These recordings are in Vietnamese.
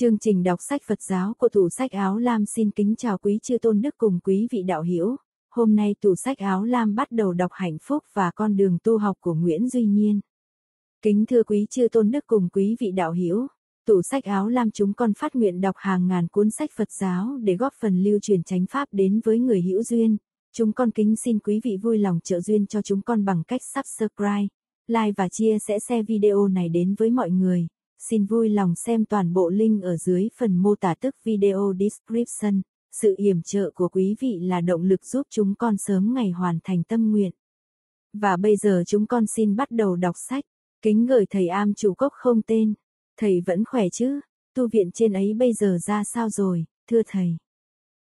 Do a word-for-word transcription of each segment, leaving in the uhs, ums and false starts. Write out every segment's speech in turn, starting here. Chương trình đọc sách Phật giáo của Tủ sách áo lam xin kính chào quý chư tôn đức cùng quý vị đạo hữu. Hôm nay Tủ sách áo lam bắt đầu đọc Hạnh phúc và con đường tu học của Nguyễn Duy Nhiên. Kính thưa quý chư tôn đức cùng quý vị đạo hữu, Tủ sách áo lam chúng con phát nguyện đọc hàng ngàn cuốn sách Phật giáo để góp phần lưu truyền chánh pháp đến với người hữu duyên. Chúng con kính xin quý vị vui lòng trợ duyên cho chúng con bằng cách subscribe, like và chia sẻ share video này đến với mọi người. Xin vui lòng xem toàn bộ link ở dưới phần mô tả tức video description. Sự yểm trợ của quý vị là động lực giúp chúng con sớm ngày hoàn thành tâm nguyện. Và bây giờ chúng con xin bắt đầu đọc sách. Kính gửi thầy am chủ cốc không tên. Thầy vẫn khỏe chứ? Tu viện trên ấy bây giờ ra sao rồi, thưa thầy?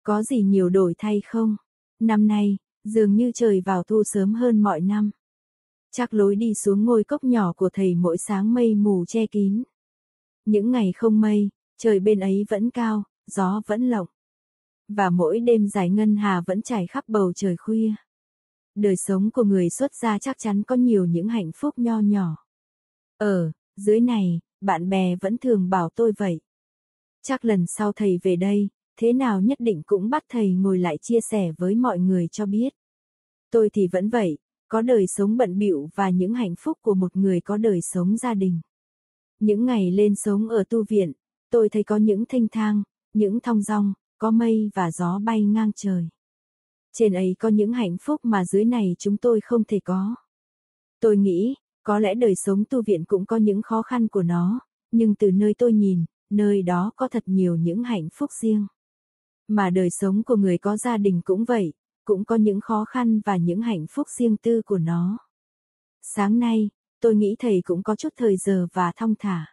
Có gì nhiều đổi thay không? Năm nay, dường như trời vào thu sớm hơn mọi năm. Chắc lối đi xuống ngôi cốc nhỏ của thầy mỗi sáng mây mù che kín. Những ngày không mây, trời bên ấy vẫn cao, gió vẫn lộng. Và mỗi đêm dài ngân hà vẫn trải khắp bầu trời khuya. Đời sống của người xuất gia chắc chắn có nhiều những hạnh phúc nho nhỏ. Ở dưới này, bạn bè vẫn thường bảo tôi vậy. Chắc lần sau thầy về đây, thế nào nhất định cũng bắt thầy ngồi lại chia sẻ với mọi người cho biết. Tôi thì vẫn vậy, có đời sống bận bịu và những hạnh phúc của một người có đời sống gia đình. Những ngày lên sống ở tu viện, tôi thấy có những thênh thang, những thong dong, có mây và gió bay ngang trời. Trên ấy có những hạnh phúc mà dưới này chúng tôi không thể có. Tôi nghĩ, có lẽ đời sống tu viện cũng có những khó khăn của nó, nhưng từ nơi tôi nhìn, nơi đó có thật nhiều những hạnh phúc riêng. Mà đời sống của người có gia đình cũng vậy, cũng có những khó khăn và những hạnh phúc riêng tư của nó. Sáng nay, tôi nghĩ thầy cũng có chút thời giờ và thong thả.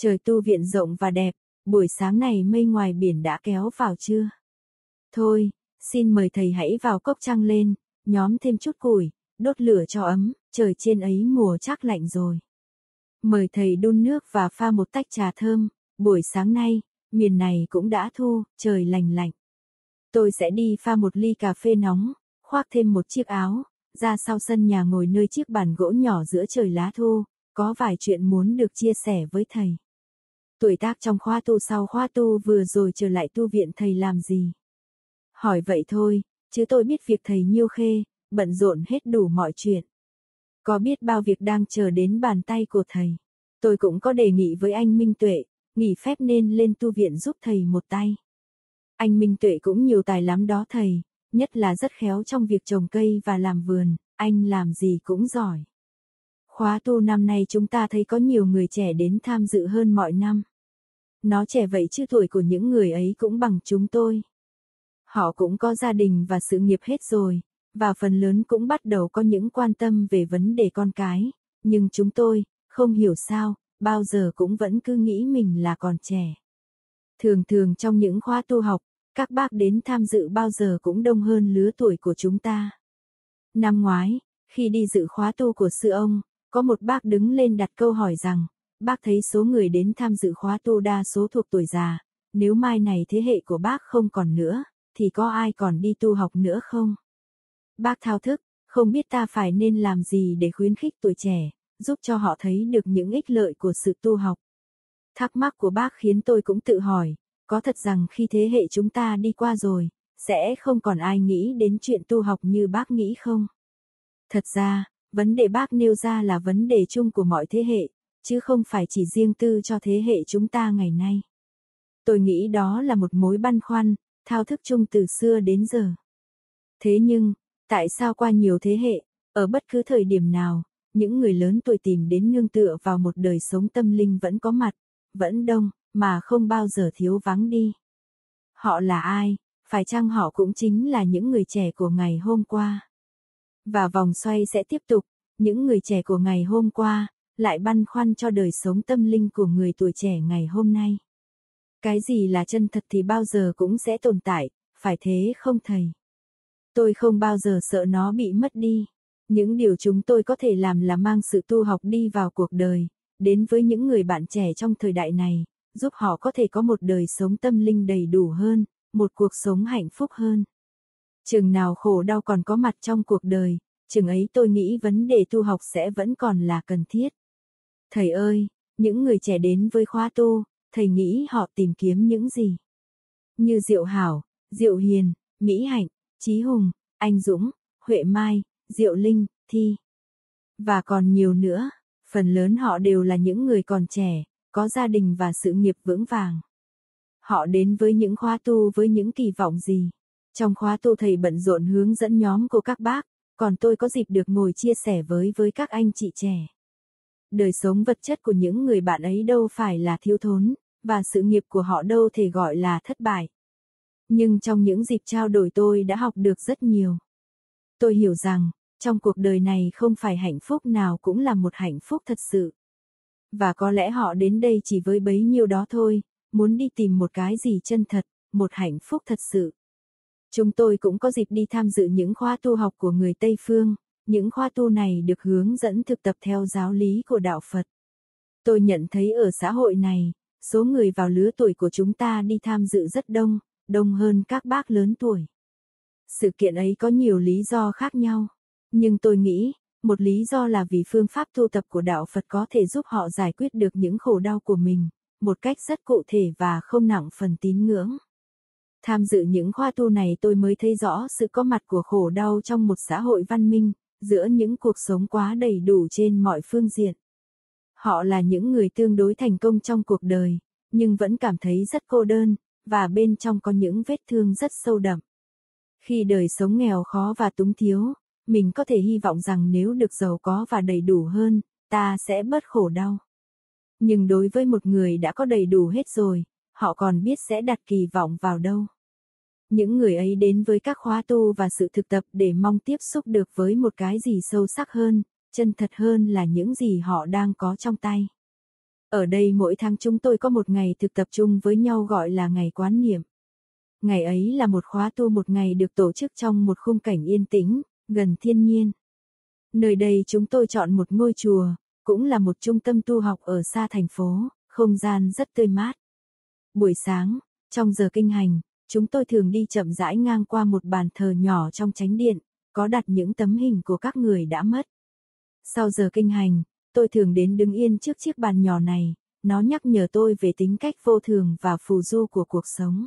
Trời tu viện rộng và đẹp, buổi sáng này mây ngoài biển đã kéo vào chưa? Thôi, xin mời thầy hãy vào cốc trăng lên, nhóm thêm chút củi, đốt lửa cho ấm, trời trên ấy mùa chắc lạnh rồi. Mời thầy đun nước và pha một tách trà thơm, buổi sáng nay, miền này cũng đã thu, trời lành lạnh. Tôi sẽ đi pha một ly cà phê nóng, khoác thêm một chiếc áo, ra sau sân nhà ngồi nơi chiếc bàn gỗ nhỏ giữa trời lá thu, có vài chuyện muốn được chia sẻ với thầy. Tuổi tác trong khóa tu sau khóa tu vừa rồi trở lại tu viện thầy làm gì? Hỏi vậy thôi, chứ tôi biết việc thầy nhiêu khê, bận rộn hết đủ mọi chuyện. Có biết bao việc đang chờ đến bàn tay của thầy. Tôi cũng có đề nghị với anh Minh Tuệ, nghỉ phép nên lên tu viện giúp thầy một tay. Anh Minh Tuệ cũng nhiều tài lắm đó thầy, nhất là rất khéo trong việc trồng cây và làm vườn, anh làm gì cũng giỏi. Khóa tu năm nay chúng ta thấy có nhiều người trẻ đến tham dự hơn mọi năm. Nó trẻ vậy chứ tuổi của những người ấy cũng bằng chúng tôi. Họ cũng có gia đình và sự nghiệp hết rồi, và phần lớn cũng bắt đầu có những quan tâm về vấn đề con cái, nhưng chúng tôi, không hiểu sao, bao giờ cũng vẫn cứ nghĩ mình là còn trẻ. Thường thường trong những khóa tu học, các bác đến tham dự bao giờ cũng đông hơn lứa tuổi của chúng ta. Năm ngoái, khi đi dự khóa tu của sư ông, có một bác đứng lên đặt câu hỏi rằng, bác thấy số người đến tham dự khóa tu đa số thuộc tuổi già, nếu mai này thế hệ của bác không còn nữa, thì có ai còn đi tu học nữa không? Bác thao thức, không biết ta phải nên làm gì để khuyến khích tuổi trẻ, giúp cho họ thấy được những ích lợi của sự tu học. Thắc mắc của bác khiến tôi cũng tự hỏi, có thật rằng khi thế hệ chúng ta đi qua rồi, sẽ không còn ai nghĩ đến chuyện tu học như bác nghĩ không? Thật ra, vấn đề bác nêu ra là vấn đề chung của mọi thế hệ, chứ không phải chỉ riêng tư cho thế hệ chúng ta ngày nay. Tôi nghĩ đó là một mối băn khoăn, thao thức chung từ xưa đến giờ. Thế nhưng, tại sao qua nhiều thế hệ, ở bất cứ thời điểm nào, những người lớn tuổi tìm đến nương tựa vào một đời sống tâm linh vẫn có mặt, vẫn đông, mà không bao giờ thiếu vắng đi. Họ là ai? Phải chăng họ cũng chính là những người trẻ của ngày hôm qua? Và vòng xoay sẽ tiếp tục, những người trẻ của ngày hôm qua, lại băn khoăn cho đời sống tâm linh của người tuổi trẻ ngày hôm nay. Cái gì là chân thật thì bao giờ cũng sẽ tồn tại, phải thế không thầy? Tôi không bao giờ sợ nó bị mất đi. Những điều chúng tôi có thể làm là mang sự tu học đi vào cuộc đời, đến với những người bạn trẻ trong thời đại này, giúp họ có thể có một đời sống tâm linh đầy đủ hơn, một cuộc sống hạnh phúc hơn. Chừng nào khổ đau còn có mặt trong cuộc đời, chừng ấy tôi nghĩ vấn đề tu học sẽ vẫn còn là cần thiết. Thầy ơi, những người trẻ đến với khóa tu, thầy nghĩ họ tìm kiếm những gì? Như Diệu Hảo, Diệu Hiền, Mỹ Hạnh, Trí Hùng, Anh Dũng, Huệ Mai, Diệu Linh, Thi. Và còn nhiều nữa, phần lớn họ đều là những người còn trẻ, có gia đình và sự nghiệp vững vàng. Họ đến với những khóa tu với những kỳ vọng gì? Trong khóa tu thầy bận rộn hướng dẫn nhóm của các bác, còn tôi có dịp được ngồi chia sẻ với với các anh chị trẻ. Đời sống vật chất của những người bạn ấy đâu phải là thiếu thốn, và sự nghiệp của họ đâu thể gọi là thất bại. Nhưng trong những dịp trao đổi tôi đã học được rất nhiều. Tôi hiểu rằng, trong cuộc đời này không phải hạnh phúc nào cũng là một hạnh phúc thật sự. Và có lẽ họ đến đây chỉ với bấy nhiêu đó thôi, muốn đi tìm một cái gì chân thật, một hạnh phúc thật sự. Chúng tôi cũng có dịp đi tham dự những khóa tu học của người Tây Phương, những khóa tu này được hướng dẫn thực tập theo giáo lý của Đạo Phật. Tôi nhận thấy ở xã hội này, số người vào lứa tuổi của chúng ta đi tham dự rất đông, đông hơn các bác lớn tuổi. Sự kiện ấy có nhiều lý do khác nhau, nhưng tôi nghĩ, một lý do là vì phương pháp tu tập của Đạo Phật có thể giúp họ giải quyết được những khổ đau của mình, một cách rất cụ thể và không nặng phần tín ngưỡng. Tham dự những khóa tu này tôi mới thấy rõ sự có mặt của khổ đau trong một xã hội văn minh, giữa những cuộc sống quá đầy đủ trên mọi phương diện. Họ là những người tương đối thành công trong cuộc đời, nhưng vẫn cảm thấy rất cô đơn, và bên trong có những vết thương rất sâu đậm. Khi đời sống nghèo khó và túng thiếu, mình có thể hy vọng rằng nếu được giàu có và đầy đủ hơn, ta sẽ bớt khổ đau. Nhưng đối với một người đã có đầy đủ hết rồi, họ còn biết sẽ đặt kỳ vọng vào đâu. Những người ấy đến với các khóa tu và sự thực tập để mong tiếp xúc được với một cái gì sâu sắc hơn, chân thật hơn là những gì họ đang có trong tay. Ở đây mỗi tháng chúng tôi có một ngày thực tập chung với nhau gọi là ngày quán niệm. Ngày ấy là một khóa tu một ngày được tổ chức trong một khung cảnh yên tĩnh, gần thiên nhiên. Nơi đây chúng tôi chọn một ngôi chùa, cũng là một trung tâm tu học ở xa thành phố, không gian rất tươi mát. Buổi sáng, trong giờ kinh hành, chúng tôi thường đi chậm rãi ngang qua một bàn thờ nhỏ trong chánh điện, có đặt những tấm hình của các người đã mất. Sau giờ kinh hành, tôi thường đến đứng yên trước chiếc bàn nhỏ này, nó nhắc nhở tôi về tính cách vô thường và phù du của cuộc sống.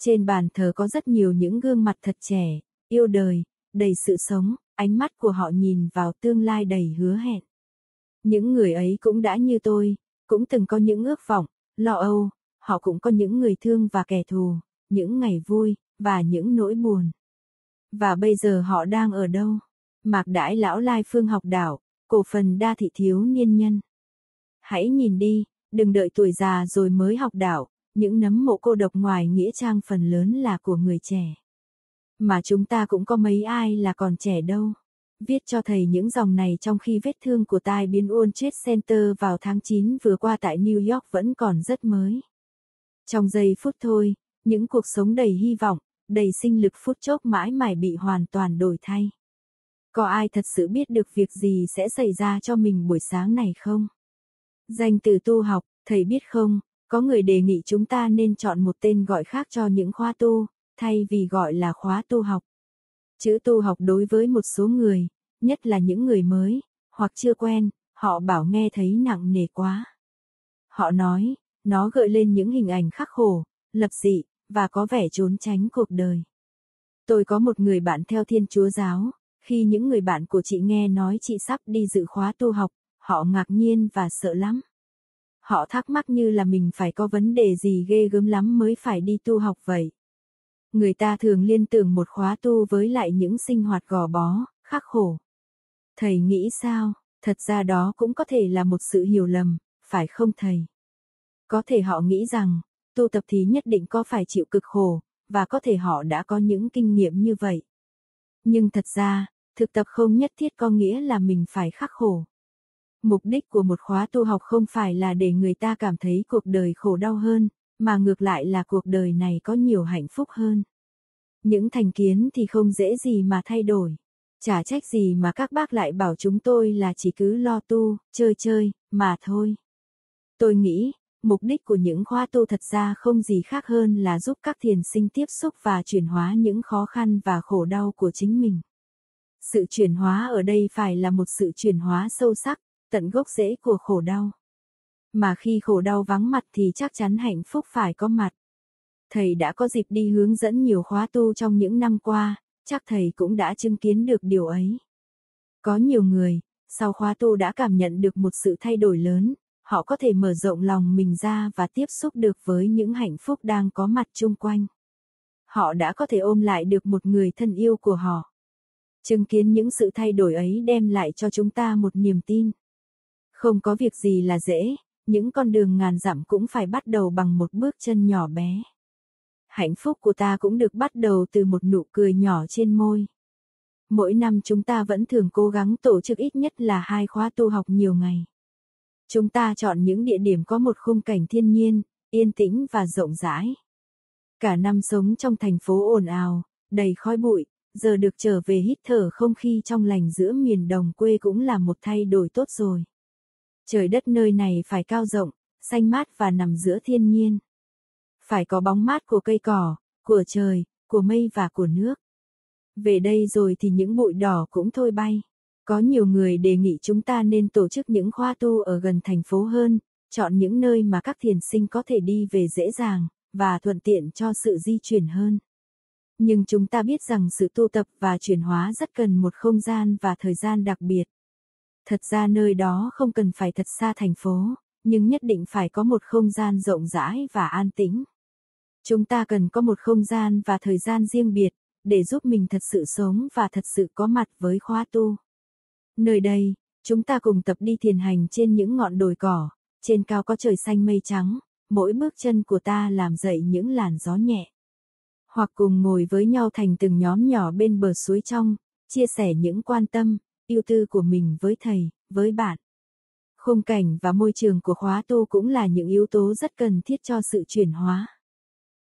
Trên bàn thờ có rất nhiều những gương mặt thật trẻ, yêu đời, đầy sự sống, ánh mắt của họ nhìn vào tương lai đầy hứa hẹn. Những người ấy cũng đã như tôi, cũng từng có những ước vọng, lo âu, họ cũng có những người thương và kẻ thù, những ngày vui, và những nỗi buồn. Và bây giờ họ đang ở đâu? Mạc đãi lão lai phương học đạo, cổ phần đa thị thiếu niên nhân. Hãy nhìn đi, đừng đợi tuổi già rồi mới học đạo, những nấm mộ cô độc ngoài nghĩa trang phần lớn là của người trẻ. Mà chúng ta cũng có mấy ai là còn trẻ đâu. Viết cho thầy những dòng này trong khi vết thương của tai biến World Trade Center vào tháng chín vừa qua tại New York vẫn còn rất mới. Trong giây phút thôi, những cuộc sống đầy hy vọng, đầy sinh lực phút chốc mãi mãi bị hoàn toàn đổi thay. Có ai thật sự biết được việc gì sẽ xảy ra cho mình buổi sáng này không? Danh từ tu học, thầy biết không, có người đề nghị chúng ta nên chọn một tên gọi khác cho những khóa tu, thay vì gọi là khóa tu học. Chữ tu học đối với một số người, nhất là những người mới, hoặc chưa quen, họ bảo nghe thấy nặng nề quá. Họ nói, nó gợi lên những hình ảnh khắc khổ, lập dị, và có vẻ trốn tránh cuộc đời. Tôi có một người bạn theo Thiên Chúa giáo, khi những người bạn của chị nghe nói chị sắp đi dự khóa tu học, họ ngạc nhiên và sợ lắm. Họ thắc mắc như là mình phải có vấn đề gì ghê gớm lắm mới phải đi tu học vậy. Người ta thường liên tưởng một khóa tu với lại những sinh hoạt gò bó, khắc khổ. Thầy nghĩ sao? Thật ra đó cũng có thể là một sự hiểu lầm, phải không thầy? Có thể họ nghĩ rằng, tu tập thì nhất định có phải chịu cực khổ, và có thể họ đã có những kinh nghiệm như vậy. Nhưng thật ra, thực tập không nhất thiết có nghĩa là mình phải khắc khổ. Mục đích của một khóa tu học không phải là để người ta cảm thấy cuộc đời khổ đau hơn, mà ngược lại là cuộc đời này có nhiều hạnh phúc hơn. Những thành kiến thì không dễ gì mà thay đổi. Chả trách gì mà các bác lại bảo chúng tôi là chỉ cứ lo tu, chơi chơi, mà thôi. Tôi nghĩ, mục đích của những khóa tu thật ra không gì khác hơn là giúp các thiền sinh tiếp xúc và chuyển hóa những khó khăn và khổ đau của chính mình. Sự chuyển hóa ở đây phải là một sự chuyển hóa sâu sắc, tận gốc rễ của khổ đau. mà khi khổ đau vắng mặt thì chắc chắn hạnh phúc phải có mặt. Thầy đã có dịp đi hướng dẫn nhiều khóa tu trong những năm qua, chắc thầy cũng đã chứng kiến được điều ấy. Có nhiều người, sau khóa tu đã cảm nhận được một sự thay đổi lớn, họ có thể mở rộng lòng mình ra và tiếp xúc được với những hạnh phúc đang có mặt chung quanh. Họ đã có thể ôm lại được một người thân yêu của họ. Chứng kiến những sự thay đổi ấy đem lại cho chúng ta một niềm tin. Không có việc gì là dễ, những con đường ngàn dặm cũng phải bắt đầu bằng một bước chân nhỏ bé. Hạnh phúc của ta cũng được bắt đầu từ một nụ cười nhỏ trên môi. Mỗi năm chúng ta vẫn thường cố gắng tổ chức ít nhất là hai khóa tu học nhiều ngày. Chúng ta chọn những địa điểm có một khung cảnh thiên nhiên, yên tĩnh và rộng rãi. Cả năm sống trong thành phố ồn ào, đầy khói bụi, giờ được trở về hít thở không khí trong lành giữa miền đồng quê cũng là một thay đổi tốt rồi. Trời đất nơi này phải cao rộng, xanh mát và nằm giữa thiên nhiên. Phải có bóng mát của cây cỏ, của trời, của mây và của nước. Về đây rồi thì những bụi đỏ cũng thôi bay. Có nhiều người đề nghị chúng ta nên tổ chức những khóa tu ở gần thành phố hơn, chọn những nơi mà các thiền sinh có thể đi về dễ dàng, và thuận tiện cho sự di chuyển hơn. Nhưng chúng ta biết rằng sự tu tập và chuyển hóa rất cần một không gian và thời gian đặc biệt. Thật ra nơi đó không cần phải thật xa thành phố, nhưng nhất định phải có một không gian rộng rãi và an tĩnh. Chúng ta cần có một không gian và thời gian riêng biệt, để giúp mình thật sự sống và thật sự có mặt với khóa tu. Nơi đây, chúng ta cùng tập đi thiền hành trên những ngọn đồi cỏ, trên cao có trời xanh mây trắng, mỗi bước chân của ta làm dậy những làn gió nhẹ. Hoặc cùng ngồi với nhau thành từng nhóm nhỏ bên bờ suối trong, chia sẻ những quan tâm, ưu tư của mình với thầy, với bạn. Khung cảnh và môi trường của khóa tu cũng là những yếu tố rất cần thiết cho sự chuyển hóa.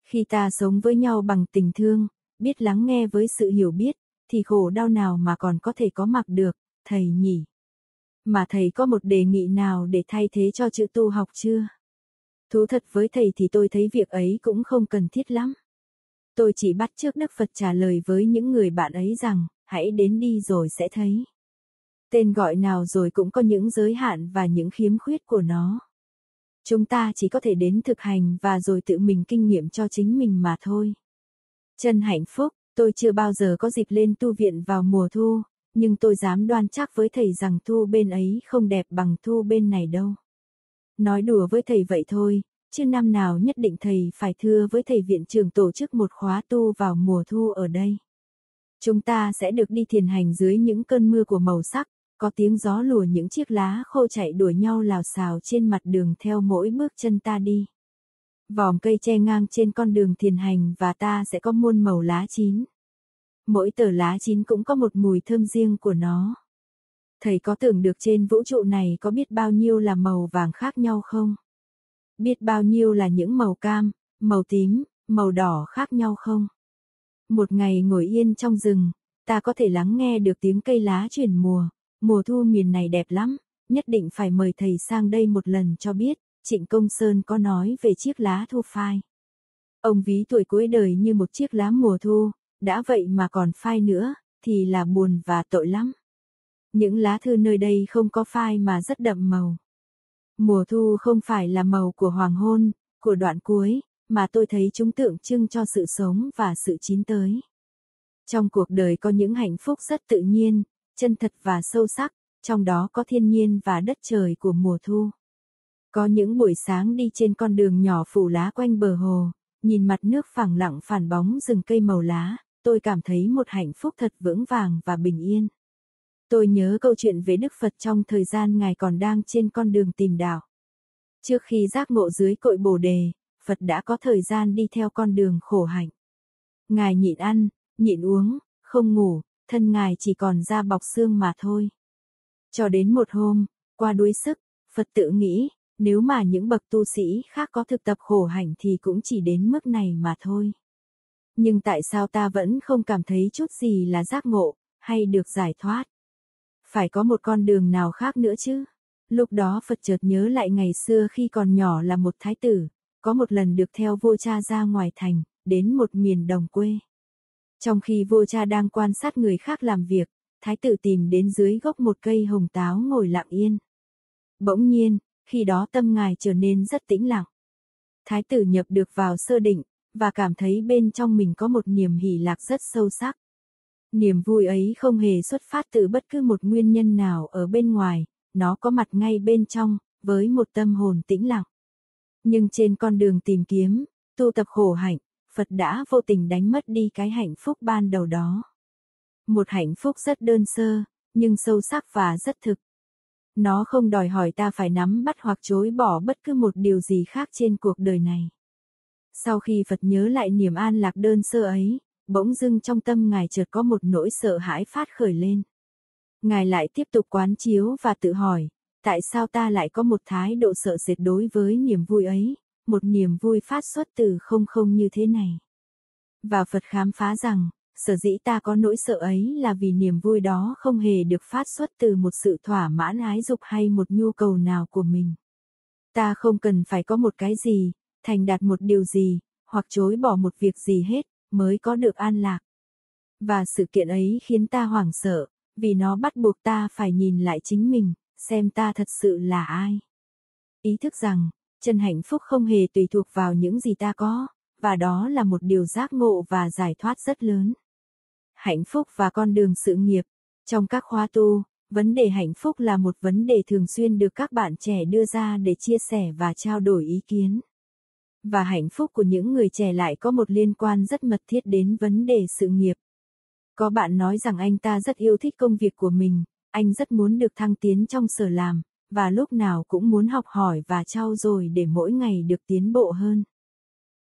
Khi ta sống với nhau bằng tình thương, biết lắng nghe với sự hiểu biết, thì khổ đau nào mà còn có thể có mặc được, thầy nhỉ? Mà thầy có một đề nghị nào để thay thế cho chữ tu học chưa? Thú thật với thầy thì tôi thấy việc ấy cũng không cần thiết lắm. Tôi chỉ bắt chước Đức Phật trả lời với những người bạn ấy rằng, hãy đến đi rồi sẽ thấy. Tên gọi nào rồi cũng có những giới hạn và những khiếm khuyết của nó. Chúng ta chỉ có thể đến thực hành và rồi tự mình kinh nghiệm cho chính mình mà thôi. Chân hạnh phúc, tôi chưa bao giờ có dịp lên tu viện vào mùa thu, nhưng tôi dám đoan chắc với thầy rằng thu bên ấy không đẹp bằng thu bên này đâu. Nói đùa với thầy vậy thôi, chứ năm nào nhất định thầy phải thưa với thầy viện trưởng tổ chức một khóa tu vào mùa thu ở đây. Chúng ta sẽ được đi thiền hành dưới những cơn mưa của màu sắc, có tiếng gió lùa những chiếc lá khô chạy đuổi nhau lào xào trên mặt đường theo mỗi bước chân ta đi. Vòm cây che ngang trên con đường thiền hành và ta sẽ có muôn màu lá chín. Mỗi tờ lá chín cũng có một mùi thơm riêng của nó. Thầy có tưởng được trên vũ trụ này có biết bao nhiêu là màu vàng khác nhau không? Biết bao nhiêu là những màu cam, màu tím, màu đỏ khác nhau không? Một ngày ngồi yên trong rừng, ta có thể lắng nghe được tiếng cây lá chuyển mùa. Mùa thu miền này đẹp lắm, nhất định phải mời thầy sang đây một lần cho biết. Trịnh Công Sơn có nói về chiếc lá thu phai. Ông ví tuổi cuối đời như một chiếc lá mùa thu, đã vậy mà còn phai nữa, thì là buồn và tội lắm. Những lá thư nơi đây không có phai mà rất đậm màu. Mùa thu không phải là màu của hoàng hôn, của đoạn cuối, mà tôi thấy chúng tượng trưng cho sự sống và sự chín tới. Trong cuộc đời có những hạnh phúc rất tự nhiên, chân thật và sâu sắc, trong đó có thiên nhiên và đất trời của mùa thu. Có những buổi sáng đi trên con đường nhỏ phủ lá quanh bờ hồ, nhìn mặt nước phẳng lặng phản bóng rừng cây màu lá, tôi cảm thấy một hạnh phúc thật vững vàng và bình yên. Tôi nhớ câu chuyện về Đức Phật trong thời gian Ngài còn đang trên con đường tìm đạo. Trước khi giác ngộ dưới cội Bồ Đề, Phật đã có thời gian đi theo con đường khổ hạnh. Ngài nhịn ăn, nhịn uống, không ngủ, thân Ngài chỉ còn da bọc xương mà thôi. Cho đến một hôm, qua đuối sức, Phật tự nghĩ, nếu mà những bậc tu sĩ khác có thực tập khổ hạnh thì cũng chỉ đến mức này mà thôi. Nhưng tại sao ta vẫn không cảm thấy chút gì là giác ngộ, hay được giải thoát? Phải có một con đường nào khác nữa chứ? Lúc đó Phật chợt nhớ lại ngày xưa khi còn nhỏ là một thái tử, có một lần được theo vua cha ra ngoài thành, đến một miền đồng quê. Trong khi vua cha đang quan sát người khác làm việc, thái tử tìm đến dưới gốc một cây hồng táo ngồi lặng yên. Bỗng nhiên, khi đó tâm ngài trở nên rất tĩnh lặng. Thái tử nhập được vào sơ định, và cảm thấy bên trong mình có một niềm hỷ lạc rất sâu sắc. Niềm vui ấy không hề xuất phát từ bất cứ một nguyên nhân nào ở bên ngoài, nó có mặt ngay bên trong, với một tâm hồn tĩnh lặng. Nhưng trên con đường tìm kiếm, tu tập khổ hạnh, Phật đã vô tình đánh mất đi cái hạnh phúc ban đầu đó. Một hạnh phúc rất đơn sơ, nhưng sâu sắc và rất thực. Nó không đòi hỏi ta phải nắm bắt hoặc chối bỏ bất cứ một điều gì khác trên cuộc đời này. Sau khi Phật nhớ lại niềm an lạc đơn sơ ấy, bỗng dưng trong tâm Ngài chợt có một nỗi sợ hãi phát khởi lên. Ngài lại tiếp tục quán chiếu và tự hỏi, tại sao ta lại có một thái độ sợ sệt đối với niềm vui ấy, một niềm vui phát xuất từ không không như thế này. Và Phật khám phá rằng, sở dĩ ta có nỗi sợ ấy là vì niềm vui đó không hề được phát xuất từ một sự thỏa mãn ái dục hay một nhu cầu nào của mình. Ta không cần phải có một cái gì, thành đạt một điều gì, hoặc chối bỏ một việc gì hết, mới có được an lạc. Và sự kiện ấy khiến ta hoảng sợ, vì nó bắt buộc ta phải nhìn lại chính mình, xem ta thật sự là ai. Ý thức rằng, chân hạnh phúc không hề tùy thuộc vào những gì ta có, và đó là một điều giác ngộ và giải thoát rất lớn. Hạnh phúc và con đường sự nghiệp. Trong các khóa tu, vấn đề hạnh phúc là một vấn đề thường xuyên được các bạn trẻ đưa ra để chia sẻ và trao đổi ý kiến. Và hạnh phúc của những người trẻ lại có một liên quan rất mật thiết đến vấn đề sự nghiệp. Có bạn nói rằng anh ta rất yêu thích công việc của mình, anh rất muốn được thăng tiến trong sở làm, và lúc nào cũng muốn học hỏi và trau dồi để mỗi ngày được tiến bộ hơn.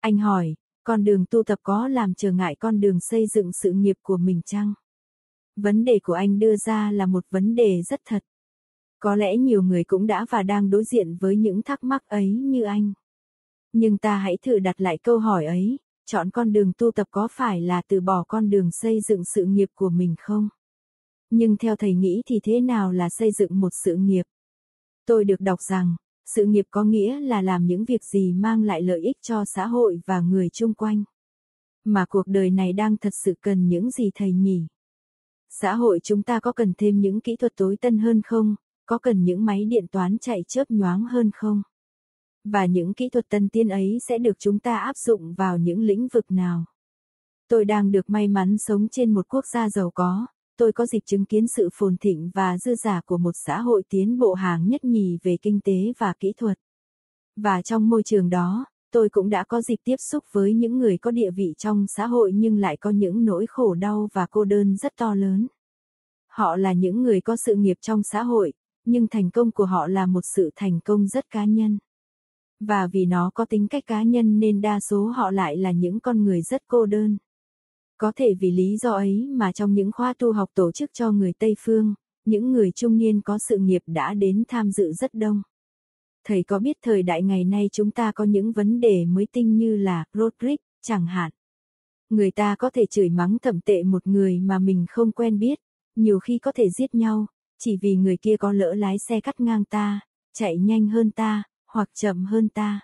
Anh hỏi, con đường tu tập có làm trở ngại con đường xây dựng sự nghiệp của mình chăng? Vấn đề của anh đưa ra là một vấn đề rất thật. Có lẽ nhiều người cũng đã và đang đối diện với những thắc mắc ấy như anh. Nhưng ta hãy thử đặt lại câu hỏi ấy, chọn con đường tu tập có phải là từ bỏ con đường xây dựng sự nghiệp của mình không? Nhưng theo thầy nghĩ thì thế nào là xây dựng một sự nghiệp? Tôi được đọc rằng, sự nghiệp có nghĩa là làm những việc gì mang lại lợi ích cho xã hội và người chung quanh. Mà cuộc đời này đang thật sự cần những gì thầy nhỉ? Xã hội chúng ta có cần thêm những kỹ thuật tối tân hơn không? Có cần những máy điện toán chạy chớp nhoáng hơn không? Và những kỹ thuật tân tiên ấy sẽ được chúng ta áp dụng vào những lĩnh vực nào? Tôi đang được may mắn sống trên một quốc gia giàu có. Tôi có dịp chứng kiến sự phồn thịnh và dư dả của một xã hội tiến bộ hàng nhất nhì về kinh tế và kỹ thuật. Và trong môi trường đó, tôi cũng đã có dịp tiếp xúc với những người có địa vị trong xã hội nhưng lại có những nỗi khổ đau và cô đơn rất to lớn. Họ là những người có sự nghiệp trong xã hội, nhưng thành công của họ là một sự thành công rất cá nhân. Và vì nó có tính cách cá nhân nên đa số họ lại là những con người rất cô đơn. Có thể vì lý do ấy mà trong những khóa tu học tổ chức cho người Tây Phương, những người trung niên có sự nghiệp đã đến tham dự rất đông. Thầy có biết thời đại ngày nay chúng ta có những vấn đề mới tinh như là Roderick, chẳng hạn. Người ta có thể chửi mắng thậm tệ một người mà mình không quen biết, nhiều khi có thể giết nhau, chỉ vì người kia có lỡ lái xe cắt ngang ta, chạy nhanh hơn ta, hoặc chậm hơn ta.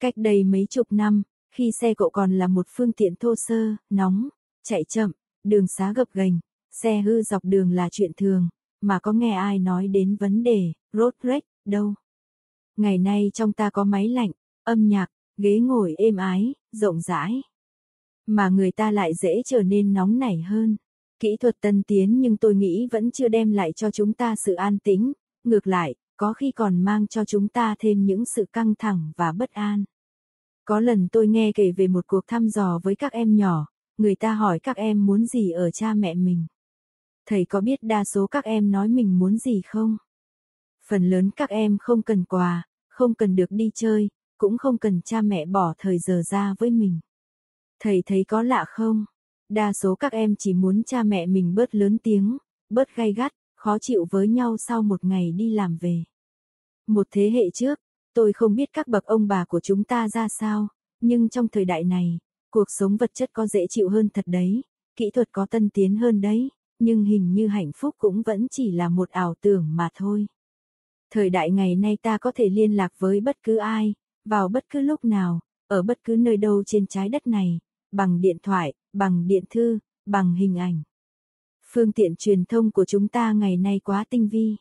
Cách đây mấy chục năm, khi xe cộ còn là một phương tiện thô sơ, nóng, chạy chậm, đường xá gập ghềnh, xe hư dọc đường là chuyện thường, mà có nghe ai nói đến vấn đề road rage đâu. Ngày nay trong ta có máy lạnh, âm nhạc, ghế ngồi êm ái, rộng rãi. Mà người ta lại dễ trở nên nóng nảy hơn. Kỹ thuật tân tiến nhưng tôi nghĩ vẫn chưa đem lại cho chúng ta sự an tĩnh, ngược lại, có khi còn mang cho chúng ta thêm những sự căng thẳng và bất an. Có lần tôi nghe kể về một cuộc thăm dò với các em nhỏ, người ta hỏi các em muốn gì ở cha mẹ mình. Thầy có biết đa số các em nói mình muốn gì không? Phần lớn các em không cần quà, không cần được đi chơi, cũng không cần cha mẹ bỏ thời giờ ra với mình. Thầy thấy có lạ không? Đa số các em chỉ muốn cha mẹ mình bớt lớn tiếng, bớt gay gắt, khó chịu với nhau sau một ngày đi làm về. Một thế hệ trước, tôi không biết các bậc ông bà của chúng ta ra sao, nhưng trong thời đại này, cuộc sống vật chất có dễ chịu hơn thật đấy, kỹ thuật có tân tiến hơn đấy, nhưng hình như hạnh phúc cũng vẫn chỉ là một ảo tưởng mà thôi. Thời đại ngày nay ta có thể liên lạc với bất cứ ai, vào bất cứ lúc nào, ở bất cứ nơi đâu trên trái đất này, bằng điện thoại, bằng điện thư, bằng hình ảnh. Phương tiện truyền thông của chúng ta ngày nay quá tinh vi.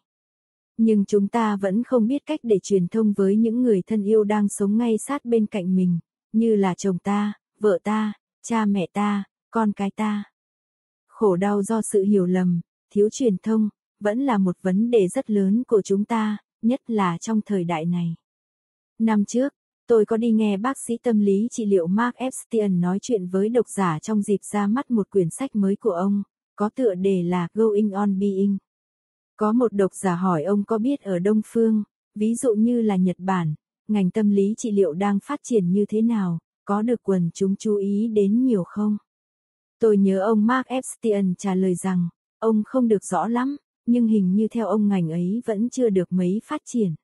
nhưng chúng ta vẫn không biết cách để truyền thông với những người thân yêu đang sống ngay sát bên cạnh mình, như là chồng ta, vợ ta, cha mẹ ta, con cái ta. Khổ đau do sự hiểu lầm, thiếu truyền thông, vẫn là một vấn đề rất lớn của chúng ta, nhất là trong thời đại này. Năm trước, tôi có đi nghe bác sĩ tâm lý trị liệu Mark Epstein nói chuyện với độc giả trong dịp ra mắt một quyển sách mới của ông, có tựa đề là Going on Being. Có một độc giả hỏi ông có biết ở Đông Phương, ví dụ như là Nhật Bản, ngành tâm lý trị liệu đang phát triển như thế nào, có được quần chúng chú ý đến nhiều không? Tôi nhớ ông Mark Epstein trả lời rằng, ông không được rõ lắm, nhưng hình như theo ông ngành ấy vẫn chưa được mấy phát triển.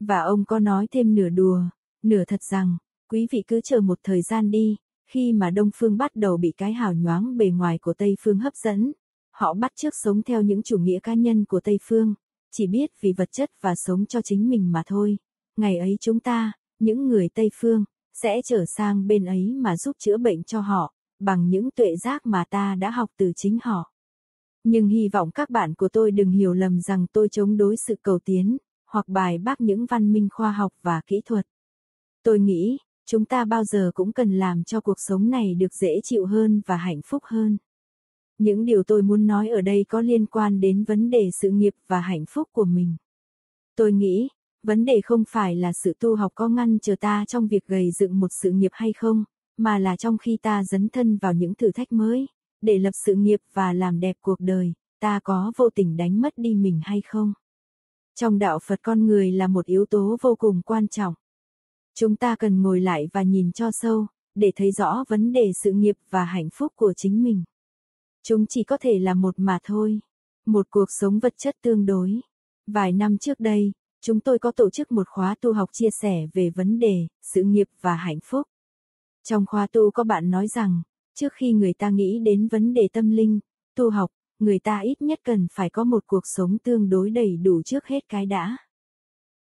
Và ông có nói thêm nửa đùa, nửa thật rằng, quý vị cứ chờ một thời gian đi, khi mà Đông Phương bắt đầu bị cái hào nhoáng bề ngoài của Tây Phương hấp dẫn, họ bắt chước sống theo những chủ nghĩa cá nhân của Tây Phương, chỉ biết vì vật chất và sống cho chính mình mà thôi. Ngày ấy chúng ta, những người Tây Phương, sẽ trở sang bên ấy mà giúp chữa bệnh cho họ, bằng những tuệ giác mà ta đã học từ chính họ. Nhưng hy vọng các bạn của tôi đừng hiểu lầm rằng tôi chống đối sự cầu tiến, hoặc bài bác những văn minh khoa học và kỹ thuật. Tôi nghĩ, chúng ta bao giờ cũng cần làm cho cuộc sống này được dễ chịu hơn và hạnh phúc hơn. Những điều tôi muốn nói ở đây có liên quan đến vấn đề sự nghiệp và hạnh phúc của mình. Tôi nghĩ, vấn đề không phải là sự tu học có ngăn trở ta trong việc gầy dựng một sự nghiệp hay không, mà là trong khi ta dấn thân vào những thử thách mới, để lập sự nghiệp và làm đẹp cuộc đời, ta có vô tình đánh mất đi mình hay không. Trong đạo Phật con người là một yếu tố vô cùng quan trọng. Chúng ta cần ngồi lại và nhìn cho sâu, để thấy rõ vấn đề sự nghiệp và hạnh phúc của chính mình. Chúng chỉ có thể là một mà thôi. Một cuộc sống vật chất tương đối. Vài năm trước đây, chúng tôi có tổ chức một khóa tu học chia sẻ về vấn đề, sự nghiệp và hạnh phúc. Trong khóa tu có bạn nói rằng, trước khi người ta nghĩ đến vấn đề tâm linh, tu học, người ta ít nhất cần phải có một cuộc sống tương đối đầy đủ trước hết cái đã.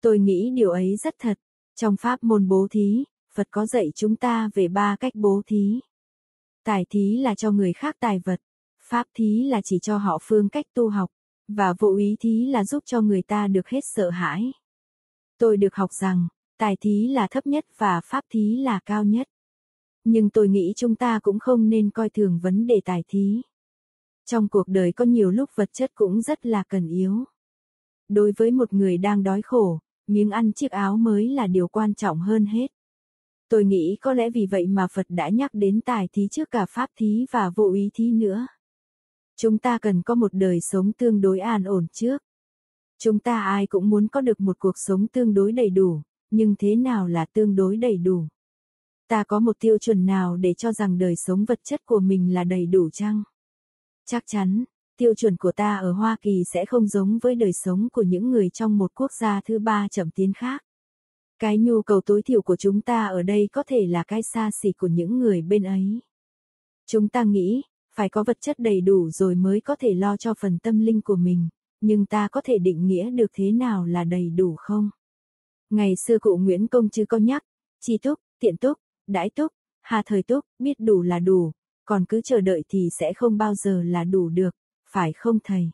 Tôi nghĩ điều ấy rất thật. Trong pháp môn bố thí, Phật có dạy chúng ta về ba cách bố thí. Tài thí là cho người khác tài vật. Pháp thí là chỉ cho họ phương cách tu học, và vô úy thí là giúp cho người ta được hết sợ hãi. Tôi được học rằng, tài thí là thấp nhất và pháp thí là cao nhất. Nhưng tôi nghĩ chúng ta cũng không nên coi thường vấn đề tài thí. Trong cuộc đời có nhiều lúc vật chất cũng rất là cần yếu. Đối với một người đang đói khổ, miếng ăn chiếc áo mới là điều quan trọng hơn hết. Tôi nghĩ có lẽ vì vậy mà Phật đã nhắc đến tài thí trước cả pháp thí và vô úy thí nữa. Chúng ta cần có một đời sống tương đối an ổn trước. Chúng ta ai cũng muốn có được một cuộc sống tương đối đầy đủ, nhưng thế nào là tương đối đầy đủ? Ta có một tiêu chuẩn nào để cho rằng đời sống vật chất của mình là đầy đủ chăng? Chắc chắn, tiêu chuẩn của ta ở Hoa Kỳ sẽ không giống với đời sống của những người trong một quốc gia thứ ba chậm tiến khác. Cái nhu cầu tối thiểu của chúng ta ở đây có thể là cái xa xỉ của những người bên ấy. Chúng ta nghĩ, phải có vật chất đầy đủ rồi mới có thể lo cho phần tâm linh của mình, nhưng ta có thể định nghĩa được thế nào là đầy đủ không? Ngày xưa cụ Nguyễn Công chứ có nhắc, chi túc, tiện túc, đãi túc, hà thời túc, biết đủ là đủ, còn cứ chờ đợi thì sẽ không bao giờ là đủ được, phải không thầy?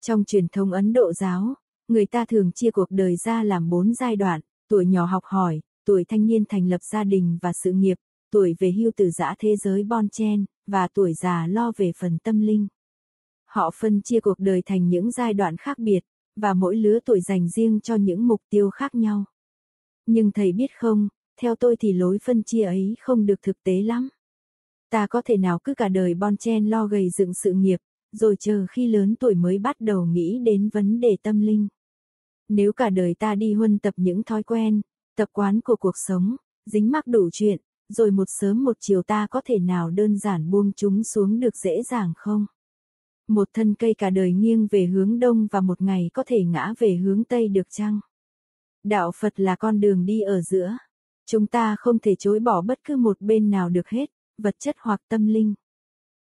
Trong truyền thống Ấn Độ giáo, người ta thường chia cuộc đời ra làm bốn giai đoạn, tuổi nhỏ học hỏi, tuổi thanh niên thành lập gia đình và sự nghiệp, tuổi về hưu từ giã thế giới bon chen, và tuổi già lo về phần tâm linh. Họ phân chia cuộc đời thành những giai đoạn khác biệt, và mỗi lứa tuổi dành riêng cho những mục tiêu khác nhau. Nhưng thầy biết không, theo tôi thì lối phân chia ấy không được thực tế lắm. Ta có thể nào cứ cả đời bon chen lo gầy dựng sự nghiệp, rồi chờ khi lớn tuổi mới bắt đầu nghĩ đến vấn đề tâm linh. Nếu cả đời ta đi huân tập những thói quen, tập quán của cuộc sống, dính mắc đủ chuyện, rồi một sớm một chiều ta có thể nào đơn giản buông chúng xuống được dễ dàng không? Một thân cây cả đời nghiêng về hướng đông và một ngày có thể ngã về hướng tây được chăng? Đạo Phật là con đường đi ở giữa. Chúng ta không thể chối bỏ bất cứ một bên nào được hết, vật chất hoặc tâm linh.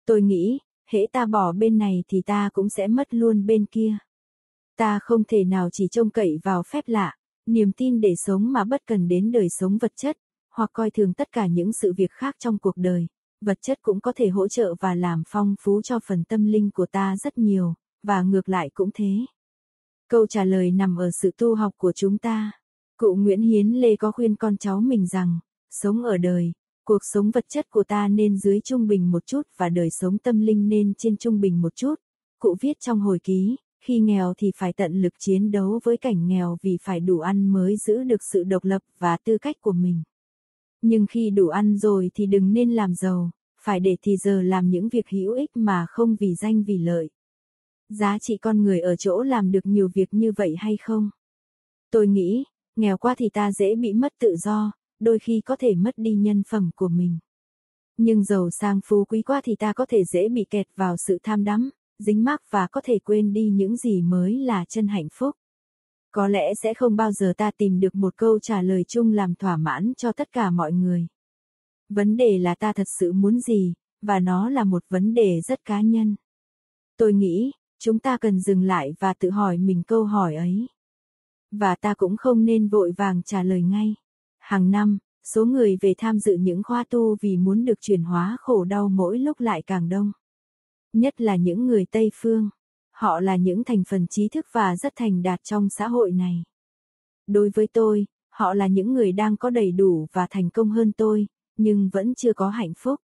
Tôi nghĩ, hễ ta bỏ bên này thì ta cũng sẽ mất luôn bên kia. Ta không thể nào chỉ trông cậy vào phép lạ, niềm tin để sống mà bất cần đến đời sống vật chất, hoặc coi thường tất cả những sự việc khác trong cuộc đời. Vật chất cũng có thể hỗ trợ và làm phong phú cho phần tâm linh của ta rất nhiều, và ngược lại cũng thế. Câu trả lời nằm ở sự tu học của chúng ta. Cụ Nguyễn Hiến Lê có khuyên con cháu mình rằng, sống ở đời, cuộc sống vật chất của ta nên dưới trung bình một chút và đời sống tâm linh nên trên trung bình một chút. Cụ viết trong hồi ký, khi nghèo thì phải tận lực chiến đấu với cảnh nghèo vì phải đủ ăn mới giữ được sự độc lập và tư cách của mình. Nhưng khi đủ ăn rồi thì đừng nên làm giàu, phải để thì giờ làm những việc hữu ích mà không vì danh vì lợi. Giá trị con người ở chỗ làm được nhiều việc như vậy hay không? Tôi nghĩ, nghèo quá thì ta dễ bị mất tự do, đôi khi có thể mất đi nhân phẩm của mình. Nhưng giàu sang phú quý quá thì ta có thể dễ bị kẹt vào sự tham đắm, dính mắc và có thể quên đi những gì mới là chân hạnh phúc. Có lẽ sẽ không bao giờ ta tìm được một câu trả lời chung làm thỏa mãn cho tất cả mọi người. Vấn đề là ta thật sự muốn gì, và nó là một vấn đề rất cá nhân. Tôi nghĩ, chúng ta cần dừng lại và tự hỏi mình câu hỏi ấy. Và ta cũng không nên vội vàng trả lời ngay. Hàng năm, số người về tham dự những khóa tu vì muốn được chuyển hóa khổ đau mỗi lúc lại càng đông. Nhất là những người Tây Phương. Họ là những thành phần trí thức và rất thành đạt trong xã hội này. Đối với tôi, họ là những người đang có đầy đủ và thành công hơn tôi, nhưng vẫn chưa có hạnh phúc.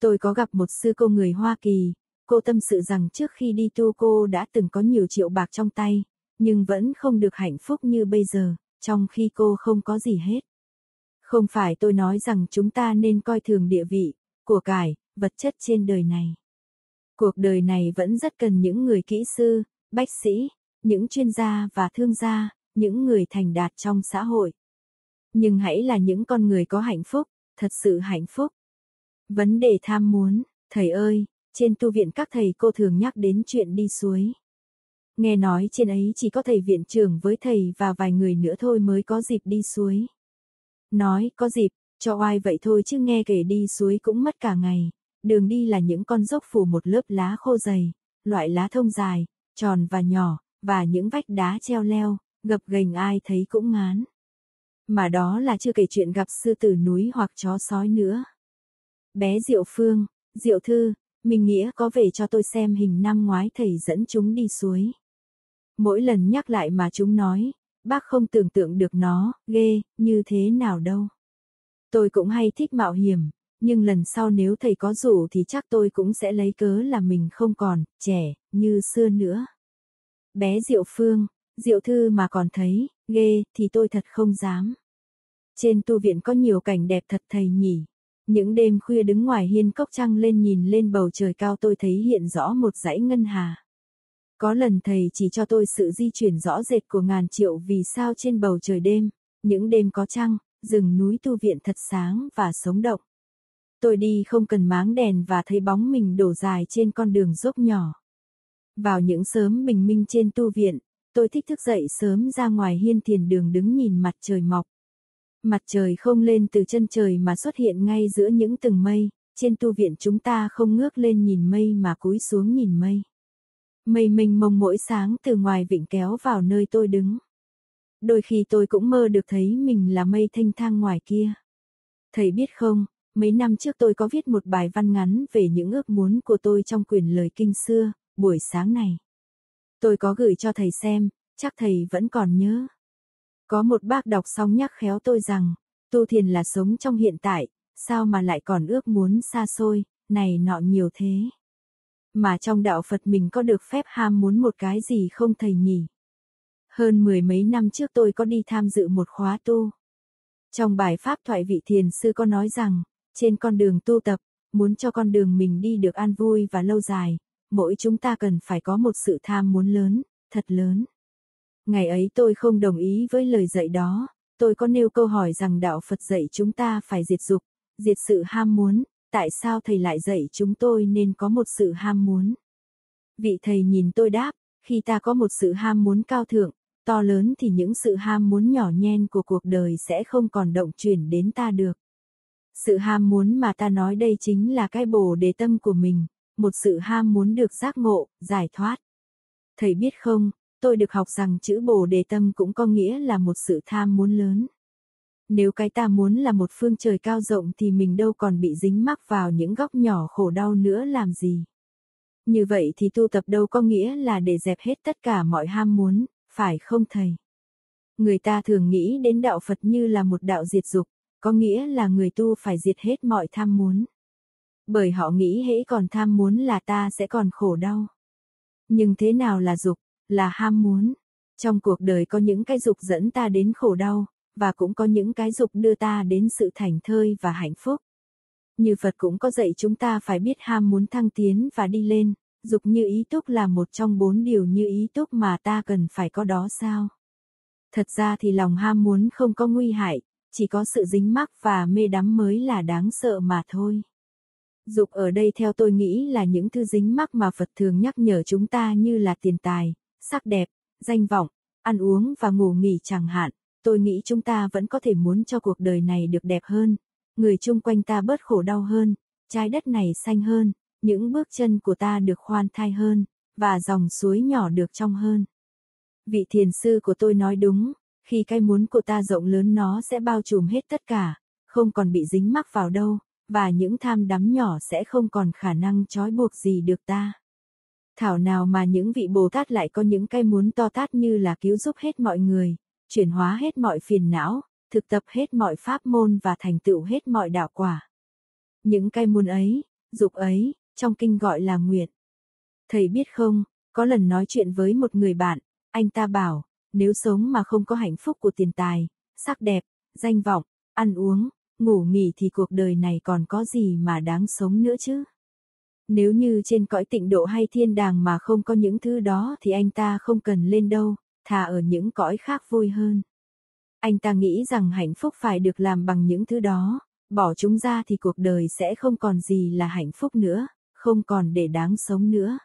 Tôi có gặp một sư cô người Hoa Kỳ, cô tâm sự rằng trước khi đi tu cô đã từng có nhiều triệu bạc trong tay, nhưng vẫn không được hạnh phúc như bây giờ, trong khi cô không có gì hết. Không phải tôi nói rằng chúng ta nên coi thường địa vị, của cải, vật chất trên đời này. Cuộc đời này vẫn rất cần những người kỹ sư, bác sĩ, những chuyên gia và thương gia, những người thành đạt trong xã hội. Nhưng hãy là những con người có hạnh phúc, thật sự hạnh phúc. Vấn đề tham muốn, thầy ơi, trên tu viện các thầy cô thường nhắc đến chuyện đi suối. Nghe nói trên ấy chỉ có thầy viện trưởng với thầy và vài người nữa thôi mới có dịp đi suối. Nói có dịp, cho oai vậy thôi chứ nghe kể đi suối cũng mất cả ngày. Đường đi là những con dốc phủ một lớp lá khô dày, loại lá thông dài, tròn và nhỏ, và những vách đá treo leo, gập ghềnh ai thấy cũng ngán. Mà đó là chưa kể chuyện gặp sư tử núi hoặc chó sói nữa. Bé Diệu Phương, Diệu Thư, Mình Nghĩa có về cho tôi xem hình năm ngoái thầy dẫn chúng đi suối. Mỗi lần nhắc lại mà chúng nói, bác không tưởng tượng được nó, ghê, như thế nào đâu. Tôi cũng hay thích mạo hiểm. Nhưng lần sau nếu thầy có rủ thì chắc tôi cũng sẽ lấy cớ là mình không còn trẻ như xưa nữa. Bé Diệu Phương, Diệu Thư mà còn thấy ghê thì tôi thật không dám. Trên tu viện có nhiều cảnh đẹp thật thầy nhỉ. Những đêm khuya đứng ngoài hiên Cốc Trăng Lên nhìn lên bầu trời cao tôi thấy hiện rõ một dãy ngân hà. Có lần thầy chỉ cho tôi sự di chuyển rõ rệt của ngàn triệu vì sao trên bầu trời đêm. Những đêm có trăng, rừng núi tu viện thật sáng và sống động. Tôi đi không cần máng đèn và thấy bóng mình đổ dài trên con đường dốc nhỏ. Vào những sớm bình minh trên tu viện, tôi thích thức dậy sớm ra ngoài hiên thiền đường đứng nhìn mặt trời mọc. Mặt trời không lên từ chân trời mà xuất hiện ngay giữa những tầng mây, trên tu viện chúng ta không ngước lên nhìn mây mà cúi xuống nhìn mây. Mây mênh mông mỗi sáng từ ngoài vịnh kéo vào nơi tôi đứng. Đôi khi tôi cũng mơ được thấy mình là mây thanh thang ngoài kia. Thầy biết không? Mấy năm trước tôi có viết một bài văn ngắn về những ước muốn của tôi trong quyển lời kinh xưa, buổi sáng này. Tôi có gửi cho thầy xem, chắc thầy vẫn còn nhớ. Có một bác đọc xong nhắc khéo tôi rằng, tu thiền là sống trong hiện tại, sao mà lại còn ước muốn xa xôi, này nọ nhiều thế. Mà trong đạo Phật mình có được phép ham muốn một cái gì không thầy nhỉ? Hơn mười mấy năm trước tôi có đi tham dự một khóa tu. Trong bài pháp thoại vị thiền sư có nói rằng, trên con đường tu tập, muốn cho con đường mình đi được an vui và lâu dài, mỗi chúng ta cần phải có một sự tham muốn lớn, thật lớn. Ngày ấy tôi không đồng ý với lời dạy đó, tôi có nêu câu hỏi rằng đạo Phật dạy chúng ta phải diệt dục, diệt sự ham muốn, tại sao thầy lại dạy chúng tôi nên có một sự ham muốn? Vị thầy nhìn tôi đáp, khi ta có một sự ham muốn cao thượng, to lớn thì những sự ham muốn nhỏ nhen của cuộc đời sẽ không còn động chuyển đến ta được. Sự ham muốn mà ta nói đây chính là cái bồ đề tâm của mình, một sự ham muốn được giác ngộ, giải thoát. Thầy biết không, tôi được học rằng chữ bồ đề tâm cũng có nghĩa là một sự tham muốn lớn. Nếu cái ta muốn là một phương trời cao rộng thì mình đâu còn bị dính mắc vào những góc nhỏ khổ đau nữa làm gì. Như vậy thì tu tập đâu có nghĩa là để dẹp hết tất cả mọi ham muốn, phải không thầy? Người ta thường nghĩ đến đạo Phật như là một đạo diệt dục, có nghĩa là người tu phải diệt hết mọi tham muốn. Bởi họ nghĩ hễ còn tham muốn là ta sẽ còn khổ đau. Nhưng thế nào là dục, là ham muốn? Trong cuộc đời có những cái dục dẫn ta đến khổ đau, và cũng có những cái dục đưa ta đến sự thảnh thơi và hạnh phúc. Như Phật cũng có dạy chúng ta phải biết ham muốn thăng tiến và đi lên, dục như ý túc là một trong bốn điều như ý túc mà ta cần phải có đó sao? Thật ra thì lòng ham muốn không có nguy hại, chỉ có sự dính mắc và mê đắm mới là đáng sợ mà thôi. Dục ở đây theo tôi nghĩ là những thứ dính mắc mà Phật thường nhắc nhở chúng ta như là tiền tài, sắc đẹp, danh vọng, ăn uống và ngủ nghỉ chẳng hạn. Tôi nghĩ chúng ta vẫn có thể muốn cho cuộc đời này được đẹp hơn, người chung quanh ta bớt khổ đau hơn, trái đất này xanh hơn, những bước chân của ta được khoan thai hơn, và dòng suối nhỏ được trong hơn. Vị thiền sư của tôi nói đúng, khi cái muốn của ta rộng lớn nó sẽ bao trùm hết tất cả, không còn bị dính mắc vào đâu, và những tham đắm nhỏ sẽ không còn khả năng trói buộc gì được ta. Thảo nào mà những vị Bồ Tát lại có những cái muốn to tát như là cứu giúp hết mọi người, chuyển hóa hết mọi phiền não, thực tập hết mọi pháp môn và thành tựu hết mọi đạo quả. Những cái muốn ấy, dục ấy, trong kinh gọi là nguyện. Thầy biết không, có lần nói chuyện với một người bạn, anh ta bảo, nếu sống mà không có hạnh phúc của tiền tài, sắc đẹp, danh vọng, ăn uống, ngủ nghỉ thì cuộc đời này còn có gì mà đáng sống nữa chứ? Nếu như trên cõi tịnh độ hay thiên đàng mà không có những thứ đó thì anh ta không cần lên đâu, thà ở những cõi khác vui hơn. Anh ta nghĩ rằng hạnh phúc phải được làm bằng những thứ đó, bỏ chúng ra thì cuộc đời sẽ không còn gì là hạnh phúc nữa, không còn để đáng sống nữa.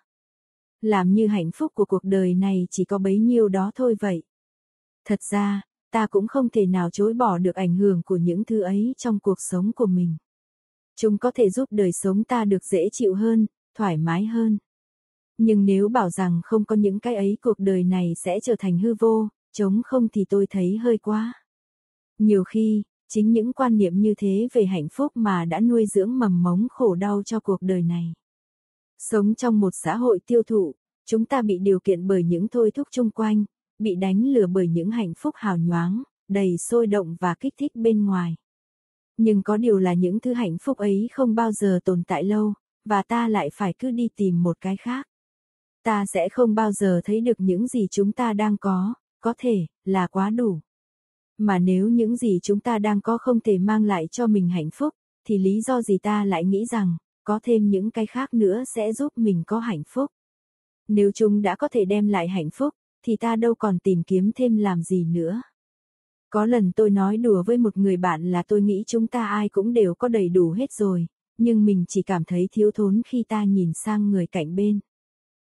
Làm như hạnh phúc của cuộc đời này chỉ có bấy nhiêu đó thôi vậy. Thật ra, ta cũng không thể nào chối bỏ được ảnh hưởng của những thứ ấy trong cuộc sống của mình. Chúng có thể giúp đời sống ta được dễ chịu hơn, thoải mái hơn. Nhưng nếu bảo rằng không có những cái ấy cuộc đời này sẽ trở thành hư vô, trống không thì tôi thấy hơi quá. Nhiều khi, chính những quan niệm như thế về hạnh phúc mà đã nuôi dưỡng mầm mống khổ đau cho cuộc đời này. Sống trong một xã hội tiêu thụ, chúng ta bị điều kiện bởi những thôi thúc chung quanh, bị đánh lừa bởi những hạnh phúc hào nhoáng, đầy sôi động và kích thích bên ngoài. Nhưng có điều là những thứ hạnh phúc ấy không bao giờ tồn tại lâu, và ta lại phải cứ đi tìm một cái khác. Ta sẽ không bao giờ thấy được những gì chúng ta đang có, có thể là quá đủ. Mà nếu những gì chúng ta đang có không thể mang lại cho mình hạnh phúc, thì lý do gì ta lại nghĩ rằng có thêm những cái khác nữa sẽ giúp mình có hạnh phúc? Nếu chúng đã có thể đem lại hạnh phúc, thì ta đâu còn tìm kiếm thêm làm gì nữa. Có lần tôi nói đùa với một người bạn là tôi nghĩ chúng ta ai cũng đều có đầy đủ hết rồi, nhưng mình chỉ cảm thấy thiếu thốn khi ta nhìn sang người cạnh bên.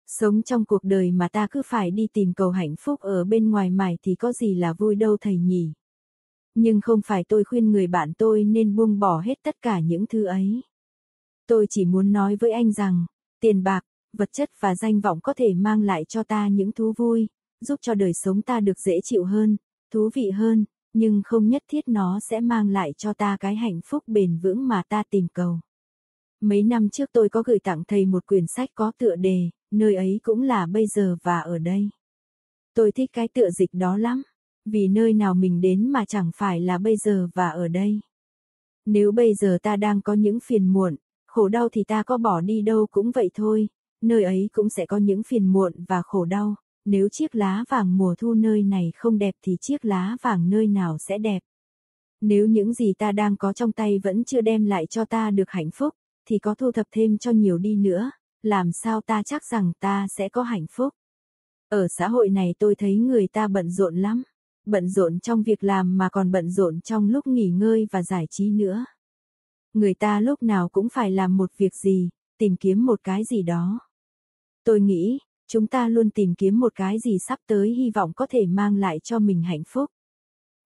Sống trong cuộc đời mà ta cứ phải đi tìm cầu hạnh phúc ở bên ngoài mải thì có gì là vui đâu thầy nhỉ? Nhưng không phải tôi khuyên người bạn tôi nên buông bỏ hết tất cả những thứ ấy. Tôi chỉ muốn nói với anh rằng, tiền bạc, vật chất và danh vọng có thể mang lại cho ta những thú vui, giúp cho đời sống ta được dễ chịu hơn, thú vị hơn, nhưng không nhất thiết nó sẽ mang lại cho ta cái hạnh phúc bền vững mà ta tìm cầu. Mấy năm trước tôi có gửi tặng thầy một quyển sách có tựa đề, nơi ấy cũng là bây giờ và ở đây. Tôi thích cái tựa dịch đó lắm, vì nơi nào mình đến mà chẳng phải là bây giờ và ở đây. Nếu bây giờ ta đang có những phiền muộn, khổ đau thì ta có bỏ đi đâu cũng vậy thôi, nơi ấy cũng sẽ có những phiền muộn và khổ đau. Nếu chiếc lá vàng mùa thu nơi này không đẹp thì chiếc lá vàng nơi nào sẽ đẹp? Nếu những gì ta đang có trong tay vẫn chưa đem lại cho ta được hạnh phúc, thì có thu thập thêm cho nhiều đi nữa, làm sao ta chắc rằng ta sẽ có hạnh phúc? Ở xã hội này tôi thấy người ta bận rộn lắm, bận rộn trong việc làm mà còn bận rộn trong lúc nghỉ ngơi và giải trí nữa. Người ta lúc nào cũng phải làm một việc gì, tìm kiếm một cái gì đó. Tôi nghĩ, chúng ta luôn tìm kiếm một cái gì sắp tới hy vọng có thể mang lại cho mình hạnh phúc.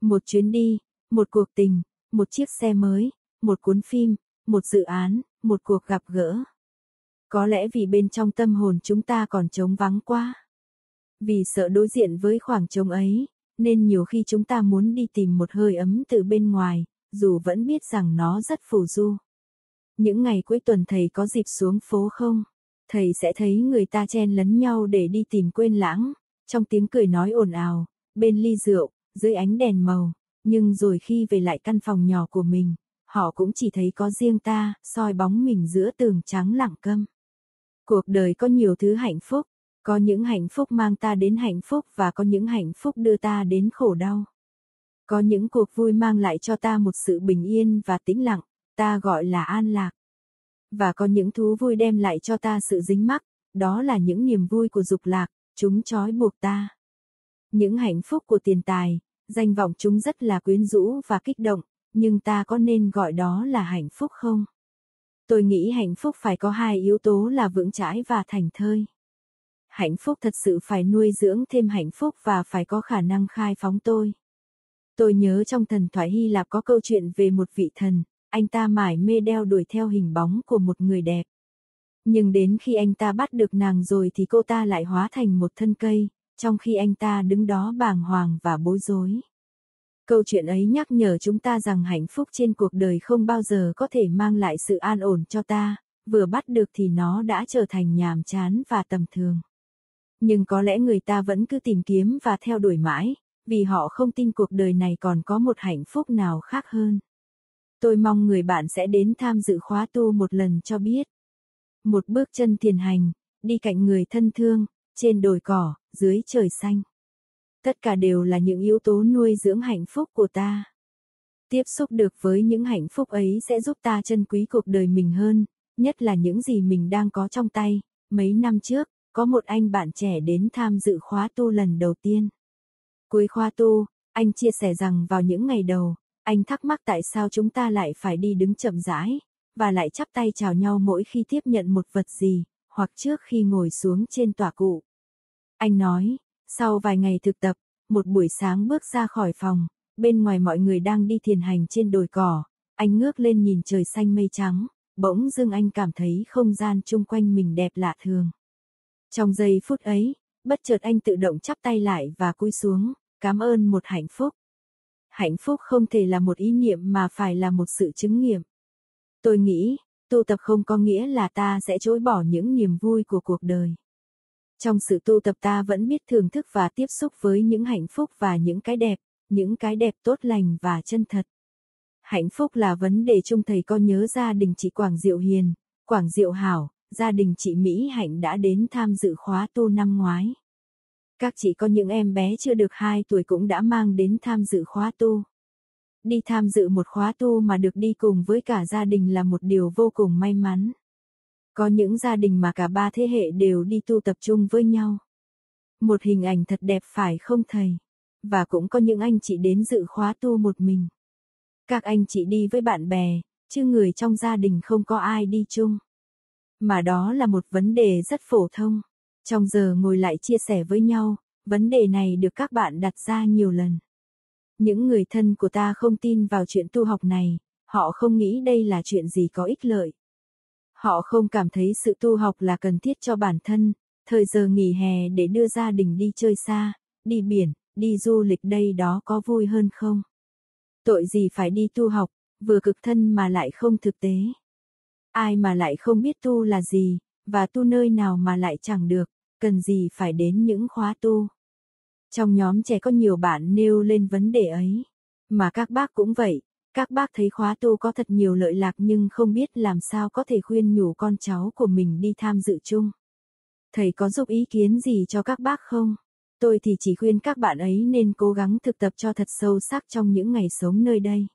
Một chuyến đi, một cuộc tình, một chiếc xe mới, một cuốn phim, một dự án, một cuộc gặp gỡ. Có lẽ vì bên trong tâm hồn chúng ta còn trống vắng quá. Vì sợ đối diện với khoảng trống ấy, nên nhiều khi chúng ta muốn đi tìm một hơi ấm từ bên ngoài, dù vẫn biết rằng nó rất phù du. Những ngày cuối tuần thầy có dịp xuống phố không? Thầy sẽ thấy người ta chen lấn nhau để đi tìm quên lãng, Trong tiếng cười nói ồn ào, bên ly rượu, dưới ánh đèn màu, nhưng rồi khi về lại căn phòng nhỏ của mình, họ cũng chỉ thấy có riêng ta, soi bóng mình giữa tường trắng lặng câm. Cuộc đời có nhiều thứ hạnh phúc, có những hạnh phúc mang ta đến hạnh phúc và có những hạnh phúc đưa ta đến khổ đau. Có những cuộc vui mang lại cho ta một sự bình yên và tĩnh lặng, ta gọi là an lạc. Và có những thú vui đem lại cho ta sự dính mắc, đó là những niềm vui của dục lạc, chúng trói buộc ta. Những hạnh phúc của tiền tài, danh vọng chúng rất là quyến rũ và kích động, nhưng ta có nên gọi đó là hạnh phúc không? Tôi nghĩ hạnh phúc phải có hai yếu tố là vững chãi và thành thơi. Hạnh phúc thật sự phải nuôi dưỡng thêm hạnh phúc và phải có khả năng khai phóng tôi. Tôi nhớ trong thần thoại Hy Lạp có câu chuyện về một vị thần, anh ta mải mê đeo đuổi theo hình bóng của một người đẹp. Nhưng đến khi anh ta bắt được nàng rồi thì cô ta lại hóa thành một thân cây, trong khi anh ta đứng đó bàng hoàng và bối rối. Câu chuyện ấy nhắc nhở chúng ta rằng hạnh phúc trên cuộc đời không bao giờ có thể mang lại sự an ổn cho ta, vừa bắt được thì nó đã trở thành nhàm chán và tầm thường. Nhưng có lẽ người ta vẫn cứ tìm kiếm và theo đuổi mãi, vì họ không tin cuộc đời này còn có một hạnh phúc nào khác hơn. Tôi mong người bạn sẽ đến tham dự khóa tu một lần cho biết. Một bước chân thiền hành, đi cạnh người thân thương, trên đồi cỏ, dưới trời xanh. Tất cả đều là những yếu tố nuôi dưỡng hạnh phúc của ta. Tiếp xúc được với những hạnh phúc ấy sẽ giúp ta trân quý cuộc đời mình hơn, nhất là những gì mình đang có trong tay. Mấy năm trước, có một anh bạn trẻ đến tham dự khóa tu lần đầu tiên. Cuối khóa tu, anh chia sẻ rằng vào những ngày đầu, anh thắc mắc tại sao chúng ta lại phải đi đứng chậm rãi, và lại chắp tay chào nhau mỗi khi tiếp nhận một vật gì, hoặc trước khi ngồi xuống trên tòa cụ. Anh nói, sau vài ngày thực tập, một buổi sáng bước ra khỏi phòng, bên ngoài mọi người đang đi thiền hành trên đồi cỏ, anh ngước lên nhìn trời xanh mây trắng, bỗng dưng anh cảm thấy không gian chung quanh mình đẹp lạ thường. Trong giây phút ấy, bất chợt anh tự động chắp tay lại và cúi xuống, cảm ơn một hạnh phúc. Hạnh phúc không thể là một ý niệm mà phải là một sự chứng nghiệm. Tôi nghĩ, tu tập không có nghĩa là ta sẽ chối bỏ những niềm vui của cuộc đời. Trong sự tu tập ta vẫn biết thưởng thức và tiếp xúc với những hạnh phúc và những cái đẹp, những cái đẹp tốt lành và chân thật. Hạnh phúc là vấn đề chung. Thầy có nhớ gia đình chị Quảng Diệu Hiền, Quảng Diệu Hảo, gia đình chị Mỹ Hạnh đã đến tham dự khóa tu năm ngoái. Các chị có những em bé chưa được hai tuổi cũng đã mang đến tham dự khóa tu. Đi tham dự một khóa tu mà được đi cùng với cả gia đình là một điều vô cùng may mắn. Có những gia đình mà cả ba thế hệ đều đi tu tập trung với nhau. Một hình ảnh thật đẹp phải không thầy? Và cũng có những anh chị đến dự khóa tu một mình. Các anh chị đi với bạn bè, chứ người trong gia đình không có ai đi chung. Mà đó là một vấn đề rất phổ thông. Trong giờ ngồi lại chia sẻ với nhau, vấn đề này được các bạn đặt ra nhiều lần. Những người thân của ta không tin vào chuyện tu học này, họ không nghĩ đây là chuyện gì có ích lợi. Họ không cảm thấy sự tu học là cần thiết cho bản thân, thời giờ nghỉ hè để đưa gia đình đi chơi xa, đi biển, đi du lịch đây đó có vui hơn không? Tội gì phải đi tu học, vừa cực thân mà lại không thực tế. Ai mà lại không biết tu là gì, và tu nơi nào mà lại chẳng được, cần gì phải đến những khóa tu. Trong nhóm trẻ có nhiều bạn nêu lên vấn đề ấy. Mà các bác cũng vậy, các bác thấy khóa tu có thật nhiều lợi lạc nhưng không biết làm sao có thể khuyên nhủ con cháu của mình đi tham dự chung. Thầy có giúp ý kiến gì cho các bác không? Tôi thì chỉ khuyên các bạn ấy nên cố gắng thực tập cho thật sâu sắc trong những ngày sống nơi đây.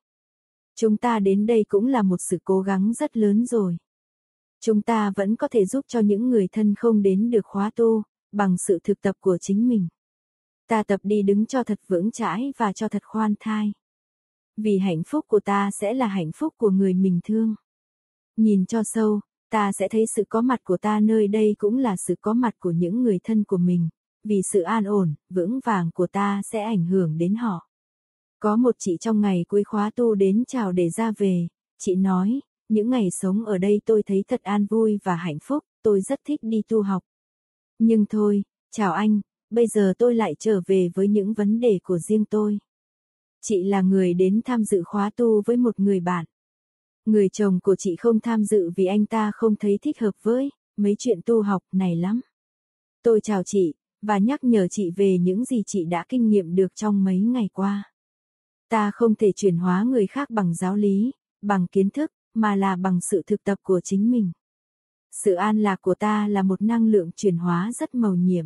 Chúng ta đến đây cũng là một sự cố gắng rất lớn rồi. Chúng ta vẫn có thể giúp cho những người thân không đến được khóa tu, bằng sự thực tập của chính mình. Ta tập đi đứng cho thật vững chãi và cho thật khoan thai. Vì hạnh phúc của ta sẽ là hạnh phúc của người mình thương. Nhìn cho sâu, ta sẽ thấy sự có mặt của ta nơi đây cũng là sự có mặt của những người thân của mình, vì sự an ổn, vững vàng của ta sẽ ảnh hưởng đến họ. Có một chị trong ngày cuối khóa tu đến chào để ra về, chị nói, những ngày sống ở đây tôi thấy thật an vui và hạnh phúc, tôi rất thích đi tu học. Nhưng thôi, chào anh, bây giờ tôi lại trở về với những vấn đề của riêng tôi. Chị là người đến tham dự khóa tu với một người bạn. Người chồng của chị không tham dự vì anh ta không thấy thích hợp với mấy chuyện tu học này lắm. Tôi chào chị, và nhắc nhở chị về những gì chị đã kinh nghiệm được trong mấy ngày qua. Ta không thể chuyển hóa người khác bằng giáo lý, bằng kiến thức, mà là bằng sự thực tập của chính mình. Sự an lạc của ta là một năng lượng chuyển hóa rất mầu nhiệm.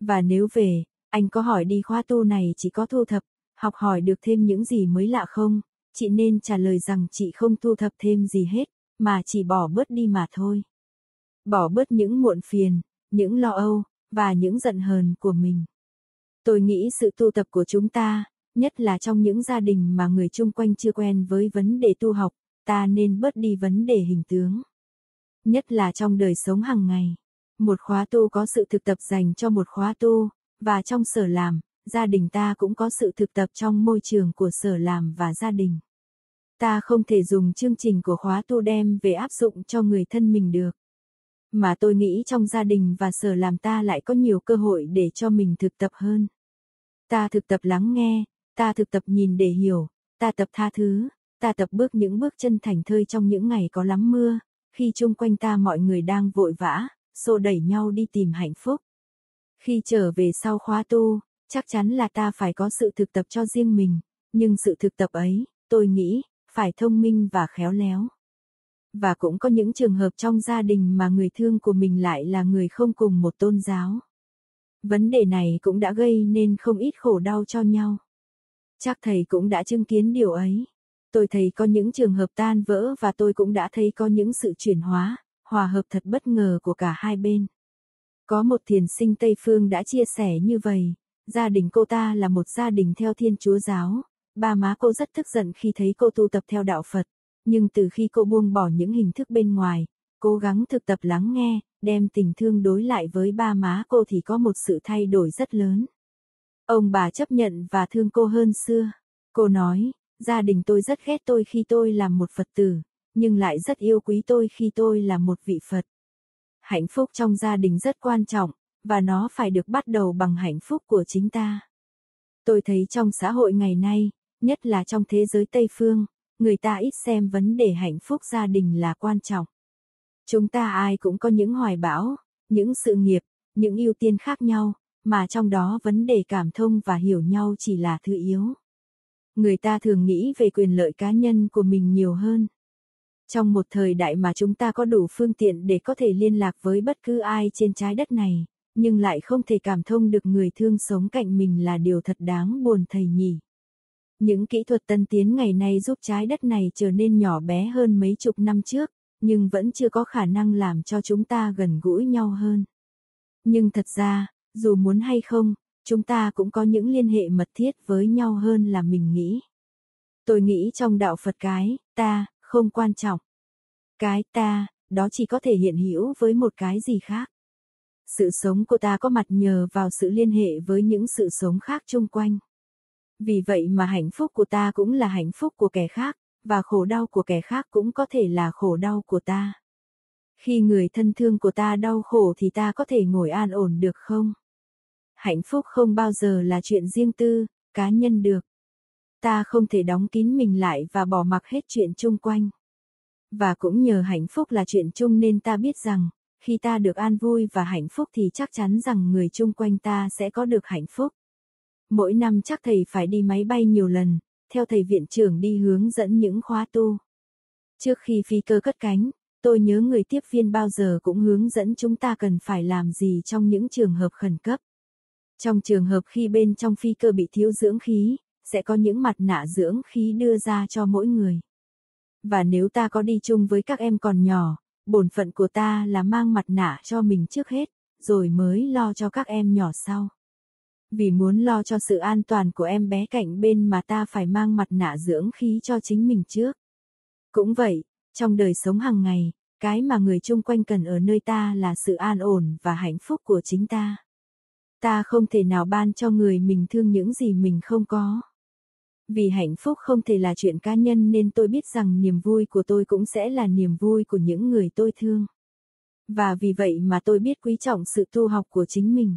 Và nếu về, anh có hỏi đi khóa tu này chỉ có thu thập, học hỏi được thêm những gì mới lạ không? Chị nên trả lời rằng chị không thu thập thêm gì hết, mà chỉ bỏ bớt đi mà thôi. Bỏ bớt những muộn phiền, những lo âu, và những giận hờn của mình. Tôi nghĩ sự tu tập của chúng ta, nhất là trong những gia đình mà người chung quanh chưa quen với vấn đề tu học, ta nên bớt đi vấn đề hình tướng. Nhất là trong đời sống hàng ngày. Một khóa tu có sự thực tập dành cho một khóa tu, và trong sở làm, gia đình ta cũng có sự thực tập trong môi trường của sở làm và gia đình. Ta không thể dùng chương trình của khóa tu đem về áp dụng cho người thân mình được. Mà tôi nghĩ trong gia đình và sở làm ta lại có nhiều cơ hội để cho mình thực tập hơn. Ta thực tập lắng nghe, ta thực tập nhìn để hiểu, ta tập tha thứ, ta tập bước những bước chân thành thơi trong những ngày có lắm mưa, khi chung quanh ta mọi người đang vội vã, xô đẩy nhau đi tìm hạnh phúc. Khi trở về sau khóa tu, chắc chắn là ta phải có sự thực tập cho riêng mình, nhưng sự thực tập ấy, tôi nghĩ, phải thông minh và khéo léo. Và cũng có những trường hợp trong gia đình mà người thương của mình lại là người không cùng một tôn giáo. Vấn đề này cũng đã gây nên không ít khổ đau cho nhau. Chắc thầy cũng đã chứng kiến điều ấy. Tôi thấy có những trường hợp tan vỡ và tôi cũng đã thấy có những sự chuyển hóa, hòa hợp thật bất ngờ của cả hai bên. Có một thiền sinh Tây Phương đã chia sẻ như vậy. Gia đình cô ta là một gia đình theo Thiên Chúa giáo, ba má cô rất tức giận khi thấy cô tu tập theo đạo Phật, nhưng từ khi cô buông bỏ những hình thức bên ngoài, cố gắng thực tập lắng nghe, đem tình thương đối lại với ba má cô thì có một sự thay đổi rất lớn. Ông bà chấp nhận và thương cô hơn xưa. Cô nói, gia đình tôi rất ghét tôi khi tôi làm một Phật tử, nhưng lại rất yêu quý tôi khi tôi là một vị Phật. Hạnh phúc trong gia đình rất quan trọng. Và nó phải được bắt đầu bằng hạnh phúc của chính ta. Tôi thấy trong xã hội ngày nay, nhất là trong thế giới Tây Phương, người ta ít xem vấn đề hạnh phúc gia đình là quan trọng. Chúng ta ai cũng có những hoài bão, những sự nghiệp, những ưu tiên khác nhau, mà trong đó vấn đề cảm thông và hiểu nhau chỉ là thứ yếu. Người ta thường nghĩ về quyền lợi cá nhân của mình nhiều hơn. Trong một thời đại mà chúng ta có đủ phương tiện để có thể liên lạc với bất cứ ai trên trái đất này, nhưng lại không thể cảm thông được người thương sống cạnh mình là điều thật đáng buồn thầy nhỉ. Những kỹ thuật tân tiến ngày nay giúp trái đất này trở nên nhỏ bé hơn mấy chục năm trước, nhưng vẫn chưa có khả năng làm cho chúng ta gần gũi nhau hơn. Nhưng thật ra, dù muốn hay không, chúng ta cũng có những liên hệ mật thiết với nhau hơn là mình nghĩ. Tôi nghĩ trong đạo Phật cái ta không quan trọng. Cái ta, đó chỉ có thể hiện hữu với một cái gì khác. Sự sống của ta có mặt nhờ vào sự liên hệ với những sự sống khác chung quanh. Vì vậy mà hạnh phúc của ta cũng là hạnh phúc của kẻ khác, và khổ đau của kẻ khác cũng có thể là khổ đau của ta. Khi người thân thương của ta đau khổ thì ta có thể ngồi an ổn được không? Hạnh phúc không bao giờ là chuyện riêng tư, cá nhân được. Ta không thể đóng kín mình lại và bỏ mặc hết chuyện chung quanh. Và cũng nhờ hạnh phúc là chuyện chung nên ta biết rằng, khi ta được an vui và hạnh phúc thì chắc chắn rằng người chung quanh ta sẽ có được hạnh phúc. Mỗi năm chắc thầy phải đi máy bay nhiều lần, theo thầy viện trưởng đi hướng dẫn những khóa tu. Trước khi phi cơ cất cánh, tôi nhớ người tiếp viên bao giờ cũng hướng dẫn chúng ta cần phải làm gì trong những trường hợp khẩn cấp. Trong trường hợp khi bên trong phi cơ bị thiếu dưỡng khí, sẽ có những mặt nạ dưỡng khí đưa ra cho mỗi người. Và nếu ta có đi chung với các em còn nhỏ, bổn phận của ta là mang mặt nạ cho mình trước hết, rồi mới lo cho các em nhỏ sau. Vì muốn lo cho sự an toàn của em bé cạnh bên mà ta phải mang mặt nạ dưỡng khí cho chính mình trước. Cũng vậy, trong đời sống hàng ngày, cái mà người chung quanh cần ở nơi ta là sự an ổn và hạnh phúc của chính ta. Ta không thể nào ban cho người mình thương những gì mình không có. Vì hạnh phúc không thể là chuyện cá nhân nên tôi biết rằng niềm vui của tôi cũng sẽ là niềm vui của những người tôi thương. Và vì vậy mà tôi biết quý trọng sự tu học của chính mình.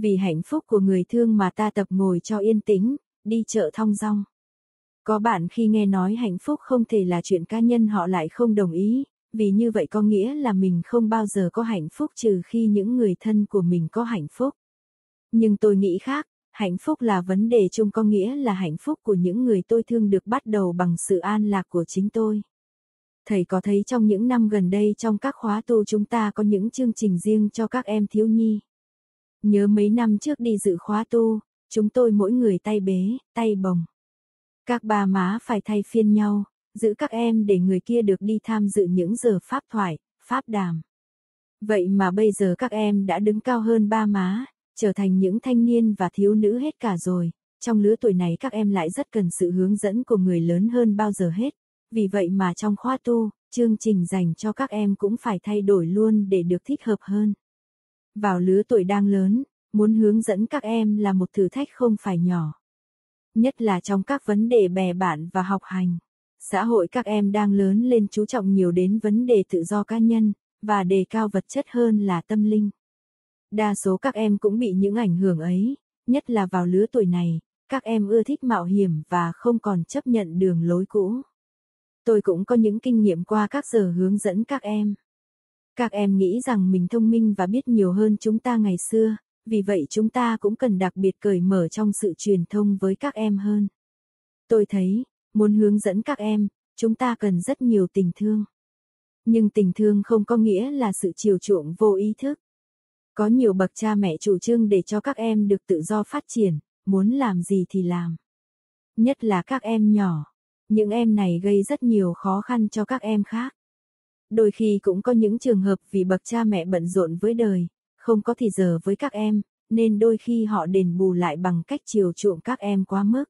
Vì hạnh phúc của người thương mà ta tập ngồi cho yên tĩnh, đi chợ thong dong. Có bạn khi nghe nói hạnh phúc không thể là chuyện cá nhân họ lại không đồng ý, vì như vậy có nghĩa là mình không bao giờ có hạnh phúc trừ khi những người thân của mình có hạnh phúc. nhưng tôi nghĩ khác. Hạnh phúc là vấn đề chung, có nghĩa là hạnh phúc của những người tôi thương được bắt đầu bằng sự an lạc của chính tôi. Thầy có thấy trong những năm gần đây trong các khóa tu chúng ta có những chương trình riêng cho các em thiếu nhi. Nhớ mấy năm trước đi dự khóa tu, chúng tôi mỗi người tay bế, tay bồng. Các bà má phải thay phiên nhau, giữ các em để người kia được đi tham dự những giờ pháp thoại, pháp đàm. Vậy mà bây giờ các em đã đứng cao hơn ba má, trở thành những thanh niên và thiếu nữ hết cả rồi. Trong lứa tuổi này các em lại rất cần sự hướng dẫn của người lớn hơn bao giờ hết. Vì vậy mà trong khóa tu, chương trình dành cho các em cũng phải thay đổi luôn để được thích hợp hơn. Vào lứa tuổi đang lớn, muốn hướng dẫn các em là một thử thách không phải nhỏ. Nhất là trong các vấn đề bè bạn và học hành. Xã hội các em đang lớn lên chú trọng nhiều đến vấn đề tự do cá nhân, và đề cao vật chất hơn là tâm linh. Đa số các em cũng bị những ảnh hưởng ấy, nhất là vào lứa tuổi này, các em ưa thích mạo hiểm và không còn chấp nhận đường lối cũ. Tôi cũng có những kinh nghiệm qua các giờ hướng dẫn các em. Các em nghĩ rằng mình thông minh và biết nhiều hơn chúng ta ngày xưa, vì vậy chúng ta cũng cần đặc biệt cởi mở trong sự truyền thông với các em hơn. Tôi thấy, muốn hướng dẫn các em, chúng ta cần rất nhiều tình thương. Nhưng tình thương không có nghĩa là sự chiều chuộng vô ý thức. Có nhiều bậc cha mẹ chủ trương để cho các em được tự do phát triển, muốn làm gì thì làm. Nhất là các em nhỏ. Những em này gây rất nhiều khó khăn cho các em khác. Đôi khi cũng có những trường hợp vì bậc cha mẹ bận rộn với đời, không có thì giờ với các em, nên đôi khi họ đền bù lại bằng cách chiều chuộng các em quá mức.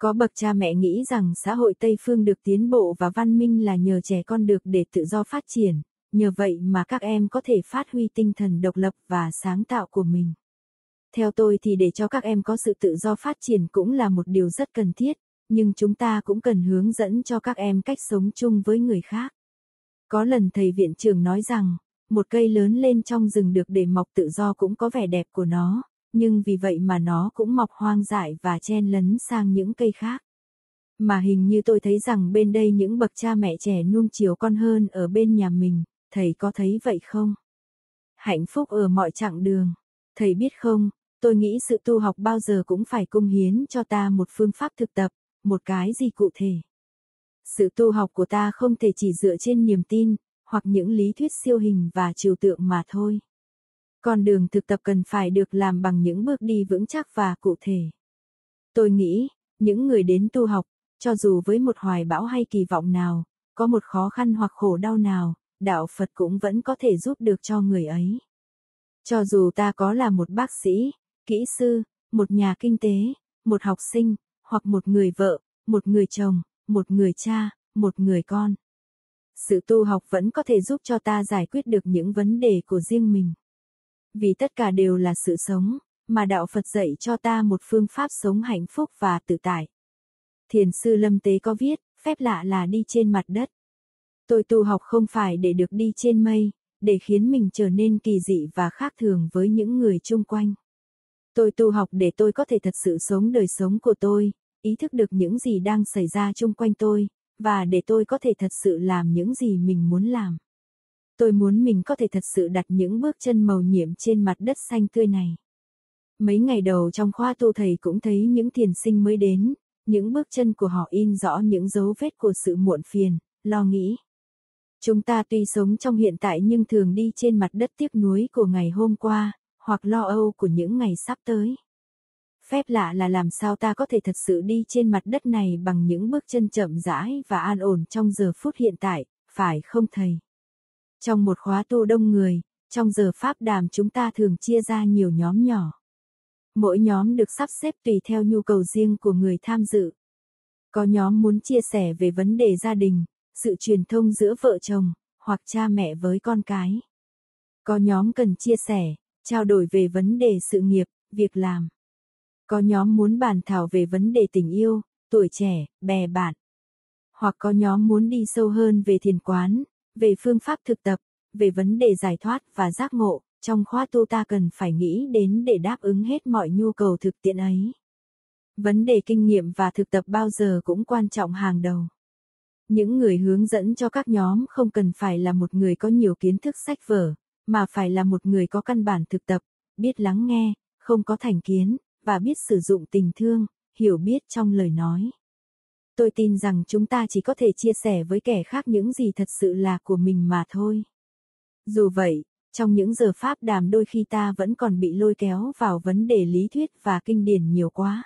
Có bậc cha mẹ nghĩ rằng xã hội Tây Phương được tiến bộ và văn minh là nhờ trẻ con được để tự do phát triển, nhờ vậy mà các em có thể phát huy tinh thần độc lập và sáng tạo của mình. Theo tôi thì để cho các em có sự tự do phát triển cũng là một điều rất cần thiết, nhưng chúng ta cũng cần hướng dẫn cho các em cách sống chung với người khác. Có lần thầy viện trưởng nói rằng, một cây lớn lên trong rừng được để mọc tự do cũng có vẻ đẹp của nó, nhưng vì vậy mà nó cũng mọc hoang dại và chen lấn sang những cây khác. Mà hình như tôi thấy rằng bên đây những bậc cha mẹ trẻ nuông chiều con hơn ở bên nhà mình, thầy có thấy vậy không? Hạnh phúc ở mọi chặng đường. Thầy biết không, tôi nghĩ sự tu học bao giờ cũng phải cung hiến cho ta một phương pháp thực tập, một cái gì cụ thể. Sự tu học của ta không thể chỉ dựa trên niềm tin, hoặc những lý thuyết siêu hình và trừu tượng mà thôi. Con đường thực tập cần phải được làm bằng những bước đi vững chắc và cụ thể. Tôi nghĩ, những người đến tu học, cho dù với một hoài bão hay kỳ vọng nào, có một khó khăn hoặc khổ đau nào, đạo Phật cũng vẫn có thể giúp được cho người ấy. Cho dù ta có là một bác sĩ, kỹ sư, một nhà kinh tế, một học sinh, hoặc một người vợ, một người chồng, một người cha, một người con. Sự tu học vẫn có thể giúp cho ta giải quyết được những vấn đề của riêng mình. Vì tất cả đều là sự sống, mà đạo Phật dạy cho ta một phương pháp sống hạnh phúc và tự tại. Thiền sư Lâm Tế có viết, phép lạ là đi trên mặt đất. Tôi tu học không phải để được đi trên mây, để khiến mình trở nên kỳ dị và khác thường với những người chung quanh. Tôi tu học để tôi có thể thật sự sống đời sống của tôi, ý thức được những gì đang xảy ra chung quanh tôi, và để tôi có thể thật sự làm những gì mình muốn làm. Tôi muốn mình có thể thật sự đặt những bước chân mầu nhiệm trên mặt đất xanh tươi này. Mấy ngày đầu trong khóa tu thầy cũng thấy những thiền sinh mới đến, những bước chân của họ in rõ những dấu vết của sự muộn phiền, lo nghĩ. Chúng ta tuy sống trong hiện tại nhưng thường đi trên mặt đất tiếc nuối của ngày hôm qua, hoặc lo âu của những ngày sắp tới. Phép lạ là làm sao ta có thể thật sự đi trên mặt đất này bằng những bước chân chậm rãi và an ổn trong giờ phút hiện tại, phải không thầy? Trong một khóa tu đông người, trong giờ pháp đàm chúng ta thường chia ra nhiều nhóm nhỏ. Mỗi nhóm được sắp xếp tùy theo nhu cầu riêng của người tham dự. Có nhóm muốn chia sẻ về vấn đề gia đình, sự truyền thông giữa vợ chồng, hoặc cha mẹ với con cái. Có nhóm cần chia sẻ, trao đổi về vấn đề sự nghiệp, việc làm. Có nhóm muốn bàn thảo về vấn đề tình yêu, tuổi trẻ, bè bạn. Hoặc có nhóm muốn đi sâu hơn về thiền quán, về phương pháp thực tập, về vấn đề giải thoát và giác ngộ. Trong khóa tu ta cần phải nghĩ đến để đáp ứng hết mọi nhu cầu thực tiễn ấy. Vấn đề kinh nghiệm và thực tập bao giờ cũng quan trọng hàng đầu. Những người hướng dẫn cho các nhóm không cần phải là một người có nhiều kiến thức sách vở, mà phải là một người có căn bản thực tập, biết lắng nghe, không có thành kiến, và biết sử dụng tình thương, hiểu biết trong lời nói. Tôi tin rằng chúng ta chỉ có thể chia sẻ với kẻ khác những gì thật sự là của mình mà thôi. Dù vậy, trong những giờ pháp đàm đôi khi ta vẫn còn bị lôi kéo vào vấn đề lý thuyết và kinh điển nhiều quá.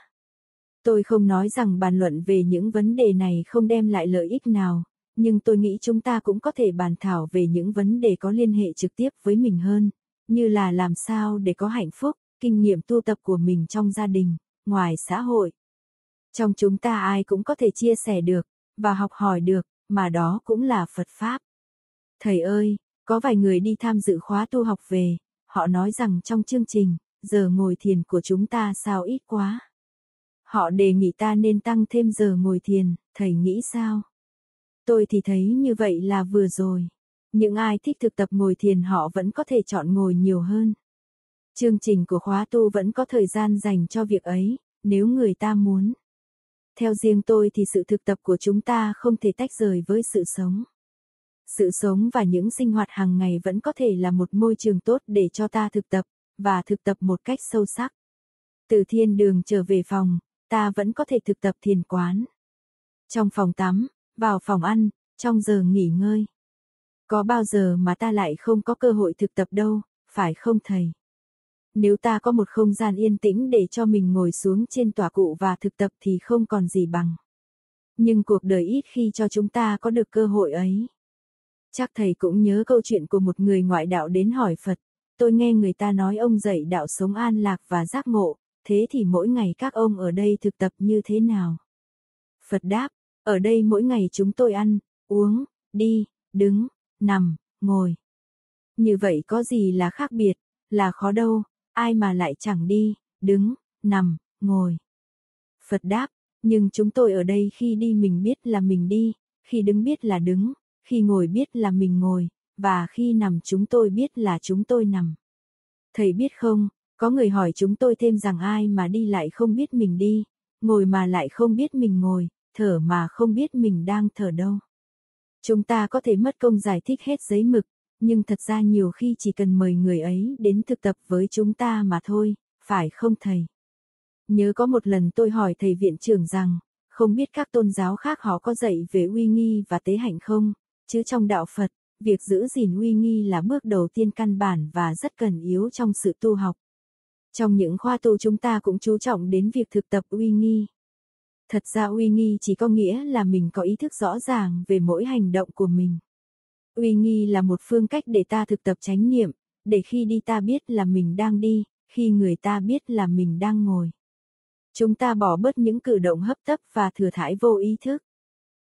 Tôi không nói rằng bàn luận về những vấn đề này không đem lại lợi ích nào, nhưng tôi nghĩ chúng ta cũng có thể bàn thảo về những vấn đề có liên hệ trực tiếp với mình hơn, như là làm sao để có hạnh phúc, kinh nghiệm tu tập của mình trong gia đình, ngoài xã hội. Trong chúng ta ai cũng có thể chia sẻ được, và học hỏi được, mà đó cũng là Phật Pháp. Thầy ơi, có vài người đi tham dự khóa tu học về, họ nói rằng trong chương trình, giờ ngồi thiền của chúng ta sao ít quá. Họ đề nghị ta nên tăng thêm giờ ngồi thiền, thầy nghĩ sao? Tôi thì thấy như vậy là vừa rồi. Những ai thích thực tập ngồi thiền họ vẫn có thể chọn ngồi nhiều hơn. Chương trình của khóa tu vẫn có thời gian dành cho việc ấy, nếu người ta muốn. Theo riêng tôi thì sự thực tập của chúng ta không thể tách rời với sự sống. Sự sống và những sinh hoạt hàng ngày vẫn có thể là một môi trường tốt để cho ta thực tập, và thực tập một cách sâu sắc. Từ thiên đường trở về phòng, ta vẫn có thể thực tập thiền quán. Trong phòng tắm, vào phòng ăn, trong giờ nghỉ ngơi. Có bao giờ mà ta lại không có cơ hội thực tập đâu, phải không thầy? Nếu ta có một không gian yên tĩnh để cho mình ngồi xuống trên tòa cụ và thực tập thì không còn gì bằng. Nhưng cuộc đời ít khi cho chúng ta có được cơ hội ấy. Chắc thầy cũng nhớ câu chuyện của một người ngoại đạo đến hỏi Phật. Tôi nghe người ta nói ông dạy đạo sống an lạc và giác ngộ, thế thì mỗi ngày các ông ở đây thực tập như thế nào? Phật đáp, ở đây mỗi ngày chúng tôi ăn, uống, đi, đứng, nằm, ngồi. Như vậy có gì là khác biệt, là khó đâu, ai mà lại chẳng đi, đứng, nằm, ngồi. Phật đáp, nhưng chúng tôi ở đây khi đi mình biết là mình đi, khi đứng biết là đứng, khi ngồi biết là mình ngồi, và khi nằm chúng tôi biết là chúng tôi nằm. Thầy biết không, có người hỏi chúng tôi thêm rằng ai mà đi lại không biết mình đi, ngồi mà lại không biết mình ngồi, thở mà không biết mình đang thở đâu. Chúng ta có thể mất công giải thích hết giấy mực, nhưng thật ra nhiều khi chỉ cần mời người ấy đến thực tập với chúng ta mà thôi, phải không thầy? Nhớ có một lần tôi hỏi thầy viện trưởng rằng, không biết các tôn giáo khác họ có dạy về uy nghi và tế hạnh không, chứ trong đạo Phật, việc giữ gìn uy nghi là bước đầu tiên căn bản và rất cần yếu trong sự tu học. Trong những khóa tu chúng ta cũng chú trọng đến việc thực tập uy nghi. Thật ra uy nghi chỉ có nghĩa là mình có ý thức rõ ràng về mỗi hành động của mình. Uy nghi là một phương cách để ta thực tập chánh niệm, để khi đi ta biết là mình đang đi, khi người ta biết là mình đang ngồi. Chúng ta bỏ bớt những cử động hấp tấp và thừa thãi vô ý thức.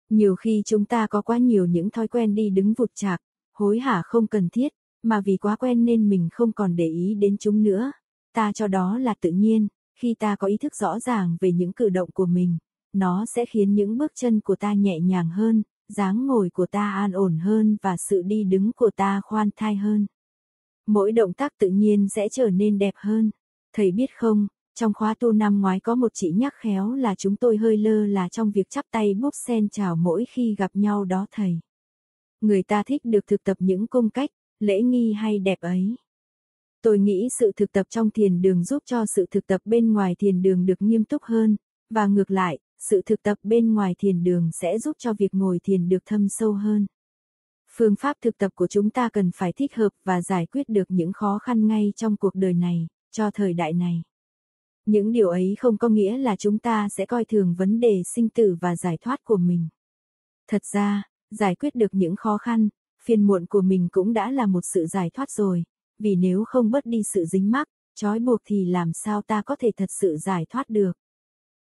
Nhiều khi chúng ta có quá nhiều những thói quen đi đứng vụt chạc, hối hả không cần thiết, mà vì quá quen nên mình không còn để ý đến chúng nữa. Ta cho đó là tự nhiên, khi ta có ý thức rõ ràng về những cử động của mình, nó sẽ khiến những bước chân của ta nhẹ nhàng hơn, dáng ngồi của ta an ổn hơn và sự đi đứng của ta khoan thai hơn. Mỗi động tác tự nhiên sẽ trở nên đẹp hơn. Thầy biết không, trong khóa tu năm ngoái có một chị nhắc khéo là chúng tôi hơi lơ là trong việc chắp tay búp sen chào mỗi khi gặp nhau đó thầy. Người ta thích được thực tập những cung cách, lễ nghi hay đẹp ấy. Tôi nghĩ sự thực tập trong thiền đường giúp cho sự thực tập bên ngoài thiền đường được nghiêm túc hơn, và ngược lại, sự thực tập bên ngoài thiền đường sẽ giúp cho việc ngồi thiền được thâm sâu hơn. Phương pháp thực tập của chúng ta cần phải thích hợp và giải quyết được những khó khăn ngay trong cuộc đời này, cho thời đại này. Những điều ấy không có nghĩa là chúng ta sẽ coi thường vấn đề sinh tử và giải thoát của mình. Thật ra, giải quyết được những khó khăn, phiền muộn của mình cũng đã là một sự giải thoát rồi, vì nếu không bớt đi sự dính mắc, trói buộc thì làm sao ta có thể thật sự giải thoát được.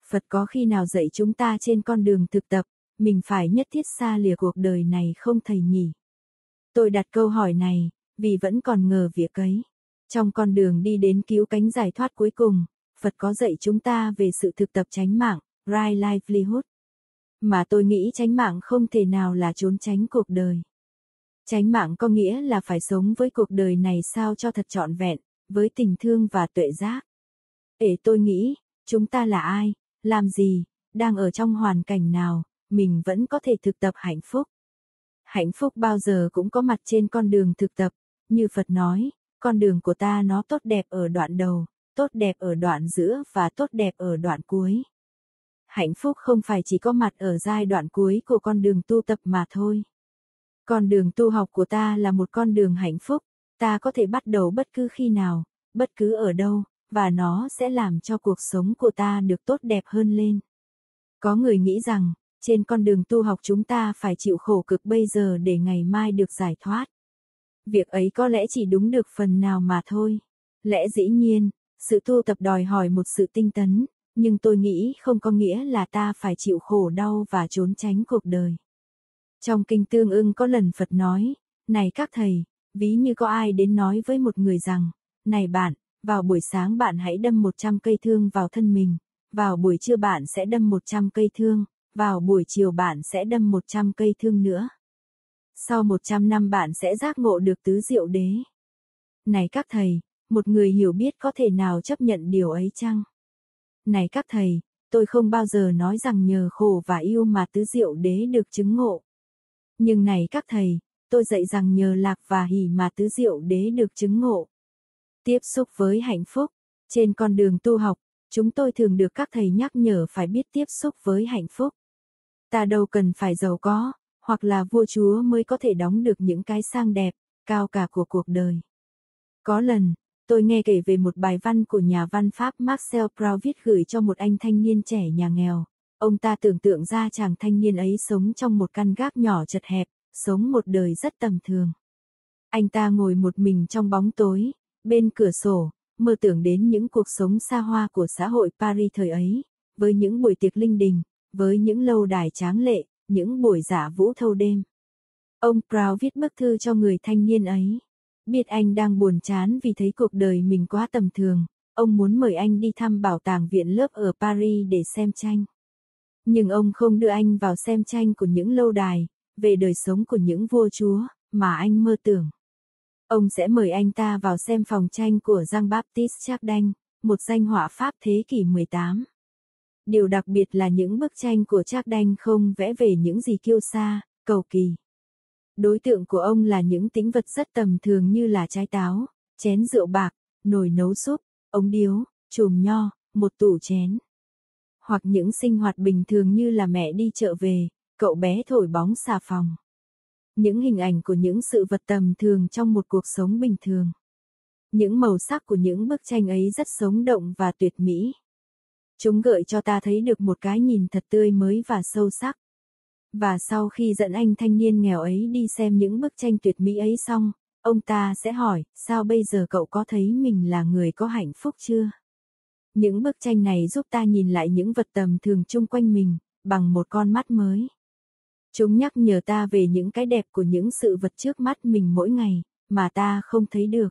Phật có khi nào dạy chúng ta trên con đường thực tập, mình phải nhất thiết xa lìa cuộc đời này không thầy nhỉ? Tôi đặt câu hỏi này, vì vẫn còn ngờ việc ấy. Trong con đường đi đến cứu cánh giải thoát cuối cùng, Phật có dạy chúng ta về sự thực tập chánh mạng, right livelihood. Mà tôi nghĩ chánh mạng không thể nào là trốn tránh cuộc đời. Chánh mạng có nghĩa là phải sống với cuộc đời này sao cho thật trọn vẹn, với tình thương và tuệ giác. Để tôi nghĩ, chúng ta là ai, làm gì, đang ở trong hoàn cảnh nào, mình vẫn có thể thực tập hạnh phúc. Hạnh phúc bao giờ cũng có mặt trên con đường thực tập, như Phật nói, con đường của ta nó tốt đẹp ở đoạn đầu, tốt đẹp ở đoạn giữa và tốt đẹp ở đoạn cuối. Hạnh phúc không phải chỉ có mặt ở giai đoạn cuối của con đường tu tập mà thôi. Con đường tu học của ta là một con đường hạnh phúc, ta có thể bắt đầu bất cứ khi nào, bất cứ ở đâu, và nó sẽ làm cho cuộc sống của ta được tốt đẹp hơn lên. Có người nghĩ rằng, trên con đường tu học chúng ta phải chịu khổ cực bây giờ để ngày mai được giải thoát. Việc ấy có lẽ chỉ đúng được phần nào mà thôi. Lẽ dĩ nhiên, sự tu tập đòi hỏi một sự tinh tấn, nhưng tôi nghĩ không có nghĩa là ta phải chịu khổ đau và trốn tránh cuộc đời. Trong kinh Tương Ưng có lần Phật nói, này các thầy, ví như có ai đến nói với một người rằng, này bạn, vào buổi sáng bạn hãy đâm một trăm cây thương vào thân mình, vào buổi trưa bạn sẽ đâm một trăm cây thương, vào buổi chiều bạn sẽ đâm một trăm cây thương nữa. Sau một trăm năm bạn sẽ giác ngộ được tứ diệu đế. Này các thầy, một người hiểu biết có thể nào chấp nhận điều ấy chăng? Này các thầy, tôi không bao giờ nói rằng nhờ khổ và yêu mà tứ diệu đế được chứng ngộ. Nhưng này các thầy, tôi dạy rằng nhờ lạc và hỷ mà tứ diệu đế được chứng ngộ. Tiếp xúc với hạnh phúc. Trên con đường tu học, chúng tôi thường được các thầy nhắc nhở phải biết tiếp xúc với hạnh phúc. Ta đâu cần phải giàu có, hoặc là vua chúa mới có thể đóng được những cái sang đẹp, cao cả của cuộc đời. Có lần, tôi nghe kể về một bài văn của nhà văn Pháp Marcel Proust viết gửi cho một anh thanh niên trẻ nhà nghèo. Ông ta tưởng tượng ra chàng thanh niên ấy sống trong một căn gác nhỏ chật hẹp, sống một đời rất tầm thường. Anh ta ngồi một mình trong bóng tối, bên cửa sổ, mơ tưởng đến những cuộc sống xa hoa của xã hội Paris thời ấy, với những buổi tiệc linh đình, với những lâu đài tráng lệ, những buổi giả vũ thâu đêm. Ông Proust viết bức thư cho người thanh niên ấy. Biết anh đang buồn chán vì thấy cuộc đời mình quá tầm thường, ông muốn mời anh đi thăm bảo tàng viện lớp ở Paris để xem tranh. Nhưng ông không đưa anh vào xem tranh của những lâu đài, về đời sống của những vua chúa, mà anh mơ tưởng. Ông sẽ mời anh ta vào xem phòng tranh của Jean Baptiste Chardin, một danh họa Pháp thế kỷ mười tám. Điều đặc biệt là những bức tranh của Chardin không vẽ về những gì kiêu sa, cầu kỳ. Đối tượng của ông là những tĩnh vật rất tầm thường như là trái táo, chén rượu bạc, nồi nấu súp, ống điếu, chùm nho, một tủ chén. Hoặc những sinh hoạt bình thường như là mẹ đi chợ về, cậu bé thổi bóng xà phòng. Những hình ảnh của những sự vật tầm thường trong một cuộc sống bình thường. Những màu sắc của những bức tranh ấy rất sống động và tuyệt mỹ. Chúng gợi cho ta thấy được một cái nhìn thật tươi mới và sâu sắc. Và sau khi dẫn anh thanh niên nghèo ấy đi xem những bức tranh tuyệt mỹ ấy xong, ông ta sẽ hỏi, sao bây giờ cậu có thấy mình là người có hạnh phúc chưa? Những bức tranh này giúp ta nhìn lại những vật tầm thường chung quanh mình, bằng một con mắt mới. Chúng nhắc nhở ta về những cái đẹp của những sự vật trước mắt mình mỗi ngày, mà ta không thấy được.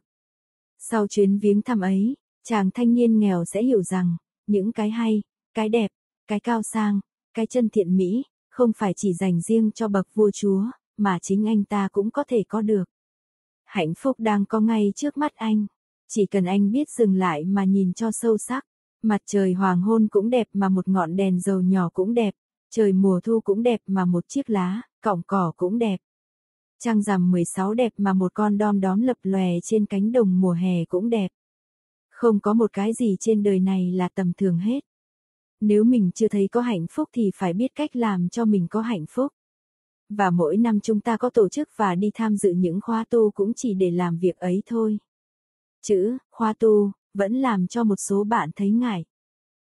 Sau chuyến viếng thăm ấy, chàng thanh niên nghèo sẽ hiểu rằng, những cái hay, cái đẹp, cái cao sang, cái chân thiện mỹ, không phải chỉ dành riêng cho bậc vua chúa, mà chính anh ta cũng có thể có được. Hạnh phúc đang có ngay trước mắt anh. Chỉ cần anh biết dừng lại mà nhìn cho sâu sắc. Mặt trời hoàng hôn cũng đẹp mà một ngọn đèn dầu nhỏ cũng đẹp. Trời mùa thu cũng đẹp mà một chiếc lá, cọng cỏ cũng đẹp. Trăng rằm mười sáu đẹp mà một con đom đóm lập lòe trên cánh đồng mùa hè cũng đẹp. Không có một cái gì trên đời này là tầm thường hết. Nếu mình chưa thấy có hạnh phúc thì phải biết cách làm cho mình có hạnh phúc. Và mỗi năm chúng ta có tổ chức và đi tham dự những khóa tu cũng chỉ để làm việc ấy thôi. Chữ khóa tu vẫn làm cho một số bạn thấy ngại.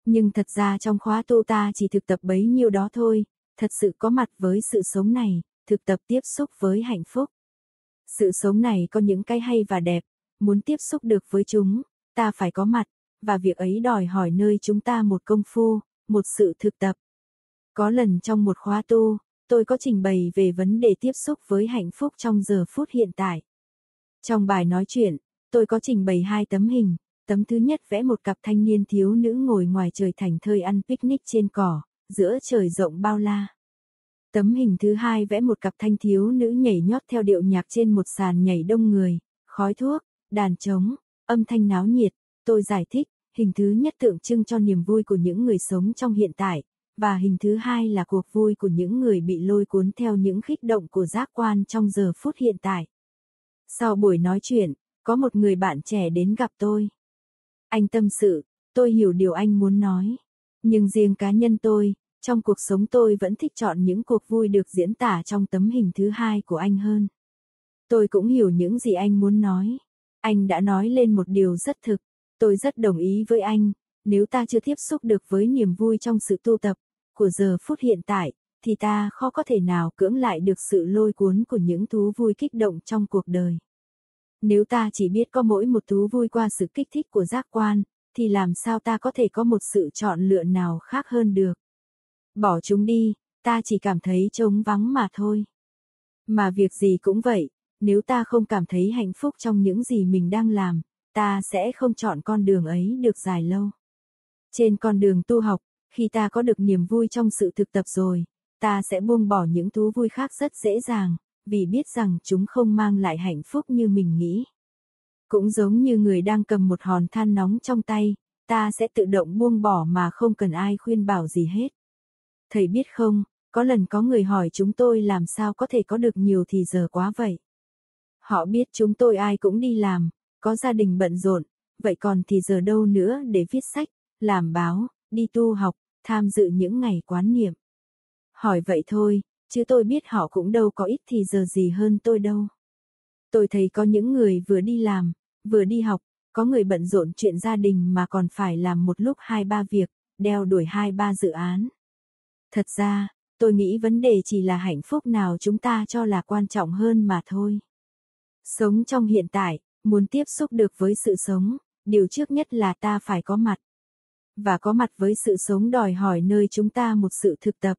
Nhưng thật ra trong khóa tu ta chỉ thực tập bấy nhiêu đó thôi, thật sự có mặt với sự sống này, thực tập tiếp xúc với hạnh phúc. Sự sống này có những cái hay và đẹp, muốn tiếp xúc được với chúng, ta phải có mặt, và việc ấy đòi hỏi nơi chúng ta một công phu, một sự thực tập. Có lần trong một khóa tu, tôi có trình bày về vấn đề tiếp xúc với hạnh phúc trong giờ phút hiện tại. Trong bài nói chuyện, tôi có trình bày hai tấm hình. Tấm thứ nhất vẽ một cặp thanh niên thiếu nữ ngồi ngoài trời thảnh thơi ăn picnic trên cỏ, giữa trời rộng bao la. Tấm hình thứ hai vẽ một cặp thanh thiếu nữ nhảy nhót theo điệu nhạc trên một sàn nhảy đông người, khói thuốc, đàn trống, âm thanh náo nhiệt. Tôi giải thích, hình thứ nhất tượng trưng cho niềm vui của những người sống trong hiện tại, và hình thứ hai là cuộc vui của những người bị lôi cuốn theo những khích động của giác quan trong giờ phút hiện tại. Sau buổi nói chuyện, có một người bạn trẻ đến gặp tôi. Anh tâm sự, tôi hiểu điều anh muốn nói. Nhưng riêng cá nhân tôi, trong cuộc sống tôi vẫn thích chọn những cuộc vui được diễn tả trong tấm hình thứ hai của anh hơn. Tôi cũng hiểu những gì anh muốn nói. Anh đã nói lên một điều rất thực. Tôi rất đồng ý với anh. Nếu ta chưa tiếp xúc được với niềm vui trong sự tu tập của giờ phút hiện tại, thì ta khó có thể nào cưỡng lại được sự lôi cuốn của những thú vui kích động trong cuộc đời. Nếu ta chỉ biết có mỗi một thú vui qua sự kích thích của giác quan, thì làm sao ta có thể có một sự chọn lựa nào khác hơn được. Bỏ chúng đi, ta chỉ cảm thấy trống vắng mà thôi. Mà việc gì cũng vậy, nếu ta không cảm thấy hạnh phúc trong những gì mình đang làm, ta sẽ không chọn con đường ấy được dài lâu. Trên con đường tu học, khi ta có được niềm vui trong sự thực tập rồi, ta sẽ buông bỏ những thú vui khác rất dễ dàng, vì biết rằng chúng không mang lại hạnh phúc như mình nghĩ. Cũng giống như người đang cầm một hòn than nóng trong tay, ta sẽ tự động buông bỏ mà không cần ai khuyên bảo gì hết. Thầy biết không, có lần có người hỏi chúng tôi làm sao có thể có được nhiều thì giờ quá vậy. Họ biết chúng tôi ai cũng đi làm, có gia đình bận rộn, vậy còn thì giờ đâu nữa để viết sách, làm báo, đi tu học, tham dự những ngày quán niệm. Hỏi vậy thôi, chứ tôi biết họ cũng đâu có ít thì giờ gì hơn tôi đâu. Tôi thấy có những người vừa đi làm, vừa đi học, có người bận rộn chuyện gia đình mà còn phải làm một lúc hai ba việc, đeo đuổi hai ba dự án. Thật ra, tôi nghĩ vấn đề chỉ là hạnh phúc nào chúng ta cho là quan trọng hơn mà thôi. Sống trong hiện tại, muốn tiếp xúc được với sự sống, điều trước nhất là ta phải có mặt. Và có mặt với sự sống đòi hỏi nơi chúng ta một sự thực tập.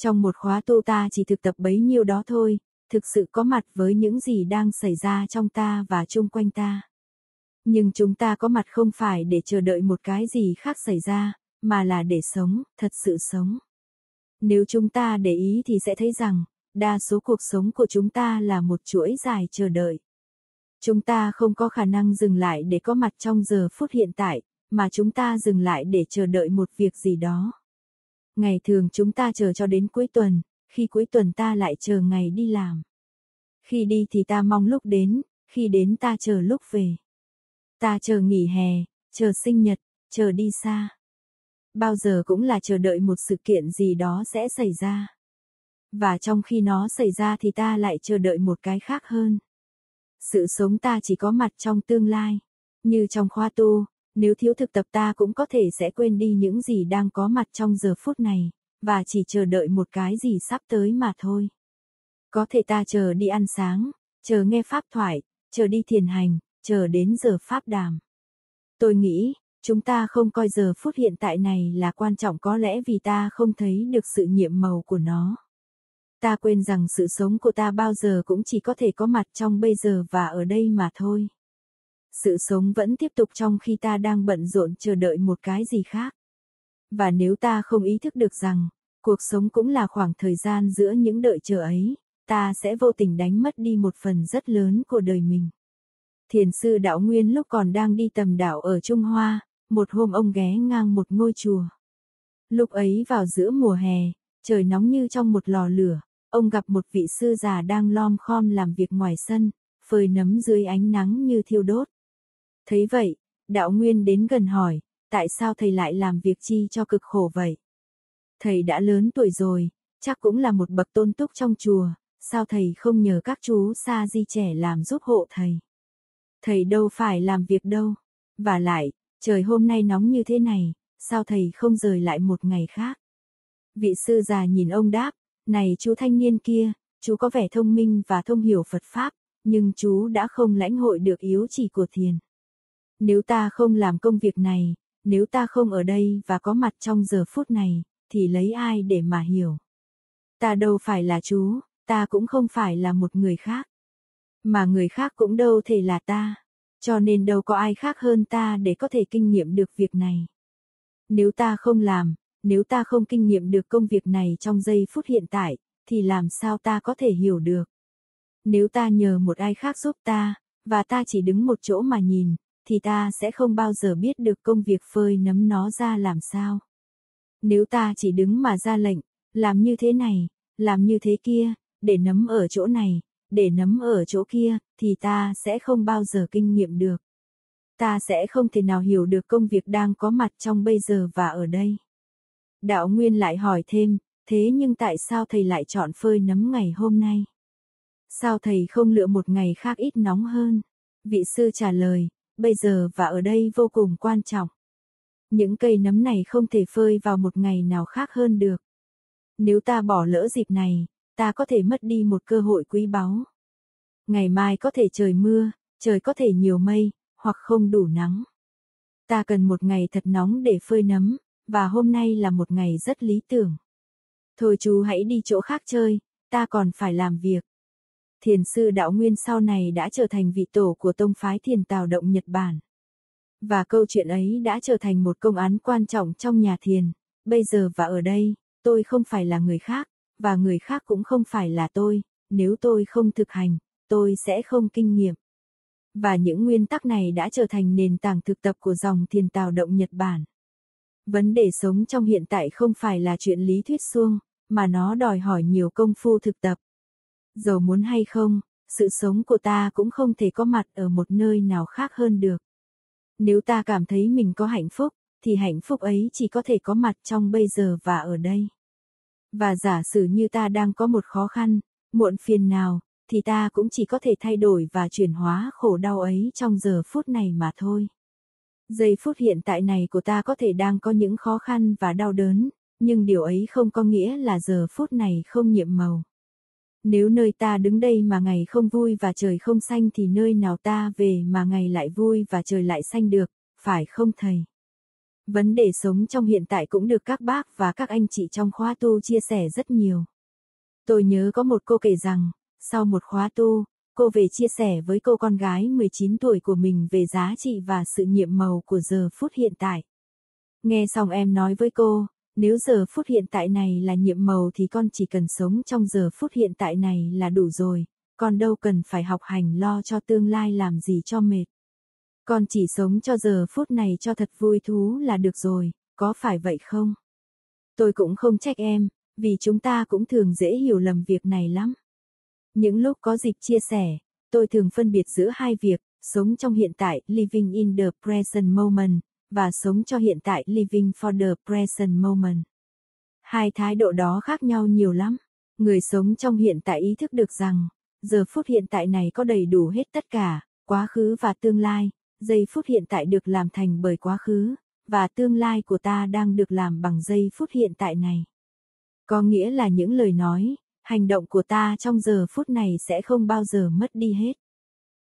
Trong một khóa tu ta chỉ thực tập bấy nhiêu đó thôi, thực sự có mặt với những gì đang xảy ra trong ta và chung quanh ta. Nhưng chúng ta có mặt không phải để chờ đợi một cái gì khác xảy ra, mà là để sống, thật sự sống. Nếu chúng ta để ý thì sẽ thấy rằng, đa số cuộc sống của chúng ta là một chuỗi dài chờ đợi. Chúng ta không có khả năng dừng lại để có mặt trong giờ phút hiện tại, mà chúng ta dừng lại để chờ đợi một việc gì đó. Ngày thường chúng ta chờ cho đến cuối tuần, khi cuối tuần ta lại chờ ngày đi làm. Khi đi thì ta mong lúc đến, khi đến ta chờ lúc về. Ta chờ nghỉ hè, chờ sinh nhật, chờ đi xa. Bao giờ cũng là chờ đợi một sự kiện gì đó sẽ xảy ra. Và trong khi nó xảy ra thì ta lại chờ đợi một cái khác hơn. Sự sống ta chỉ có mặt trong tương lai. Như trong khóa tu, nếu thiếu thực tập ta cũng có thể sẽ quên đi những gì đang có mặt trong giờ phút này, và chỉ chờ đợi một cái gì sắp tới mà thôi. Có thể ta chờ đi ăn sáng, chờ nghe pháp thoại, chờ đi thiền hành, chờ đến giờ pháp đàm. Tôi nghĩ, chúng ta không coi giờ phút hiện tại này là quan trọng có lẽ vì ta không thấy được sự nhiệm màu của nó. Ta quên rằng sự sống của ta bao giờ cũng chỉ có thể có mặt trong bây giờ và ở đây mà thôi. Sự sống vẫn tiếp tục trong khi ta đang bận rộn chờ đợi một cái gì khác. Và nếu ta không ý thức được rằng, cuộc sống cũng là khoảng thời gian giữa những đợi chờ ấy, ta sẽ vô tình đánh mất đi một phần rất lớn của đời mình. Thiền sư Đạo Nguyên lúc còn đang đi tầm đạo ở Trung Hoa, một hôm ông ghé ngang một ngôi chùa. Lúc ấy vào giữa mùa hè, trời nóng như trong một lò lửa, ông gặp một vị sư già đang lom khom làm việc ngoài sân, phơi nấm dưới ánh nắng như thiêu đốt. Thấy vậy, Đạo Nguyên đến gần hỏi, tại sao thầy lại làm việc chi cho cực khổ vậy? Thầy đã lớn tuổi rồi, chắc cũng là một bậc tôn túc trong chùa, sao thầy không nhờ các chú sa di trẻ làm giúp hộ thầy? Thầy đâu phải làm việc đâu. Và lại, trời hôm nay nóng như thế này, sao thầy không rời lại một ngày khác? Vị sư già nhìn ông đáp, này chú thanh niên kia, chú có vẻ thông minh và thông hiểu Phật Pháp, nhưng chú đã không lãnh hội được yếu chỉ của thiền. Nếu ta không làm công việc này, nếu ta không ở đây và có mặt trong giờ phút này, thì lấy ai để mà hiểu? Ta đâu phải là chú, ta cũng không phải là một người khác. Mà người khác cũng đâu thể là ta, cho nên đâu có ai khác hơn ta để có thể kinh nghiệm được việc này. Nếu ta không làm, nếu ta không kinh nghiệm được công việc này trong giây phút hiện tại, thì làm sao ta có thể hiểu được? Nếu ta nhờ một ai khác giúp ta, và ta chỉ đứng một chỗ mà nhìn, thì ta sẽ không bao giờ biết được công việc phơi nấm nó ra làm sao. Nếu ta chỉ đứng mà ra lệnh, làm như thế này, làm như thế kia, để nấm ở chỗ này, để nấm ở chỗ kia, thì ta sẽ không bao giờ kinh nghiệm được. ta sẽ không thể nào hiểu được công việc đang có mặt trong bây giờ và ở đây. Đạo Nguyên lại hỏi thêm, thế nhưng tại sao thầy lại chọn phơi nấm ngày hôm nay? Sao thầy không lựa một ngày khác ít nóng hơn? Vị sư trả lời, bây giờ và ở đây vô cùng quan trọng. Những cây nấm này không thể phơi vào một ngày nào khác hơn được. Nếu ta bỏ lỡ dịp này, ta có thể mất đi một cơ hội quý báu. Ngày mai có thể trời mưa, trời có thể nhiều mây, hoặc không đủ nắng. Ta cần một ngày thật nóng để phơi nấm, và hôm nay là một ngày rất lý tưởng. Thôi chú hãy đi chỗ khác chơi, ta còn phải làm việc. Thiền sư Đạo Nguyên sau này đã trở thành vị tổ của tông phái Thiền Tào Động Nhật Bản. Và câu chuyện ấy đã trở thành một công án quan trọng trong nhà thiền. Bây giờ và ở đây, tôi không phải là người khác, và người khác cũng không phải là tôi. Nếu tôi không thực hành, tôi sẽ không kinh nghiệm. Và những nguyên tắc này đã trở thành nền tảng thực tập của dòng Thiền Tào Động Nhật Bản. Vấn đề sống trong hiện tại không phải là chuyện lý thuyết suông, mà nó đòi hỏi nhiều công phu thực tập. Dầu muốn hay không, sự sống của ta cũng không thể có mặt ở một nơi nào khác hơn được. Nếu ta cảm thấy mình có hạnh phúc, thì hạnh phúc ấy chỉ có thể có mặt trong bây giờ và ở đây. Và giả sử như ta đang có một khó khăn, muộn phiền nào, thì ta cũng chỉ có thể thay đổi và chuyển hóa khổ đau ấy trong giờ phút này mà thôi. Giây phút hiện tại này của ta có thể đang có những khó khăn và đau đớn, nhưng điều ấy không có nghĩa là giờ phút này không nhiệm màu. Nếu nơi ta đứng đây mà ngày không vui và trời không xanh thì nơi nào ta về mà ngày lại vui và trời lại xanh được, phải không thầy? Vấn đề sống trong hiện tại cũng được các bác và các anh chị trong khóa tu chia sẻ rất nhiều. Tôi nhớ có một cô kể rằng, sau một khóa tu, cô về chia sẻ với cô con gái mười chín tuổi của mình về giá trị và sự nhiệm màu của giờ phút hiện tại. Nghe xong em nói với cô, nếu giờ phút hiện tại này là nhiệm màu thì con chỉ cần sống trong giờ phút hiện tại này là đủ rồi, con đâu cần phải học hành lo cho tương lai làm gì cho mệt. Con chỉ sống cho giờ phút này cho thật vui thú là được rồi, có phải vậy không? Tôi cũng không trách em, vì chúng ta cũng thường dễ hiểu lầm việc này lắm. Những lúc có dịp chia sẻ, tôi thường phân biệt giữa hai việc, sống trong hiện tại living in the present moment, và sống cho hiện tại living for the present moment. Hai thái độ đó khác nhau nhiều lắm. Người sống trong hiện tại ý thức được rằng, giờ phút hiện tại này có đầy đủ hết tất cả, quá khứ và tương lai, giây phút hiện tại được làm thành bởi quá khứ, và tương lai của ta đang được làm bằng giây phút hiện tại này. Có nghĩa là những lời nói, hành động của ta trong giờ phút này sẽ không bao giờ mất đi hết.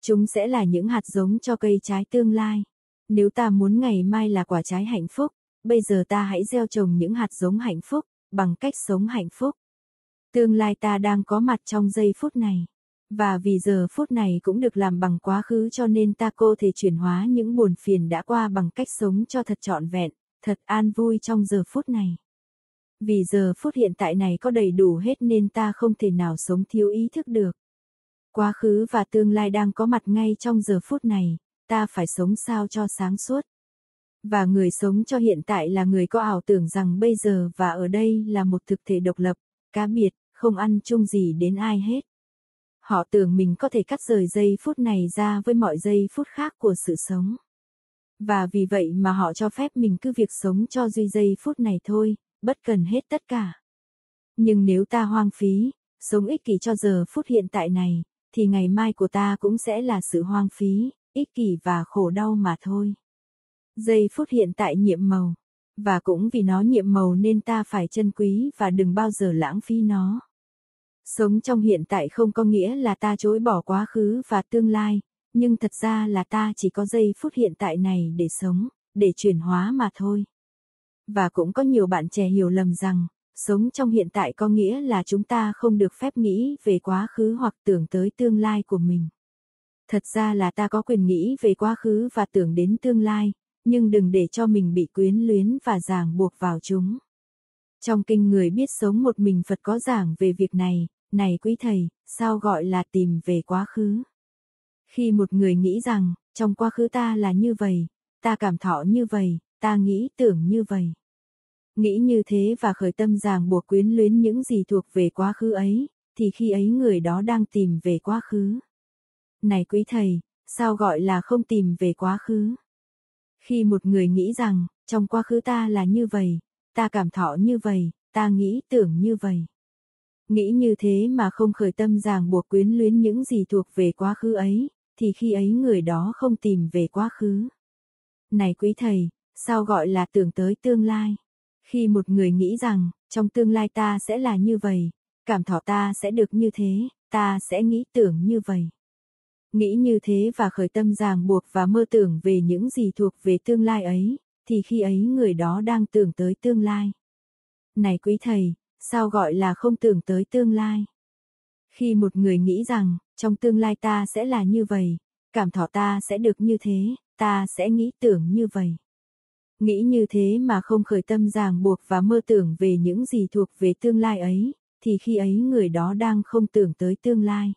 Chúng sẽ là những hạt giống cho cây trái tương lai. Nếu ta muốn ngày mai là quả trái hạnh phúc, bây giờ ta hãy gieo trồng những hạt giống hạnh phúc, bằng cách sống hạnh phúc. Tương lai ta đang có mặt trong giây phút này. Và vì giờ phút này cũng được làm bằng quá khứ cho nên ta có thể chuyển hóa những buồn phiền đã qua bằng cách sống cho thật trọn vẹn, thật an vui trong giờ phút này. Vì giờ phút hiện tại này có đầy đủ hết nên ta không thể nào sống thiếu ý thức được. Quá khứ và tương lai đang có mặt ngay trong giờ phút này. Ta phải sống sao cho sáng suốt. Và người sống cho hiện tại là người có ảo tưởng rằng bây giờ và ở đây là một thực thể độc lập, cá biệt, không ăn chung gì đến ai hết. Họ tưởng mình có thể cắt rời giây phút này ra với mọi giây phút khác của sự sống. Và vì vậy mà họ cho phép mình cứ việc sống cho duy giây phút này thôi, bất cần hết tất cả. Nhưng nếu ta hoang phí, sống ích kỷ cho giờ phút hiện tại này, thì ngày mai của ta cũng sẽ là sự hoang phí, ích kỷ và khổ đau mà thôi. Giây phút hiện tại nhiệm màu, và cũng vì nó nhiệm màu nên ta phải trân quý và đừng bao giờ lãng phí nó. Sống trong hiện tại không có nghĩa là ta chối bỏ quá khứ và tương lai, nhưng thật ra là ta chỉ có giây phút hiện tại này để sống, để chuyển hóa mà thôi. Và cũng có nhiều bạn trẻ hiểu lầm rằng, sống trong hiện tại có nghĩa là chúng ta không được phép nghĩ về quá khứ hoặc tưởng tới tương lai của mình. Thật ra là ta có quyền nghĩ về quá khứ và tưởng đến tương lai, nhưng đừng để cho mình bị quyến luyến và ràng buộc vào chúng. Trong kinh Người Biết Sống Một Mình Phật có giảng về việc này, này quý thầy, sao gọi là tìm về quá khứ? Khi một người nghĩ rằng, trong quá khứ ta là như vậy, ta cảm thọ như vậy, ta nghĩ tưởng như vậy. Nghĩ như thế và khởi tâm ràng buộc quyến luyến những gì thuộc về quá khứ ấy, thì khi ấy người đó đang tìm về quá khứ. Này quý thầy, Sao gọi là không tìm về quá khứ? Khi một người nghĩ rằng, trong quá khứ ta là như vậy, ta cảm thọ như vậy, ta nghĩ tưởng như vậy. Nghĩ như thế mà không khởi tâm ràng buộc quyến luyến những gì thuộc về quá khứ ấy, thì khi ấy người đó không tìm về quá khứ. Này quý thầy, sao gọi là tưởng tới tương lai? Khi một người nghĩ rằng, trong tương lai ta sẽ là như vậy, cảm thọ ta sẽ được như thế, ta sẽ nghĩ tưởng như vậy. Nghĩ như thế và khởi tâm ràng buộc và mơ tưởng về những gì thuộc về tương lai ấy, thì khi ấy người đó đang tưởng tới tương lai. Này quý thầy, sao gọi là không tưởng tới tương lai? Khi một người nghĩ rằng, trong tương lai ta sẽ là như vậy, cảm thọ ta sẽ được như thế, ta sẽ nghĩ tưởng như vậy. Nghĩ như thế mà không khởi tâm ràng buộc và mơ tưởng về những gì thuộc về tương lai ấy, thì khi ấy người đó đang không tưởng tới tương lai.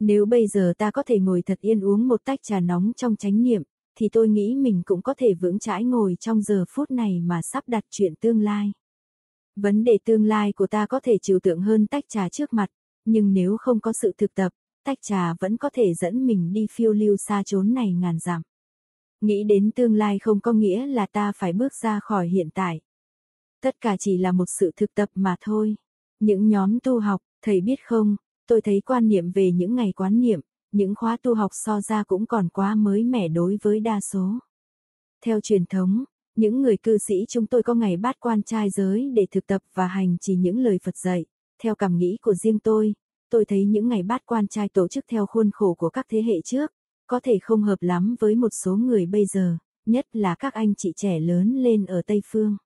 Nếu bây giờ ta có thể ngồi thật yên uống một tách trà nóng trong chánh niệm, thì tôi nghĩ mình cũng có thể vững chãi ngồi trong giờ phút này mà sắp đặt chuyện tương lai. Vấn đề tương lai của ta có thể trừu tượng hơn tách trà trước mặt, nhưng nếu không có sự thực tập, tách trà vẫn có thể dẫn mình đi phiêu lưu xa chốn này ngàn dặm. Nghĩ đến tương lai không có nghĩa là ta phải bước ra khỏi hiện tại. Tất cả chỉ là một sự thực tập mà thôi. Những nhóm tu học, thầy biết không, tôi thấy quan niệm về những ngày quán niệm, những khóa tu học so ra cũng còn quá mới mẻ đối với đa số. Theo truyền thống, những người cư sĩ chúng tôi có ngày bát quan trai giới để thực tập và hành trì những lời Phật dạy. Theo cảm nghĩ của riêng tôi, tôi thấy những ngày bát quan trai tổ chức theo khuôn khổ của các thế hệ trước, có thể không hợp lắm với một số người bây giờ, nhất là các anh chị trẻ lớn lên ở Tây Phương.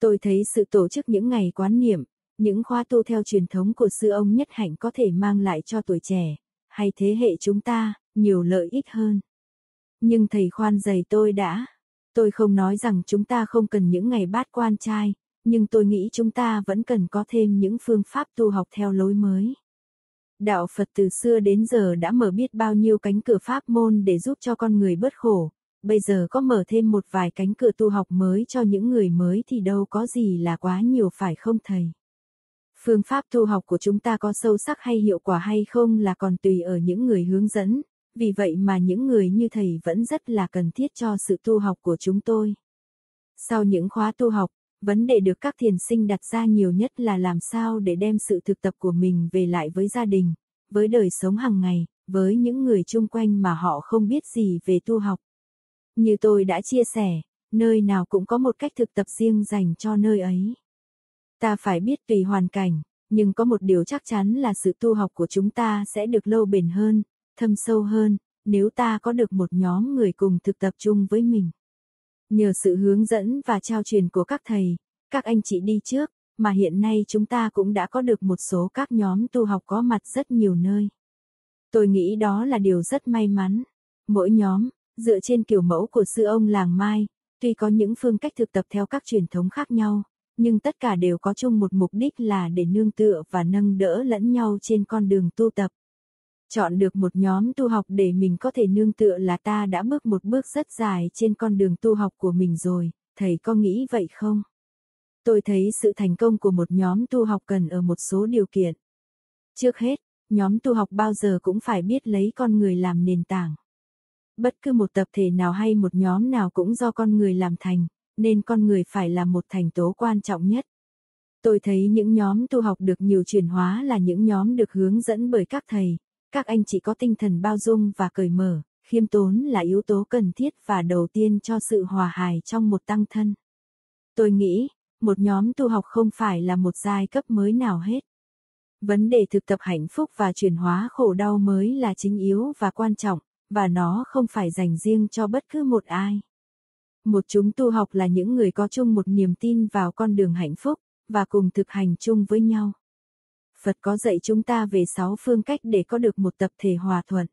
Tôi thấy sự tổ chức những ngày quán niệm, những khóa tu theo truyền thống của sư ông Nhất Hạnh có thể mang lại cho tuổi trẻ, hay thế hệ chúng ta, nhiều lợi ích hơn. Nhưng thầy khoan dày tôi đã. Tôi không nói rằng chúng ta không cần những ngày bát quan trai, nhưng tôi nghĩ chúng ta vẫn cần có thêm những phương pháp tu học theo lối mới. Đạo Phật từ xưa đến giờ đã mở biết bao nhiêu cánh cửa pháp môn để giúp cho con người bớt khổ, bây giờ có mở thêm một vài cánh cửa tu học mới cho những người mới thì đâu có gì là quá nhiều phải không thầy? Phương pháp tu học của chúng ta có sâu sắc hay hiệu quả hay không là còn tùy ở những người hướng dẫn, vì vậy mà những người như thầy vẫn rất là cần thiết cho sự tu học của chúng tôi. Sau những khóa tu học, vấn đề được các thiền sinh đặt ra nhiều nhất là làm sao để đem sự thực tập của mình về lại với gia đình, với đời sống hàng ngày, với những người chung quanh mà họ không biết gì về tu học. Như tôi đã chia sẻ, nơi nào cũng có một cách thực tập riêng dành cho nơi ấy. Ta phải biết tùy hoàn cảnh, nhưng có một điều chắc chắn là sự tu học của chúng ta sẽ được lâu bền hơn, thâm sâu hơn, nếu ta có được một nhóm người cùng thực tập chung với mình. Nhờ sự hướng dẫn và trao truyền của các thầy, các anh chị đi trước, mà hiện nay chúng ta cũng đã có được một số các nhóm tu học có mặt rất nhiều nơi. Tôi nghĩ đó là điều rất may mắn. Mỗi nhóm, dựa trên kiểu mẫu của sư ông Làng Mai, tuy có những phương cách thực tập theo các truyền thống khác nhau, nhưng tất cả đều có chung một mục đích là để nương tựa và nâng đỡ lẫn nhau trên con đường tu tập. Chọn được một nhóm tu học để mình có thể nương tựa là ta đã bước một bước rất dài trên con đường tu học của mình rồi, thầy có nghĩ vậy không? Tôi thấy sự thành công của một nhóm tu học cần ở một số điều kiện. Trước hết, nhóm tu học bao giờ cũng phải biết lấy con người làm nền tảng. Bất cứ một tập thể nào hay một nhóm nào cũng do con người làm thành, nên con người phải là một thành tố quan trọng nhất. Tôi thấy những nhóm tu học được nhiều chuyển hóa là những nhóm được hướng dẫn bởi các thầy. Các anh chị có tinh thần bao dung và cởi mở, khiêm tốn là yếu tố cần thiết và đầu tiên cho sự hòa hài trong một tăng thân. Tôi nghĩ, một nhóm tu học không phải là một giai cấp mới nào hết. Vấn đề thực tập hạnh phúc và chuyển hóa khổ đau mới là chính yếu và quan trọng, và nó không phải dành riêng cho bất cứ một ai. Một chúng tu học là những người có chung một niềm tin vào con đường hạnh phúc, và cùng thực hành chung với nhau. Phật có dạy chúng ta về sáu phương cách để có được một tập thể hòa thuận.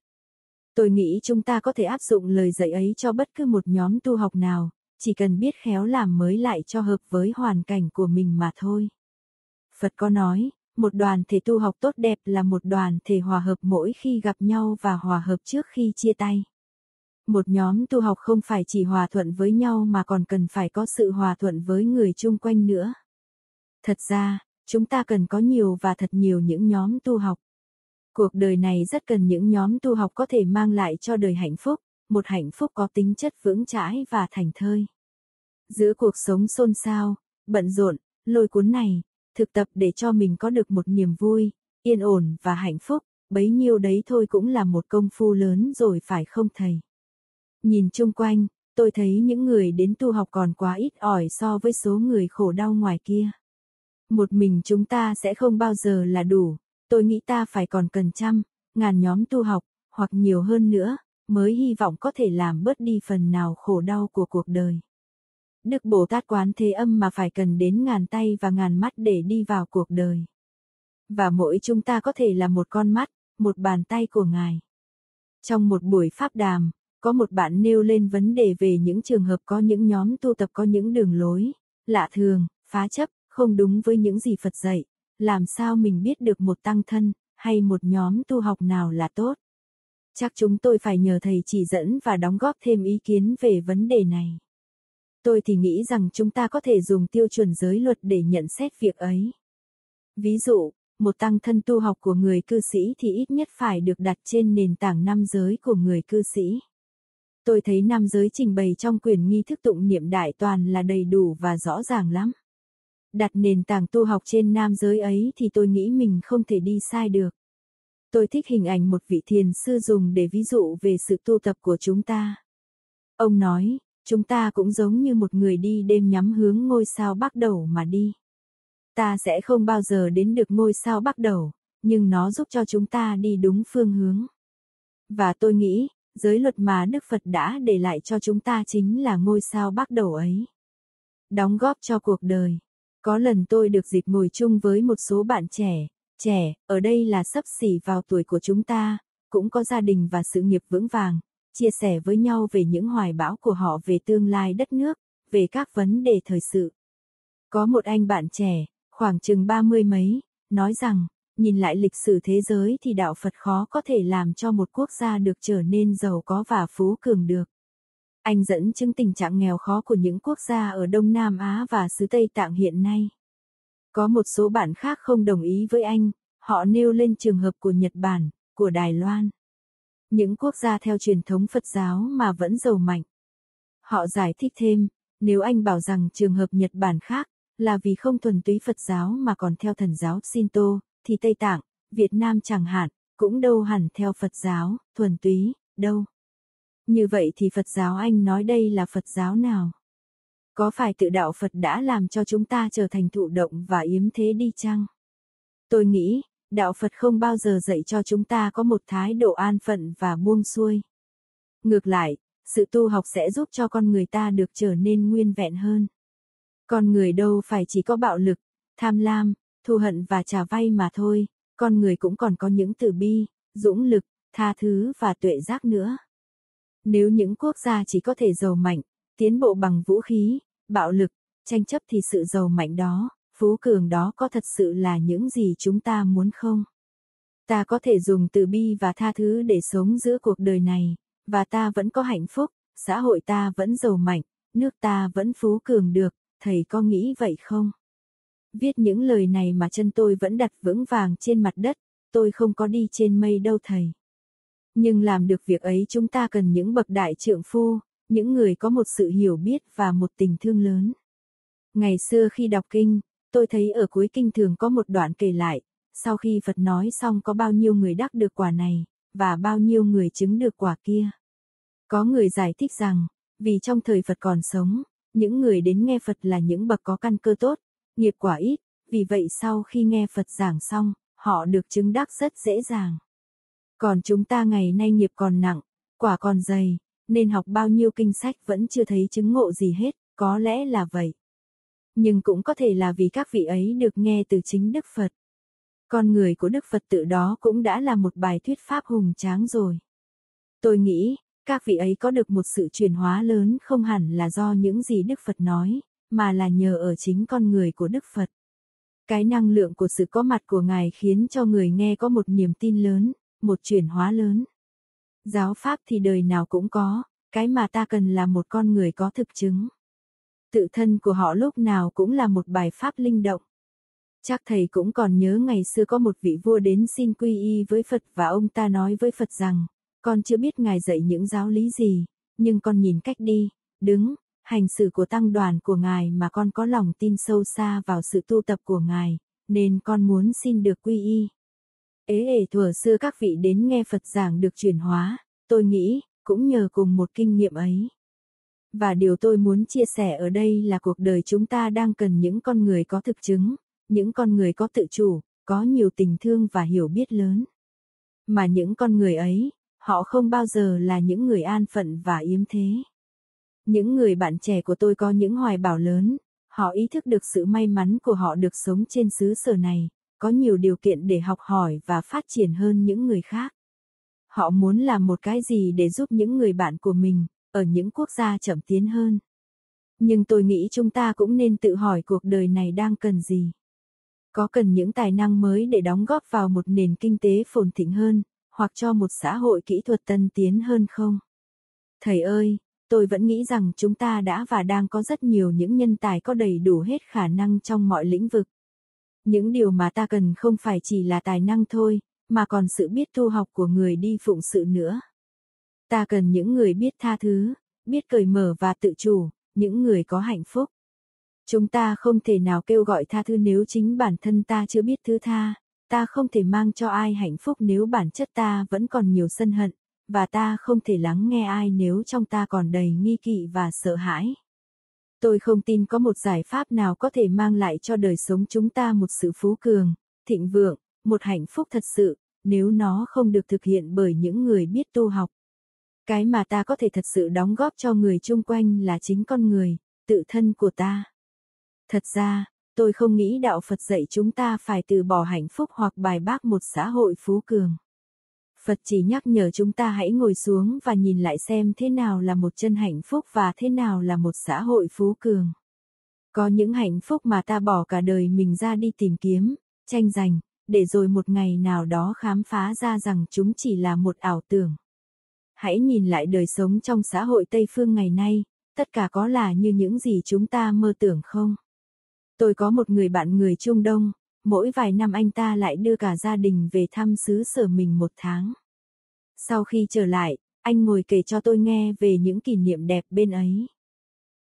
Tôi nghĩ chúng ta có thể áp dụng lời dạy ấy cho bất cứ một nhóm tu học nào, chỉ cần biết khéo làm mới lại cho hợp với hoàn cảnh của mình mà thôi. Phật có nói, một đoàn thể tu học tốt đẹp là một đoàn thể hòa hợp mỗi khi gặp nhau và hòa hợp trước khi chia tay. Một nhóm tu học không phải chỉ hòa thuận với nhau mà còn cần phải có sự hòa thuận với người chung quanh nữa. Thật ra, chúng ta cần có nhiều và thật nhiều những nhóm tu học. Cuộc đời này rất cần những nhóm tu học có thể mang lại cho đời hạnh phúc, một hạnh phúc có tính chất vững chãi và thành thơi. Giữa cuộc sống xôn xao, bận rộn, lôi cuốn này, thực tập để cho mình có được một niềm vui, yên ổn và hạnh phúc, bấy nhiêu đấy thôi cũng là một công phu lớn rồi phải không thầy? Nhìn chung quanh, tôi thấy những người đến tu học còn quá ít ỏi so với số người khổ đau ngoài kia. Một mình chúng ta sẽ không bao giờ là đủ, tôi nghĩ ta phải còn cần trăm, ngàn nhóm tu học, hoặc nhiều hơn nữa, mới hy vọng có thể làm bớt đi phần nào khổ đau của cuộc đời. Đức Bồ Tát Quán Thế Âm mà phải cần đến ngàn tay và ngàn mắt để đi vào cuộc đời. Và mỗi chúng ta có thể là một con mắt, một bàn tay của Ngài. Trong một buổi pháp đàm, có một bạn nêu lên vấn đề về những trường hợp có những nhóm tu tập có những đường lối, lạ thường, phá chấp, không đúng với những gì Phật dạy. Làm sao mình biết được một tăng thân, hay một nhóm tu học nào là tốt? Chắc chúng tôi phải nhờ thầy chỉ dẫn và đóng góp thêm ý kiến về vấn đề này. Tôi thì nghĩ rằng chúng ta có thể dùng tiêu chuẩn giới luật để nhận xét việc ấy. Ví dụ, một tăng thân tu học của người cư sĩ thì ít nhất phải được đặt trên nền tảng năm giới của người cư sĩ. Tôi thấy năm giới trình bày trong quyển nghi thức tụng niệm đại toàn là đầy đủ và rõ ràng lắm. Đặt nền tảng tu học trên nam giới ấy thì tôi nghĩ mình không thể đi sai được. Tôi thích hình ảnh một vị thiền sư dùng để ví dụ về sự tu tập của chúng ta. Ông nói, chúng ta cũng giống như một người đi đêm nhắm hướng ngôi sao Bắc Đẩu mà đi. Ta sẽ không bao giờ đến được ngôi sao Bắc Đẩu, nhưng nó giúp cho chúng ta đi đúng phương hướng. Và tôi nghĩ, giới luật mà Đức Phật đã để lại cho chúng ta chính là ngôi sao Bắc Đẩu ấy. Đóng góp cho cuộc đời. Có lần tôi được dịp ngồi chung với một số bạn trẻ, trẻ, ở đây là xấp xỉ vào tuổi của chúng ta, cũng có gia đình và sự nghiệp vững vàng, chia sẻ với nhau về những hoài bão của họ về tương lai đất nước, về các vấn đề thời sự. Có một anh bạn trẻ, khoảng chừng ba mươi mấy, nói rằng, nhìn lại lịch sử thế giới thì đạo Phật khó có thể làm cho một quốc gia được trở nên giàu có và phú cường được. Anh dẫn chứng tình trạng nghèo khó của những quốc gia ở Đông Nam Á và xứ Tây Tạng hiện nay. Có một số bạn khác không đồng ý với anh, họ nêu lên trường hợp của Nhật Bản, của Đài Loan. Những quốc gia theo truyền thống Phật giáo mà vẫn giàu mạnh. Họ giải thích thêm, nếu anh bảo rằng trường hợp Nhật Bản khác là vì không thuần túy Phật giáo mà còn theo thần giáo Shinto, thì Tây Tạng, Việt Nam chẳng hạn, cũng đâu hẳn theo Phật giáo, thuần túy, đâu. Như vậy thì Phật giáo anh nói đây là Phật giáo nào? Có phải tự đạo Phật đã làm cho chúng ta trở thành thụ động và yếm thế đi chăng? Tôi nghĩ, đạo Phật không bao giờ dạy cho chúng ta có một thái độ an phận và buông xuôi. Ngược lại, sự tu học sẽ giúp cho con người ta được trở nên nguyên vẹn hơn. Con người đâu phải chỉ có bạo lực, tham lam, thù hận và trả vay mà thôi, con người cũng còn có những từ bi, dũng lực, tha thứ và tuệ giác nữa. Nếu những quốc gia chỉ có thể giàu mạnh, tiến bộ bằng vũ khí, bạo lực, tranh chấp thì sự giàu mạnh đó, phú cường đó có thật sự là những gì chúng ta muốn không? Ta có thể dùng từ bi và tha thứ để sống giữa cuộc đời này, và ta vẫn có hạnh phúc, xã hội ta vẫn giàu mạnh, nước ta vẫn phú cường được, thầy có nghĩ vậy không? Viết những lời này mà chân tôi vẫn đặt vững vàng trên mặt đất, tôi không có đi trên mây đâu thầy. Nhưng làm được việc ấy chúng ta cần những bậc đại trượng phu, những người có một sự hiểu biết và một tình thương lớn. Ngày xưa khi đọc kinh, tôi thấy ở cuối kinh thường có một đoạn kể lại, sau khi Phật nói xong có bao nhiêu người đắc được quả này, và bao nhiêu người chứng được quả kia. Có người giải thích rằng, vì trong thời Phật còn sống, những người đến nghe Phật là những bậc có căn cơ tốt, nghiệp quả ít, vì vậy sau khi nghe Phật giảng xong, họ được chứng đắc rất dễ dàng. Còn chúng ta ngày nay nghiệp còn nặng, quả còn dày, nên học bao nhiêu kinh sách vẫn chưa thấy chứng ngộ gì hết, có lẽ là vậy. Nhưng cũng có thể là vì các vị ấy được nghe từ chính Đức Phật. Con người của Đức Phật tự đó cũng đã là một bài thuyết pháp hùng tráng rồi. Tôi nghĩ, các vị ấy có được một sự chuyển hóa lớn không hẳn là do những gì Đức Phật nói, mà là nhờ ở chính con người của Đức Phật. Cái năng lượng của sự có mặt của Ngài khiến cho người nghe có một niềm tin lớn. Một chuyển hóa lớn. Giáo pháp thì đời nào cũng có, cái mà ta cần là một con người có thực chứng. Tự thân của họ lúc nào cũng là một bài pháp linh động. Chắc thầy cũng còn nhớ ngày xưa có một vị vua đến xin quy y với Phật và ông ta nói với Phật rằng, con chưa biết ngài dạy những giáo lý gì, nhưng con nhìn cách đi, đứng, hành xử của tăng đoàn của ngài mà con có lòng tin sâu xa vào sự tu tập của ngài, nên con muốn xin được quy y. Ế ể thuở xưa các vị đến nghe Phật giảng được chuyển hóa, tôi nghĩ, cũng nhờ cùng một kinh nghiệm ấy. Và điều tôi muốn chia sẻ ở đây là cuộc đời chúng ta đang cần những con người có thực chứng, những con người có tự chủ, có nhiều tình thương và hiểu biết lớn. Mà những con người ấy, họ không bao giờ là những người an phận và yếm thế. Những người bạn trẻ của tôi có những hoài bão lớn, họ ý thức được sự may mắn của họ được sống trên xứ sở này, có nhiều điều kiện để học hỏi và phát triển hơn những người khác. Họ muốn làm một cái gì để giúp những người bạn của mình, ở những quốc gia chậm tiến hơn. Nhưng tôi nghĩ chúng ta cũng nên tự hỏi cuộc đời này đang cần gì. Có cần những tài năng mới để đóng góp vào một nền kinh tế phồn thịnh hơn, hoặc cho một xã hội kỹ thuật tân tiến hơn không? Thầy ơi, tôi vẫn nghĩ rằng chúng ta đã và đang có rất nhiều những nhân tài có đầy đủ hết khả năng trong mọi lĩnh vực. Những điều mà ta cần không phải chỉ là tài năng thôi, mà còn sự biết tu học của người đi phụng sự nữa. Ta cần những người biết tha thứ, biết cởi mở và tự chủ, những người có hạnh phúc. Chúng ta không thể nào kêu gọi tha thứ nếu chính bản thân ta chưa biết thứ tha, ta không thể mang cho ai hạnh phúc nếu bản chất ta vẫn còn nhiều sân hận, và ta không thể lắng nghe ai nếu trong ta còn đầy nghi kỵ và sợ hãi. Tôi không tin có một giải pháp nào có thể mang lại cho đời sống chúng ta một sự phú cường, thịnh vượng, một hạnh phúc thật sự, nếu nó không được thực hiện bởi những người biết tu học. Cái mà ta có thể thật sự đóng góp cho người chung quanh là chính con người, tự thân của ta. Thật ra, tôi không nghĩ đạo Phật dạy chúng ta phải từ bỏ hạnh phúc hoặc bài bác một xã hội phú cường. Phật chỉ nhắc nhở chúng ta hãy ngồi xuống và nhìn lại xem thế nào là một chân hạnh phúc và thế nào là một xã hội phú cường. Có những hạnh phúc mà ta bỏ cả đời mình ra đi tìm kiếm, tranh giành, để rồi một ngày nào đó khám phá ra rằng chúng chỉ là một ảo tưởng. Hãy nhìn lại đời sống trong xã hội Tây Phương ngày nay, tất cả có là như những gì chúng ta mơ tưởng không? Tôi có một người bạn người Trung Đông, mỗi vài năm anh ta lại đưa cả gia đình về thăm xứ sở mình một tháng. Sau khi trở lại, anh ngồi kể cho tôi nghe về những kỷ niệm đẹp bên ấy.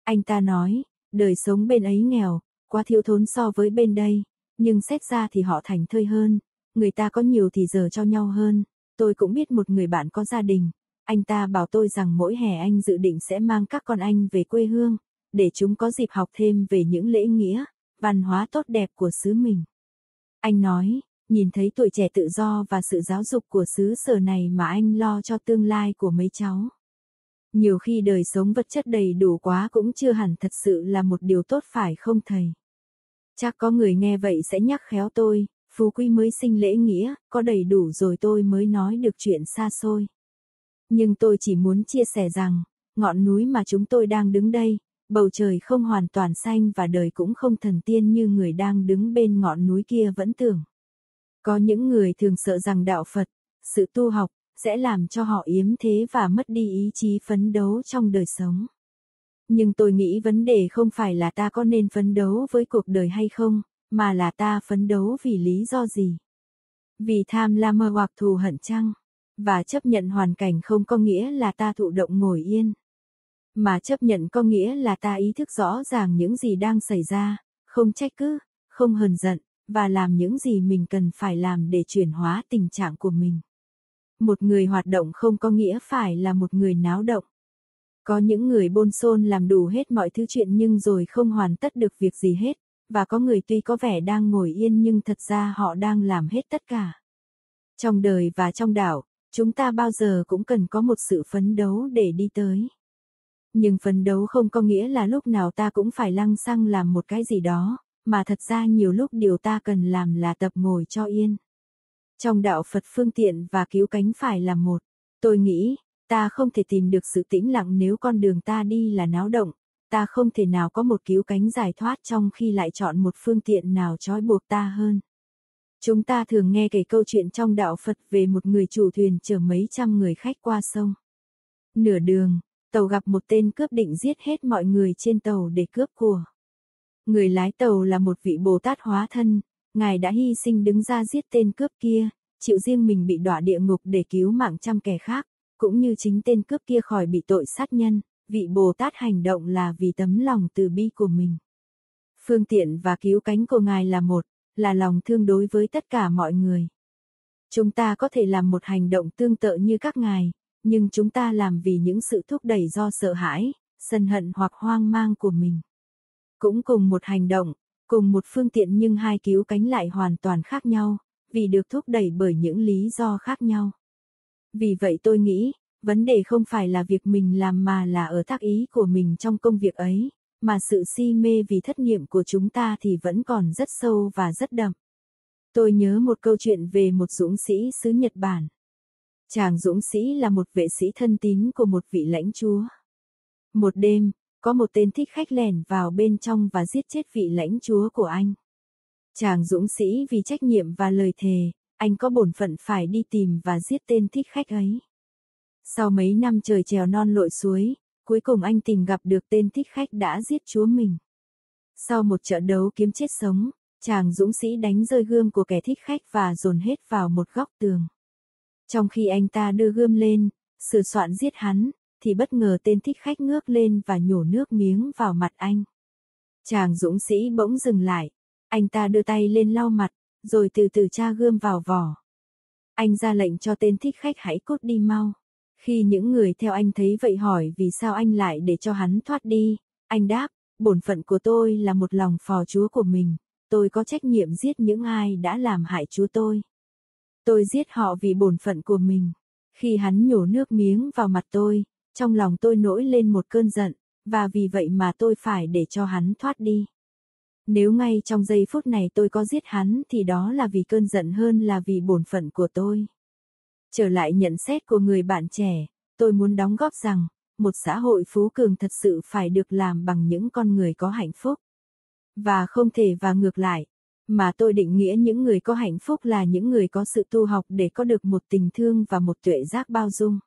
Anh ta nói, đời sống bên ấy nghèo, quá thiếu thốn so với bên đây, nhưng xét ra thì họ thành thơi hơn, người ta có nhiều thì giờ cho nhau hơn. Tôi cũng biết một người bạn có gia đình. Anh ta bảo tôi rằng mỗi hè anh dự định sẽ mang các con anh về quê hương, để chúng có dịp học thêm về những lễ nghĩa, văn hóa tốt đẹp của xứ mình. Anh nói, nhìn thấy tuổi trẻ tự do và sự giáo dục của xứ sở này mà anh lo cho tương lai của mấy cháu. Nhiều khi đời sống vật chất đầy đủ quá cũng chưa hẳn thật sự là một điều tốt phải không thầy? Chắc có người nghe vậy sẽ nhắc khéo tôi, phú quý mới sinh lễ nghĩa, có đầy đủ rồi tôi mới nói được chuyện xa xôi. Nhưng tôi chỉ muốn chia sẻ rằng, ngọn núi mà chúng tôi đang đứng đây, bầu trời không hoàn toàn xanh và đời cũng không thần tiên như người đang đứng bên ngọn núi kia vẫn tưởng. Có những người thường sợ rằng đạo Phật, sự tu học, sẽ làm cho họ yếm thế và mất đi ý chí phấn đấu trong đời sống. Nhưng tôi nghĩ vấn đề không phải là ta có nên phấn đấu với cuộc đời hay không, mà là ta phấn đấu vì lý do gì. Vì tham lam mơ hoặc thù hận chăng? Và chấp nhận hoàn cảnh không có nghĩa là ta thụ động ngồi yên. Mà chấp nhận có nghĩa là ta ý thức rõ ràng những gì đang xảy ra, không trách cứ, không hờn giận, và làm những gì mình cần phải làm để chuyển hóa tình trạng của mình. Một người hoạt động không có nghĩa phải là một người náo động. Có những người bôn xôn làm đủ hết mọi thứ chuyện nhưng rồi không hoàn tất được việc gì hết, và có người tuy có vẻ đang ngồi yên nhưng thật ra họ đang làm hết tất cả. Trong đời và trong đạo, chúng ta bao giờ cũng cần có một sự phấn đấu để đi tới. Nhưng phấn đấu không có nghĩa là lúc nào ta cũng phải lăng xăng làm một cái gì đó, mà thật ra nhiều lúc điều ta cần làm là tập ngồi cho yên. Trong đạo Phật phương tiện và cứu cánh phải là một. Tôi nghĩ, ta không thể tìm được sự tĩnh lặng nếu con đường ta đi là náo động, ta không thể nào có một cứu cánh giải thoát trong khi lại chọn một phương tiện nào trói buộc ta hơn. Chúng ta thường nghe kể câu chuyện trong đạo Phật về một người chủ thuyền chở mấy trăm người khách qua sông. Nửa đường, tàu gặp một tên cướp định giết hết mọi người trên tàu để cướp của. Người lái tàu là một vị Bồ Tát hóa thân, Ngài đã hy sinh đứng ra giết tên cướp kia, chịu riêng mình bị đọa địa ngục để cứu mạng trăm kẻ khác, cũng như chính tên cướp kia khỏi bị tội sát nhân. Vị Bồ Tát hành động là vì tấm lòng từ bi của mình. Phương tiện và cứu cánh của Ngài là một, là lòng thương đối với tất cả mọi người. Chúng ta có thể làm một hành động tương tự như các Ngài, nhưng chúng ta làm vì những sự thúc đẩy do sợ hãi, sân hận hoặc hoang mang của mình. Cũng cùng một hành động, cùng một phương tiện nhưng hai cứu cánh lại hoàn toàn khác nhau, vì được thúc đẩy bởi những lý do khác nhau. Vì vậy tôi nghĩ, vấn đề không phải là việc mình làm mà là ở tác ý của mình trong công việc ấy, mà sự si mê vì thất niệm của chúng ta thì vẫn còn rất sâu và rất đậm. Tôi nhớ một câu chuyện về một dũng sĩ xứ Nhật Bản. Chàng dũng sĩ là một vệ sĩ thân tín của một vị lãnh chúa. Một đêm, có một tên thích khách lẻn vào bên trong và giết chết vị lãnh chúa của anh. Chàng dũng sĩ vì trách nhiệm và lời thề, anh có bổn phận phải đi tìm và giết tên thích khách ấy. Sau mấy năm trời trèo non lội suối, cuối cùng anh tìm gặp được tên thích khách đã giết chúa mình. Sau một trận đấu kiếm chết sống, chàng dũng sĩ đánh rơi gươm của kẻ thích khách và dồn hết vào một góc tường. Trong khi anh ta đưa gươm lên, sửa soạn giết hắn, thì bất ngờ tên thích khách ngước lên và nhổ nước miếng vào mặt anh. Chàng dũng sĩ bỗng dừng lại, anh ta đưa tay lên lau mặt, rồi từ từ tra gươm vào vỏ. Anh ra lệnh cho tên thích khách hãy cút đi mau. Khi những người theo anh thấy vậy hỏi vì sao anh lại để cho hắn thoát đi, anh đáp, bổn phận của tôi là một lòng phò chúa của mình, tôi có trách nhiệm giết những ai đã làm hại chúa tôi. Tôi giết họ vì bổn phận của mình. Khi hắn nhổ nước miếng vào mặt tôi, trong lòng tôi nổi lên một cơn giận, và vì vậy mà tôi phải để cho hắn thoát đi. Nếu ngay trong giây phút này tôi có giết hắn thì đó là vì cơn giận hơn là vì bổn phận của tôi. Trở lại nhận xét của người bạn trẻ, tôi muốn đóng góp rằng, một xã hội phú cường thật sự phải được làm bằng những con người có hạnh phúc. Và không thể và ngược lại, mà tôi định nghĩa những người có hạnh phúc là những người có sự tu học để có được một tình thương và một tuệ giác bao dung.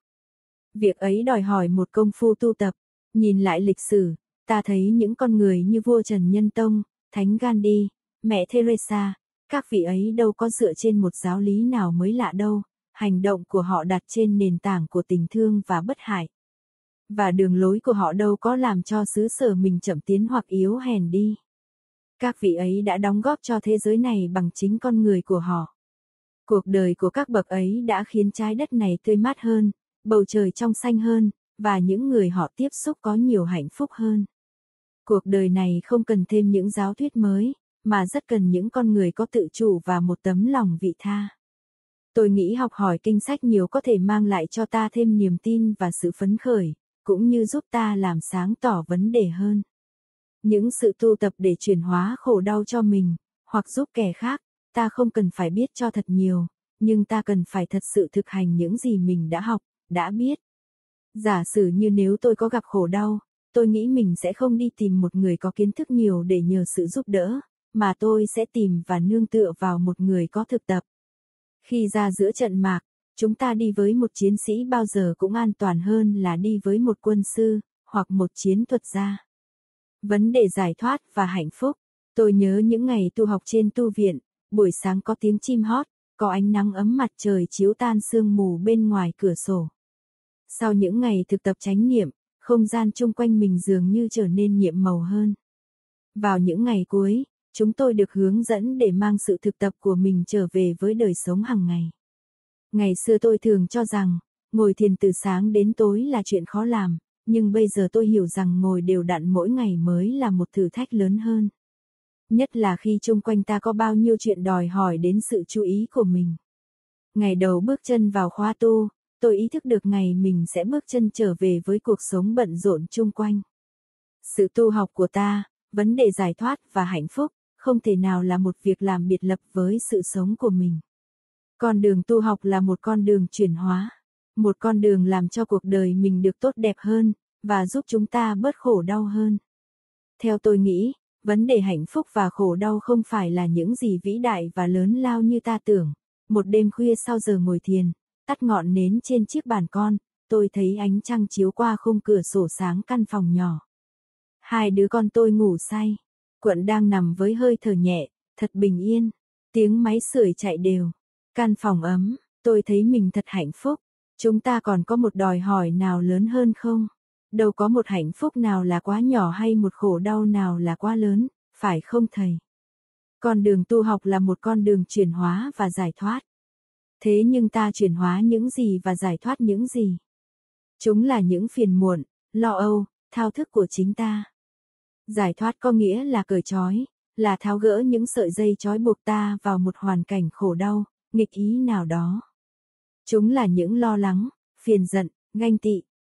Việc ấy đòi hỏi một công phu tu tập. Nhìn lại lịch sử, ta thấy những con người như vua Trần Nhân Tông, Thánh Gandhi, Mẹ Teresa, các vị ấy đâu có dựa trên một giáo lý nào mới lạ đâu. Hành động của họ đặt trên nền tảng của tình thương và bất hại. Và đường lối của họ đâu có làm cho xứ sở mình chậm tiến hoặc yếu hèn đi. Các vị ấy đã đóng góp cho thế giới này bằng chính con người của họ. Cuộc đời của các bậc ấy đã khiến trái đất này tươi mát hơn, bầu trời trong xanh hơn, và những người họ tiếp xúc có nhiều hạnh phúc hơn. Cuộc đời này không cần thêm những giáo thuyết mới, mà rất cần những con người có tự chủ và một tấm lòng vị tha. Tôi nghĩ học hỏi kinh sách nhiều có thể mang lại cho ta thêm niềm tin và sự phấn khởi, cũng như giúp ta làm sáng tỏ vấn đề hơn. Những sự tu tập để chuyển hóa khổ đau cho mình, hoặc giúp kẻ khác, ta không cần phải biết cho thật nhiều, nhưng ta cần phải thật sự thực hành những gì mình đã học, đã biết. Giả sử như nếu tôi có gặp khổ đau, tôi nghĩ mình sẽ không đi tìm một người có kiến thức nhiều để nhờ sự giúp đỡ, mà tôi sẽ tìm và nương tựa vào một người có thực tập. Khi ra giữa trận mạc, chúng ta đi với một chiến sĩ bao giờ cũng an toàn hơn là đi với một quân sư, hoặc một chiến thuật gia. Vấn đề giải thoát và hạnh phúc. Tôi nhớ những ngày tu học trên tu viện, buổi sáng có tiếng chim hót, có ánh nắng ấm mặt trời chiếu tan sương mù bên ngoài cửa sổ. Sau những ngày thực tập chánh niệm, không gian chung quanh mình dường như trở nên nhiệm màu hơn. Vào những ngày cuối, chúng tôi được hướng dẫn để mang sự thực tập của mình trở về với đời sống hàng ngày. Ngày xưa tôi thường cho rằng, ngồi thiền từ sáng đến tối là chuyện khó làm, nhưng bây giờ tôi hiểu rằng ngồi đều đặn mỗi ngày mới là một thử thách lớn hơn. Nhất là khi chung quanh ta có bao nhiêu chuyện đòi hỏi đến sự chú ý của mình. Ngày đầu bước chân vào khóa tu, tôi ý thức được ngày mình sẽ bước chân trở về với cuộc sống bận rộn chung quanh. Sự tu học của ta, vấn đề giải thoát và hạnh phúc, không thể nào là một việc làm biệt lập với sự sống của mình. Con đường tu học là một con đường chuyển hóa, một con đường làm cho cuộc đời mình được tốt đẹp hơn, và giúp chúng ta bớt khổ đau hơn. Theo tôi nghĩ, vấn đề hạnh phúc và khổ đau không phải là những gì vĩ đại và lớn lao như ta tưởng. Một đêm khuya sau giờ ngồi thiền, tắt ngọn nến trên chiếc bàn con, tôi thấy ánh trăng chiếu qua khung cửa sổ sáng căn phòng nhỏ. Hai đứa con tôi ngủ say. Quận đang nằm với hơi thở nhẹ, thật bình yên. Tiếng máy sưởi chạy đều. Căn phòng ấm, tôi thấy mình thật hạnh phúc. Chúng ta còn có một đòi hỏi nào lớn hơn không? Đâu có một hạnh phúc nào là quá nhỏ hay một khổ đau nào là quá lớn, phải không thầy? Con đường tu học là một con đường chuyển hóa và giải thoát. Thế nhưng ta chuyển hóa những gì và giải thoát những gì? Chúng là những phiền muộn, lo âu, thao thức của chính ta. Giải thoát có nghĩa là cởi trói, là tháo gỡ những sợi dây trói buộc ta vào một hoàn cảnh khổ đau, nghịch ý nào đó. Chúng là những lo lắng, phiền giận, ganh tị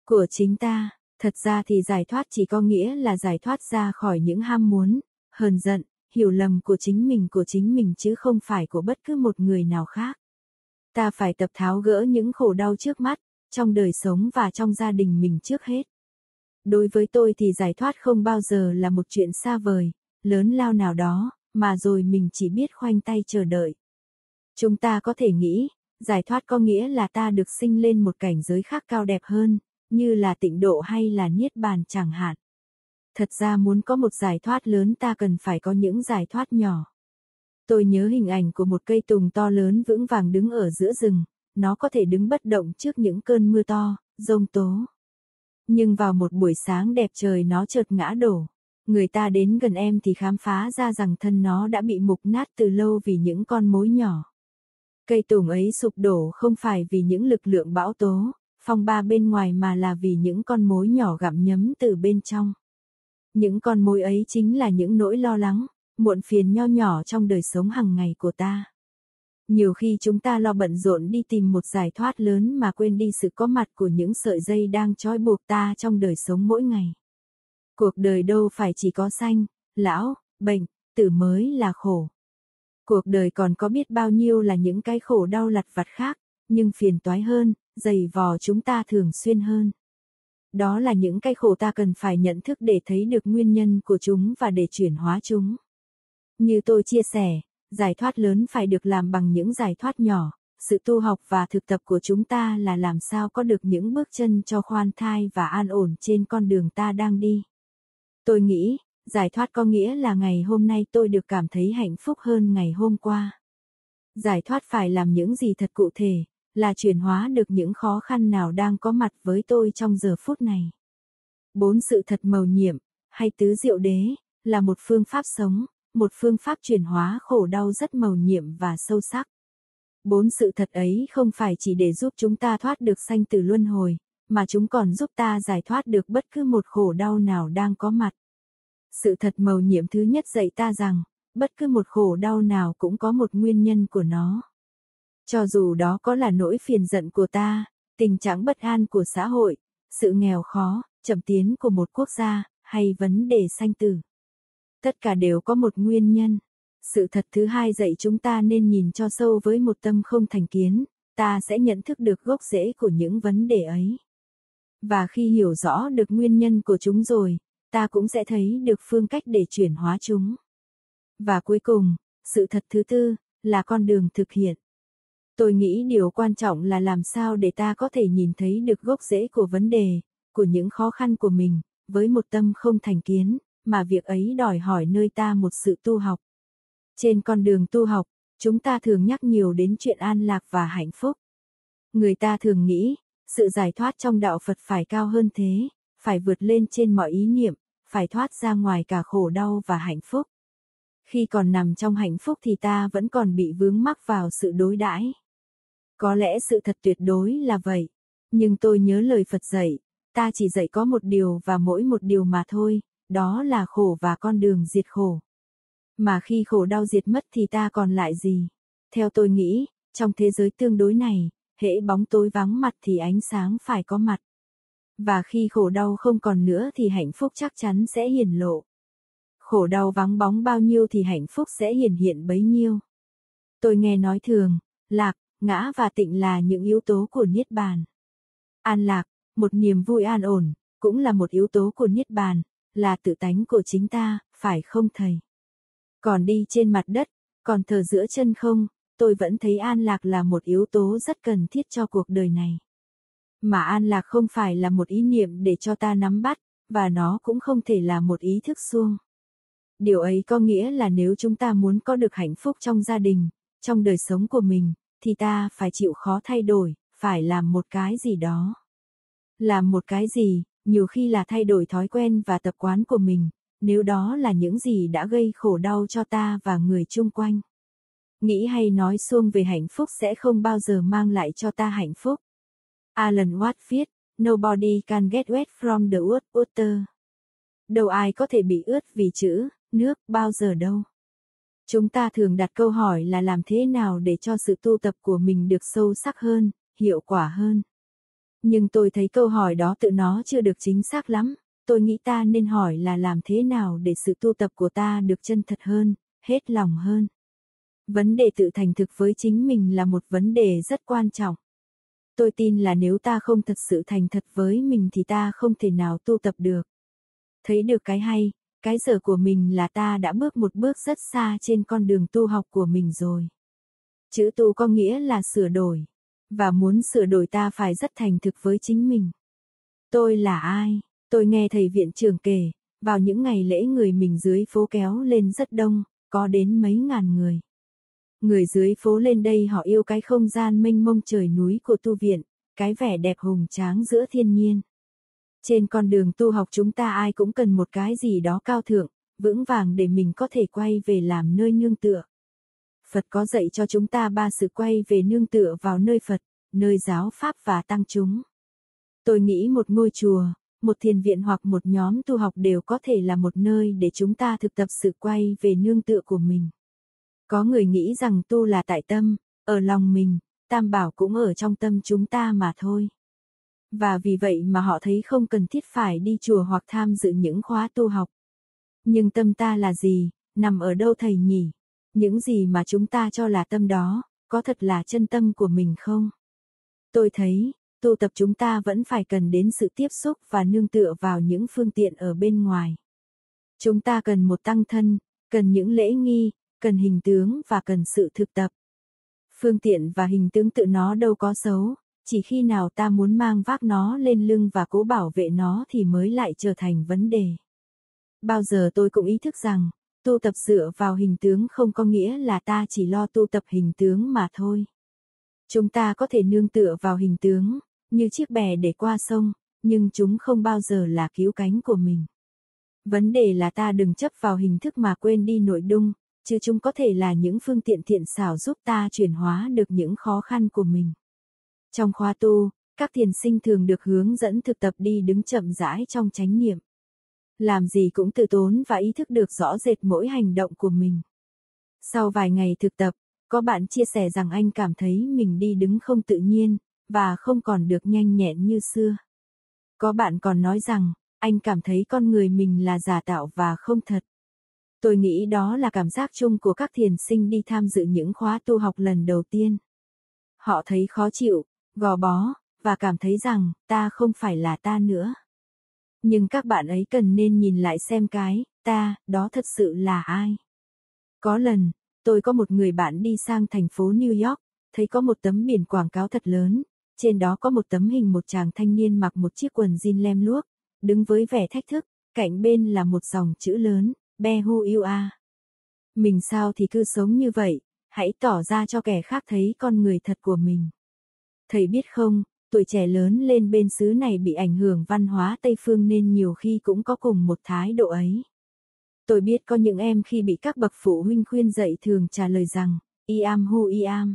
của chính ta. Thật ra thì giải thoát chỉ có nghĩa là giải thoát ra khỏi những ham muốn, hờn giận, hiểu lầm của chính mình của chính mình chứ không phải của bất cứ một người nào khác. Ta phải tập tháo gỡ những khổ đau trước mắt, trong đời sống và trong gia đình mình trước hết. Đối với tôi thì giải thoát không bao giờ là một chuyện xa vời, lớn lao nào đó, mà rồi mình chỉ biết khoanh tay chờ đợi. Chúng ta có thể nghĩ, giải thoát có nghĩa là ta được sinh lên một cảnh giới khác cao đẹp hơn, như là tịnh độ hay là niết bàn chẳng hạn. Thật ra muốn có một giải thoát lớn ta cần phải có những giải thoát nhỏ. Tôi nhớ hình ảnh của một cây tùng to lớn vững vàng đứng ở giữa rừng, nó có thể đứng bất động trước những cơn mưa to, giông tố. Nhưng vào một buổi sáng đẹp trời nó chợt ngã đổ. Người ta đến gần em thì khám phá ra rằng thân nó đã bị mục nát từ lâu vì những con mối nhỏ. Cây tùng ấy sụp đổ không phải vì những lực lượng bão tố, phong ba bên ngoài mà là vì những con mối nhỏ gặm nhấm từ bên trong. Những con mối ấy chính là những nỗi lo lắng, muộn phiền nho nhỏ trong đời sống hàng ngày của ta. Nhiều khi chúng ta lo bận rộn đi tìm một giải thoát lớn mà quên đi sự có mặt của những sợi dây đang trói buộc ta trong đời sống mỗi ngày. Cuộc đời đâu phải chỉ có sanh, lão, bệnh, tử mới là khổ. Cuộc đời còn có biết bao nhiêu là những cái khổ đau lặt vặt khác, nhưng phiền toái hơn, dày vò chúng ta thường xuyên hơn. Đó là những cái khổ ta cần phải nhận thức để thấy được nguyên nhân của chúng và để chuyển hóa chúng. Như tôi chia sẻ, giải thoát lớn phải được làm bằng những giải thoát nhỏ, sự tu học và thực tập của chúng ta là làm sao có được những bước chân cho khoan thai và an ổn trên con đường ta đang đi. Tôi nghĩ, giải thoát có nghĩa là ngày hôm nay tôi được cảm thấy hạnh phúc hơn ngày hôm qua. Giải thoát phải làm những gì thật cụ thể, là chuyển hóa được những khó khăn nào đang có mặt với tôi trong giờ phút này. Bốn sự thật mầu nhiệm, hay tứ diệu đế, là một phương pháp sống, một phương pháp chuyển hóa khổ đau rất mầu nhiệm và sâu sắc. Bốn sự thật ấy không phải chỉ để giúp chúng ta thoát được sanh tử luân hồi, mà chúng còn giúp ta giải thoát được bất cứ một khổ đau nào đang có mặt. Sự thật mầu nhiệm thứ nhất dạy ta rằng, bất cứ một khổ đau nào cũng có một nguyên nhân của nó. Cho dù đó có là nỗi phiền giận của ta, tình trạng bất an của xã hội, sự nghèo khó, chậm tiến của một quốc gia, hay vấn đề sanh tử. Tất cả đều có một nguyên nhân. Sự thật thứ hai dạy chúng ta nên nhìn cho sâu với một tâm không thành kiến, ta sẽ nhận thức được gốc rễ của những vấn đề ấy. Và khi hiểu rõ được nguyên nhân của chúng rồi, ta cũng sẽ thấy được phương cách để chuyển hóa chúng. Và cuối cùng, sự thật thứ tư, là con đường thực hiện. Tôi nghĩ điều quan trọng là làm sao để ta có thể nhìn thấy được gốc rễ của vấn đề, của những khó khăn của mình, với một tâm không thành kiến, mà việc ấy đòi hỏi nơi ta một sự tu học. Trên con đường tu học, chúng ta thường nhắc nhiều đến chuyện an lạc và hạnh phúc. Người ta thường nghĩ, sự giải thoát trong đạo Phật phải cao hơn thế, phải vượt lên trên mọi ý niệm, phải thoát ra ngoài cả khổ đau và hạnh phúc. Khi còn nằm trong hạnh phúc thì ta vẫn còn bị vướng mắc vào sự đối đãi. Có lẽ sự thật tuyệt đối là vậy, nhưng tôi nhớ lời Phật dạy, ta chỉ dạy có một điều và mỗi một điều mà thôi, đó là khổ và con đường diệt khổ. Mà khi khổ đau diệt mất thì ta còn lại gì? Theo tôi nghĩ, trong thế giới tương đối này, hễ bóng tối vắng mặt thì ánh sáng phải có mặt. Và khi khổ đau không còn nữa thì hạnh phúc chắc chắn sẽ hiển lộ. Khổ đau vắng bóng bao nhiêu thì hạnh phúc sẽ hiển hiện bấy nhiêu. Tôi nghe nói thường, lạc, ngã và tịnh là những yếu tố của Niết Bàn. An lạc, một niềm vui an ổn, cũng là một yếu tố của Niết Bàn, là tự tánh của chính ta, phải không thầy? Còn đi trên mặt đất, còn thờ giữa chân không, tôi vẫn thấy an lạc là một yếu tố rất cần thiết cho cuộc đời này. Mà an lạc không phải là một ý niệm để cho ta nắm bắt, và nó cũng không thể là một ý thức suông. Điều ấy có nghĩa là nếu chúng ta muốn có được hạnh phúc trong gia đình, trong đời sống của mình, thì ta phải chịu khó thay đổi, phải làm một cái gì đó. Làm một cái gì, nhiều khi là thay đổi thói quen và tập quán của mình, nếu đó là những gì đã gây khổ đau cho ta và người chung quanh. Nghĩ hay nói suông về hạnh phúc sẽ không bao giờ mang lại cho ta hạnh phúc. Alan Watts viết, Nobody can get wet from the word water. Đâu ai có thể bị ướt vì chữ, nước, bao giờ đâu. Chúng ta thường đặt câu hỏi là làm thế nào để cho sự tu tập của mình được sâu sắc hơn, hiệu quả hơn. Nhưng tôi thấy câu hỏi đó tự nó chưa được chính xác lắm. Tôi nghĩ ta nên hỏi là làm thế nào để sự tu tập của ta được chân thật hơn, hết lòng hơn. Vấn đề tự thành thực với chính mình là một vấn đề rất quan trọng. Tôi tin là nếu ta không thật sự thành thật với mình thì ta không thể nào tu tập được. Thấy được cái hay, cái dở của mình là ta đã bước một bước rất xa trên con đường tu học của mình rồi. Chữ tu có nghĩa là sửa đổi. Và muốn sửa đổi ta phải rất thành thực với chính mình. Tôi là ai? Tôi nghe thầy viện trưởng kể, vào những ngày lễ người mình dưới phố kéo lên rất đông, có đến mấy ngàn người. Người dưới phố lên đây họ yêu cái không gian mênh mông trời núi của tu viện, cái vẻ đẹp hùng tráng giữa thiên nhiên. Trên con đường tu học chúng ta ai cũng cần một cái gì đó cao thượng, vững vàng để mình có thể quay về làm nơi nương tựa. Phật có dạy cho chúng ta ba sự quay về nương tựa vào nơi Phật, nơi giáo pháp và tăng chúng. Tôi nghĩ một ngôi chùa, một thiền viện hoặc một nhóm tu học đều có thể là một nơi để chúng ta thực tập sự quay về nương tựa của mình. Có người nghĩ rằng tu là tại tâm, ở lòng mình, Tam Bảo cũng ở trong tâm chúng ta mà thôi. Và vì vậy mà họ thấy không cần thiết phải đi chùa hoặc tham dự những khóa tu học. Nhưng tâm ta là gì, nằm ở đâu thầy nhỉ? Những gì mà chúng ta cho là tâm đó, có thật là chân tâm của mình không? Tôi thấy, tu tập chúng ta vẫn phải cần đến sự tiếp xúc và nương tựa vào những phương tiện ở bên ngoài. Chúng ta cần một tăng thân, cần những lễ nghi, cần hình tướng và cần sự thực tập. Phương tiện và hình tướng tự nó đâu có xấu, chỉ khi nào ta muốn mang vác nó lên lưng và cố bảo vệ nó thì mới lại trở thành vấn đề. Bao giờ tôi cũng ý thức rằng, tu tập dựa vào hình tướng không có nghĩa là ta chỉ lo tu tập hình tướng mà thôi. Chúng ta có thể nương tựa vào hình tướng, như chiếc bè để qua sông, nhưng chúng không bao giờ là cứu cánh của mình. Vấn đề là ta đừng chấp vào hình thức mà quên đi nội dung, chứ chúng có thể là những phương tiện thiện xảo giúp ta chuyển hóa được những khó khăn của mình. Trong khóa tu, các thiền sinh thường được hướng dẫn thực tập đi đứng chậm rãi trong chánh niệm. Làm gì cũng từ tốn và ý thức được rõ rệt mỗi hành động của mình. Sau vài ngày thực tập, có bạn chia sẻ rằng anh cảm thấy mình đi đứng không tự nhiên, và không còn được nhanh nhẹn như xưa. Có bạn còn nói rằng, anh cảm thấy con người mình là giả tạo và không thật. Tôi nghĩ đó là cảm giác chung của các thiền sinh đi tham dự những khóa tu học lần đầu tiên. Họ thấy khó chịu, gò bó, và cảm thấy rằng ta không phải là ta nữa. Nhưng các bạn ấy cần nên nhìn lại xem cái, ta, đó thật sự là ai. Có lần, tôi có một người bạn đi sang thành phố New York, thấy có một tấm biển quảng cáo thật lớn, trên đó có một tấm hình một chàng thanh niên mặc một chiếc quần jean lem luốc, đứng với vẻ thách thức, cạnh bên là một dòng chữ lớn, Be Who You Are. Mình sao thì cứ sống như vậy, hãy tỏ ra cho kẻ khác thấy con người thật của mình. Thầy biết không, tuổi trẻ lớn lên bên xứ này bị ảnh hưởng văn hóa Tây Phương nên nhiều khi cũng có cùng một thái độ ấy. Tôi biết có những em khi bị các bậc phụ huynh khuyên dạy thường trả lời rằng, I am who I am.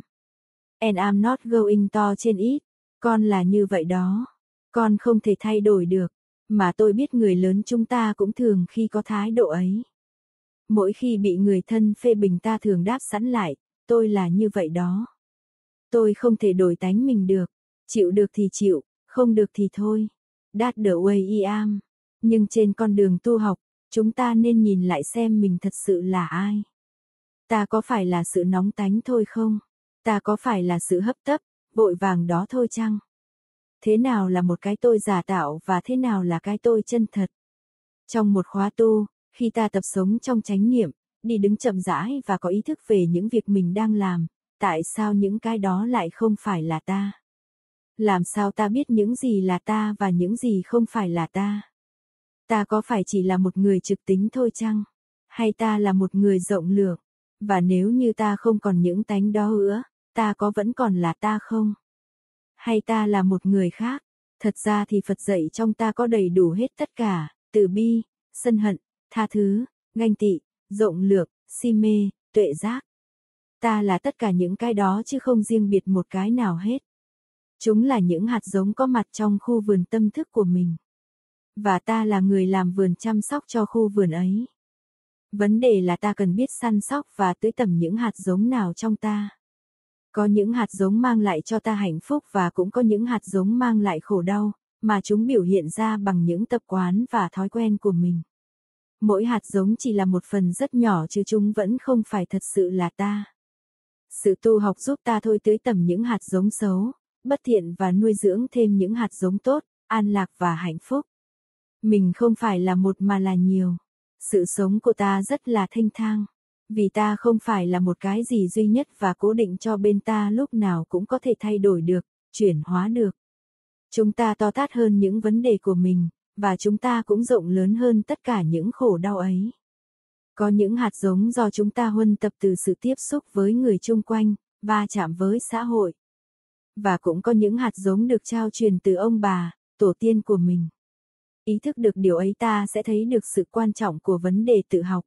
And I'm not going to change it. Con là như vậy đó. Con không thể thay đổi được. Mà tôi biết người lớn chúng ta cũng thường khi có thái độ ấy. Mỗi khi bị người thân phê bình ta thường đáp sẵn lại, tôi là như vậy đó. Tôi không thể đổi tánh mình được. Chịu được thì chịu, không được thì thôi. That's the way I am. Nhưng trên con đường tu học, chúng ta nên nhìn lại xem mình thật sự là ai. Ta có phải là sự nóng tánh thôi không? Ta có phải là sự hấp tấp, vội vàng đó thôi chăng? Thế nào là một cái tôi giả tạo và thế nào là cái tôi chân thật? Trong một khóa tu, khi ta tập sống trong chánh niệm, đi đứng chậm rãi và có ý thức về những việc mình đang làm, tại sao những cái đó lại không phải là ta? Làm sao ta biết những gì là ta và những gì không phải là ta? Ta có phải chỉ là một người trực tính thôi chăng? hay ta là một người rộng lượng, và nếu như ta không còn những tánh đó nữa, ta có vẫn còn là ta không? Hay ta là một người khác? Thật ra thì Phật dạy trong ta có đầy đủ hết tất cả, từ bi, sân hận, tha thứ, ganh tị, rộng lượng, si mê, tuệ giác. Ta là tất cả những cái đó chứ không riêng biệt một cái nào hết. Chúng là những hạt giống có mặt trong khu vườn tâm thức của mình. Và ta là người làm vườn chăm sóc cho khu vườn ấy. Vấn đề là ta cần biết săn sóc và tưới tẩm những hạt giống nào trong ta. Có những hạt giống mang lại cho ta hạnh phúc và cũng có những hạt giống mang lại khổ đau, mà chúng biểu hiện ra bằng những tập quán và thói quen của mình. Mỗi hạt giống chỉ là một phần rất nhỏ chứ chúng vẫn không phải thật sự là ta. Sự tu học giúp ta thôi tưới tẩm những hạt giống xấu, bất thiện và nuôi dưỡng thêm những hạt giống tốt, an lạc và hạnh phúc. Mình không phải là một mà là nhiều. Sự sống của ta rất là thanh thang. Vì ta không phải là một cái gì duy nhất và cố định cho bên ta lúc nào cũng có thể thay đổi được, chuyển hóa được. Chúng ta to tát hơn những vấn đề của mình, và chúng ta cũng rộng lớn hơn tất cả những khổ đau ấy. Có những hạt giống do chúng ta huân tập từ sự tiếp xúc với người chung quanh, va chạm với xã hội. Và cũng có những hạt giống được trao truyền từ ông bà, tổ tiên của mình. Ý thức được điều ấy ta sẽ thấy được sự quan trọng của vấn đề tự học.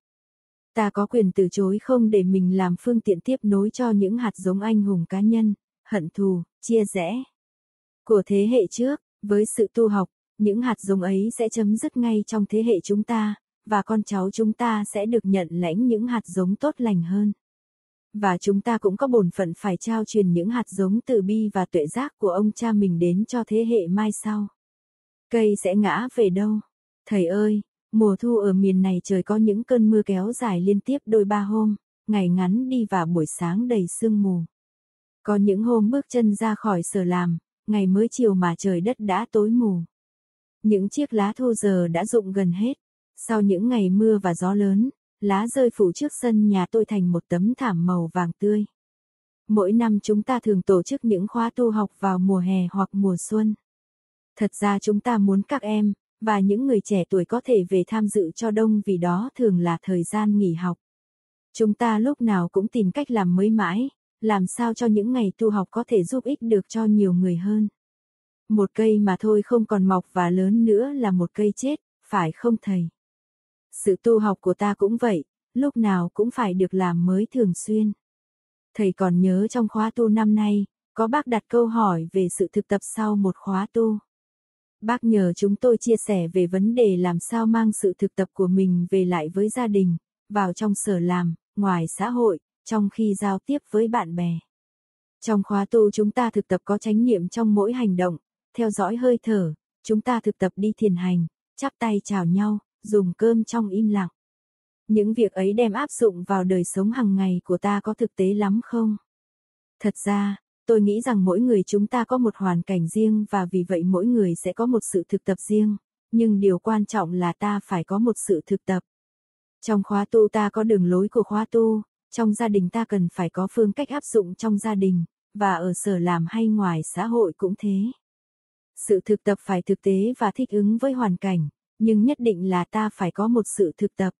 Ta có quyền từ chối không để mình làm phương tiện tiếp nối cho những hạt giống anh hùng cá nhân, hận thù, chia rẽ của thế hệ trước. Với sự tu học, những hạt giống ấy sẽ chấm dứt ngay trong thế hệ chúng ta, và con cháu chúng ta sẽ được nhận lãnh những hạt giống tốt lành hơn. Và chúng ta cũng có bổn phận phải trao truyền những hạt giống từ bi và tuệ giác của ông cha mình đến cho thế hệ mai sau. Cây sẽ ngã về đâu? Thầy ơi, mùa thu ở miền này trời có những cơn mưa kéo dài liên tiếp đôi ba hôm, ngày ngắn đi và buổi sáng đầy sương mù. Có những hôm bước chân ra khỏi sở làm, ngày mới chiều mà trời đất đã tối mù. Những chiếc lá thu giờ đã rụng gần hết. Sau những ngày mưa và gió lớn, lá rơi phủ trước sân nhà tôi thành một tấm thảm màu vàng tươi. Mỗi năm chúng ta thường tổ chức những khóa tu học vào mùa hè hoặc mùa xuân. Thật ra chúng ta muốn các em, và những người trẻ tuổi có thể về tham dự cho đông vì đó thường là thời gian nghỉ học. Chúng ta lúc nào cũng tìm cách làm mới mãi, làm sao cho những ngày tu học có thể giúp ích được cho nhiều người hơn. Một cây mà thôi không còn mọc và lớn nữa là một cây chết, phải không thầy? Sự tu học của ta cũng vậy, lúc nào cũng phải được làm mới thường xuyên. Thầy còn nhớ trong khóa tu năm nay, có bác đặt câu hỏi về sự thực tập sau một khóa tu. Bác nhờ chúng tôi chia sẻ về vấn đề làm sao mang sự thực tập của mình về lại với gia đình, vào trong sở làm, ngoài xã hội, trong khi giao tiếp với bạn bè. Trong khóa tu chúng ta thực tập có chánh niệm trong mỗi hành động, theo dõi hơi thở, chúng ta thực tập đi thiền hành, chắp tay chào nhau, dùng cơm trong im lặng. Những việc ấy đem áp dụng vào đời sống hàng ngày của ta có thực tế lắm không? Thật ra, tôi nghĩ rằng mỗi người chúng ta có một hoàn cảnh riêng và vì vậy mỗi người sẽ có một sự thực tập riêng, nhưng điều quan trọng là ta phải có một sự thực tập. Trong khóa tu ta có đường lối của khóa tu, trong gia đình ta cần phải có phương cách áp dụng trong gia đình, và ở sở làm hay ngoài xã hội cũng thế. Sự thực tập phải thực tế và thích ứng với hoàn cảnh, nhưng nhất định là ta phải có một sự thực tập.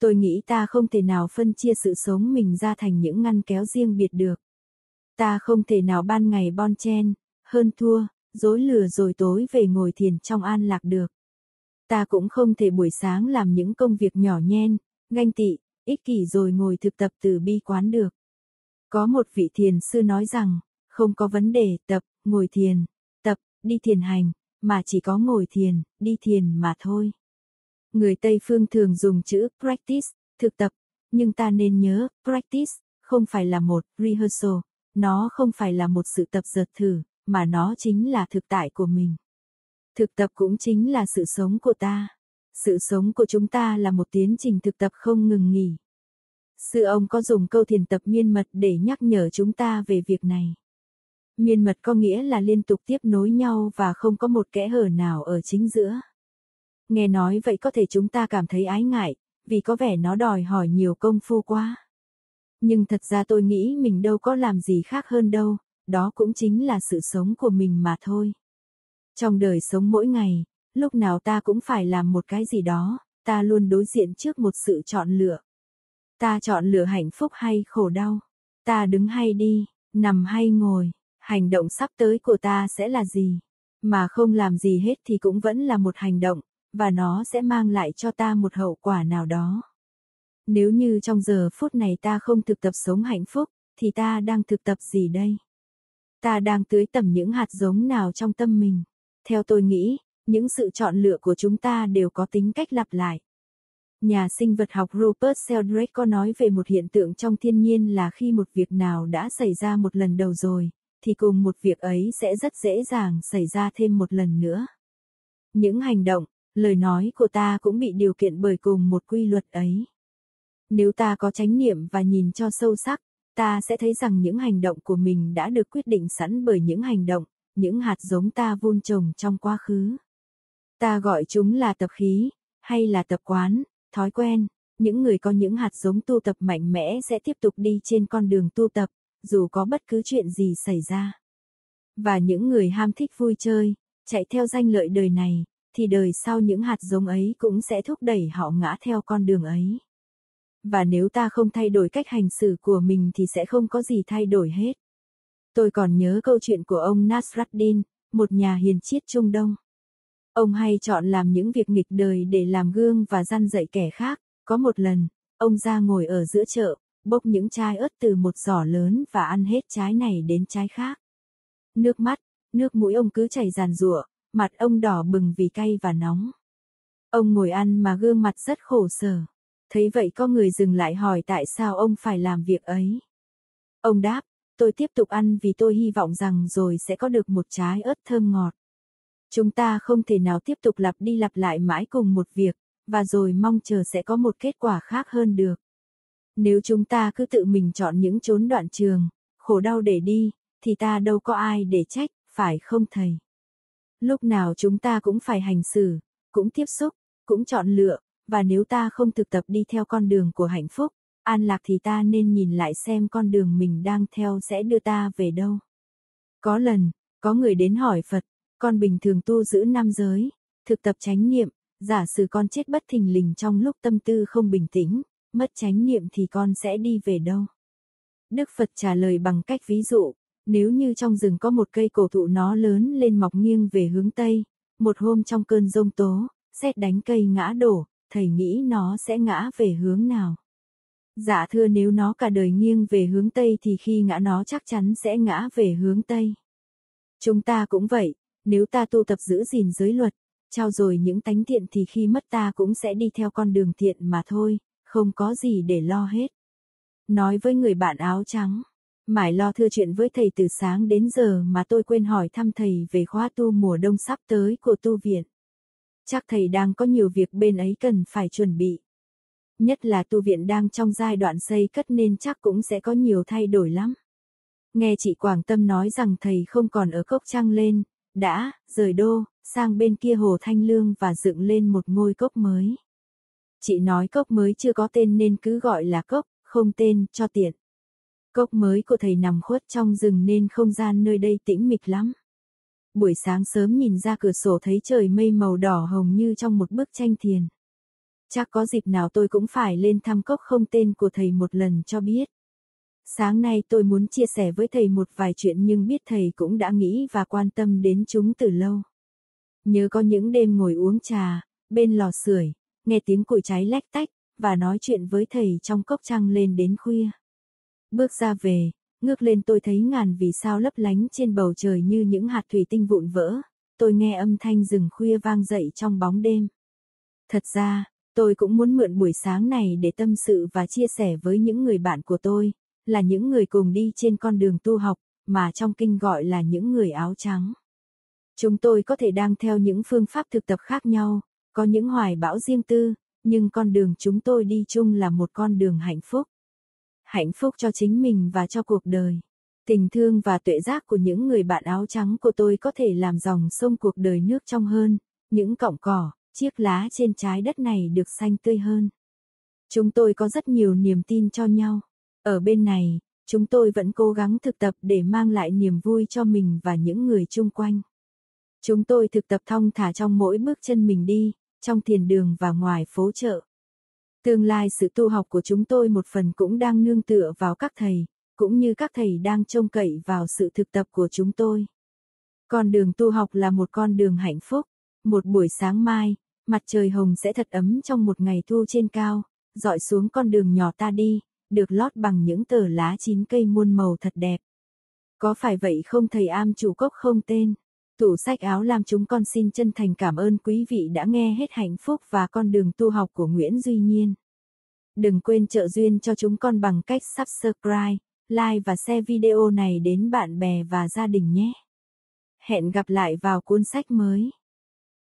Tôi nghĩ ta không thể nào phân chia sự sống mình ra thành những ngăn kéo riêng biệt được. Ta không thể nào ban ngày bon chen, hơn thua, dối lừa rồi tối về ngồi thiền trong an lạc được. Ta cũng không thể buổi sáng làm những công việc nhỏ nhen, ganh tị, ích kỷ rồi ngồi thực tập từ bi quán được. Có một vị thiền sư nói rằng, không có vấn đề tập, ngồi thiền, tập, đi thiền hành, mà chỉ có ngồi thiền, đi thiền mà thôi. Người Tây phương thường dùng chữ practice, thực tập, nhưng ta nên nhớ, practice, không phải là một rehearsal. Nó không phải là một sự tập dượt thử, mà nó chính là thực tại của mình. Thực tập cũng chính là sự sống của ta. Sự sống của chúng ta là một tiến trình thực tập không ngừng nghỉ. Sư ông có dùng câu thiền tập miên mật để nhắc nhở chúng ta về việc này. Miên mật có nghĩa là liên tục tiếp nối nhau và không có một kẽ hở nào ở chính giữa. Nghe nói vậy có thể chúng ta cảm thấy ái ngại, vì có vẻ nó đòi hỏi nhiều công phu quá. Nhưng thật ra tôi nghĩ mình đâu có làm gì khác hơn đâu, đó cũng chính là sự sống của mình mà thôi. Trong đời sống mỗi ngày, lúc nào ta cũng phải làm một cái gì đó, Ta luôn đối diện trước một sự chọn lựa. Ta chọn lựa hạnh phúc hay khổ đau. Ta đứng hay đi, nằm hay ngồi. Hành động sắp tới của ta sẽ là gì? Mà không làm gì hết thì cũng vẫn là một hành động, và nó sẽ mang lại cho ta một hậu quả nào đó. Nếu như trong giờ phút này ta không thực tập sống hạnh phúc, thì ta đang thực tập gì đây? Ta đang tưới tẩm những hạt giống nào trong tâm mình? Theo tôi nghĩ, những sự chọn lựa của chúng ta đều có tính cách lặp lại. Nhà sinh vật học Rupert Sheldrake có nói về một hiện tượng trong thiên nhiên là khi một việc nào đã xảy ra một lần đầu rồi, thì cùng một việc ấy sẽ rất dễ dàng xảy ra thêm một lần nữa. Những hành động, lời nói của ta cũng bị điều kiện bởi cùng một quy luật ấy. Nếu ta có chánh niệm và nhìn cho sâu sắc, ta sẽ thấy rằng những hành động của mình đã được quyết định sẵn bởi những hành động, những hạt giống ta vun trồng trong quá khứ. Ta gọi chúng là tập khí, hay là tập quán, thói quen. Những người có những hạt giống tu tập mạnh mẽ sẽ tiếp tục đi trên con đường tu tập, dù có bất cứ chuyện gì xảy ra. Và những người ham thích vui chơi, chạy theo danh lợi đời này, thì đời sau những hạt giống ấy cũng sẽ thúc đẩy họ ngã theo con đường ấy. Và nếu ta không thay đổi cách hành xử của mình thì sẽ không có gì thay đổi hết. Tôi còn nhớ câu chuyện của ông Nasruddin, một nhà hiền triết Trung Đông. Ông hay chọn làm những việc nghịch đời để làm gương và răn dạy kẻ khác. Có một lần, ông ra ngồi ở giữa chợ, bốc những chai ớt từ một giỏ lớn và ăn hết trái này đến trái khác. Nước mắt, nước mũi ông cứ chảy ràn rụa, mặt ông đỏ bừng vì cay và nóng. Ông ngồi ăn mà gương mặt rất khổ sở. Thấy vậy có người dừng lại hỏi tại sao ông phải làm việc ấy. Ông đáp, tôi tiếp tục ăn vì tôi hy vọng rằng rồi sẽ có được một trái ớt thơm ngọt. Chúng ta không thể nào tiếp tục lặp đi lặp lại mãi cùng một việc, và rồi mong chờ sẽ có một kết quả khác hơn được. Nếu chúng ta cứ tự mình chọn những chốn đoạn trường, khổ đau để đi, thì ta đâu có ai để trách, phải không thầy? Lúc nào chúng ta cũng phải hành xử, cũng tiếp xúc, cũng chọn lựa, và nếu ta không thực tập đi theo con đường của hạnh phúc, an lạc thì ta nên nhìn lại xem con đường mình đang theo sẽ đưa ta về đâu. Có lần, có người đến hỏi Phật, con bình thường tu giữ năm giới, thực tập chánh niệm, giả sử con chết bất thình lình trong lúc tâm tư không bình tĩnh, mất chánh niệm thì con sẽ đi về đâu? Đức Phật trả lời bằng cách ví dụ, nếu như trong rừng có một cây cổ thụ nó lớn lên mọc nghiêng về hướng Tây, một hôm trong cơn giông tố, sét đánh cây ngã đổ, thầy nghĩ nó sẽ ngã về hướng nào? Dạ thưa nếu nó cả đời nghiêng về hướng Tây thì khi ngã nó chắc chắn sẽ ngã về hướng Tây. Chúng ta cũng vậy, nếu ta tu tập giữ gìn giới luật, trao dồi những tánh thiện thì khi mất ta cũng sẽ đi theo con đường thiện mà thôi, không có gì để lo hết. Nói với người bạn áo trắng, mãi lo thưa chuyện với thầy từ sáng đến giờ mà tôi quên hỏi thăm thầy về khóa tu mùa đông sắp tới của tu viện. Chắc thầy đang có nhiều việc bên ấy cần phải chuẩn bị. Nhất là tu viện đang trong giai đoạn xây cất nên chắc cũng sẽ có nhiều thay đổi lắm. Nghe chị Quảng Tâm nói rằng thầy không còn ở Cốc Trăng lên, đã rời đô, sang bên kia Hồ Thanh Lương và dựng lên một ngôi cốc mới. Chị nói cốc mới chưa có tên nên cứ gọi là cốc, không tên, cho tiện. Cốc mới của thầy nằm khuất trong rừng nên không gian nơi đây tĩnh mịch lắm. Buổi sáng sớm nhìn ra cửa sổ thấy trời mây màu đỏ hồng như trong một bức tranh thiền. Chắc có dịp nào tôi cũng phải lên thăm cốc không tên của thầy một lần cho biết. Sáng nay tôi muốn chia sẻ với thầy một vài chuyện nhưng biết thầy cũng đã nghĩ và quan tâm đến chúng từ lâu. Nhớ có những đêm ngồi uống trà, bên lò sưởi, nghe tiếng củi cháy lách tách, và nói chuyện với thầy trong Cốc Trăng lên đến khuya. Bước ra về, ngước lên tôi thấy ngàn vì sao lấp lánh trên bầu trời như những hạt thủy tinh vụn vỡ, tôi nghe âm thanh rừng khuya vang dậy trong bóng đêm. Thật ra, tôi cũng muốn mượn buổi sáng này để tâm sự và chia sẻ với những người bạn của tôi, là những người cùng đi trên con đường tu học, mà trong kinh gọi là những người áo trắng. Chúng tôi có thể đang theo những phương pháp thực tập khác nhau, có những hoài bão riêng tư, nhưng con đường chúng tôi đi chung là một con đường hạnh phúc. Hạnh phúc cho chính mình và cho cuộc đời. Tình thương và tuệ giác của những người bạn áo trắng của tôi có thể làm dòng sông cuộc đời nước trong hơn, những cọng cỏ, chiếc lá trên trái đất này được xanh tươi hơn. Chúng tôi có rất nhiều niềm tin cho nhau. Ở bên này, chúng tôi vẫn cố gắng thực tập để mang lại niềm vui cho mình và những người chung quanh. Chúng tôi thực tập thong thả trong mỗi bước chân mình đi, trong thiền đường và ngoài phố chợ. Tương lai sự tu học của chúng tôi một phần cũng đang nương tựa vào các thầy, cũng như các thầy đang trông cậy vào sự thực tập của chúng tôi. Con đường tu học là một con đường hạnh phúc. Một buổi sáng mai, mặt trời hồng sẽ thật ấm trong một ngày thu trên cao, dọi xuống con đường nhỏ ta đi, được lót bằng những tờ lá chín cây muôn màu thật đẹp. Có phải vậy không thầy am chủ cốc không tên? Tủ sách áo lam chúng con xin chân thành cảm ơn quý vị đã nghe hết hạnh phúc và con đường tu học của Nguyễn Duy Nhiên. Đừng quên trợ duyên cho chúng con bằng cách subscribe, like và share video này đến bạn bè và gia đình nhé. Hẹn gặp lại vào cuốn sách mới.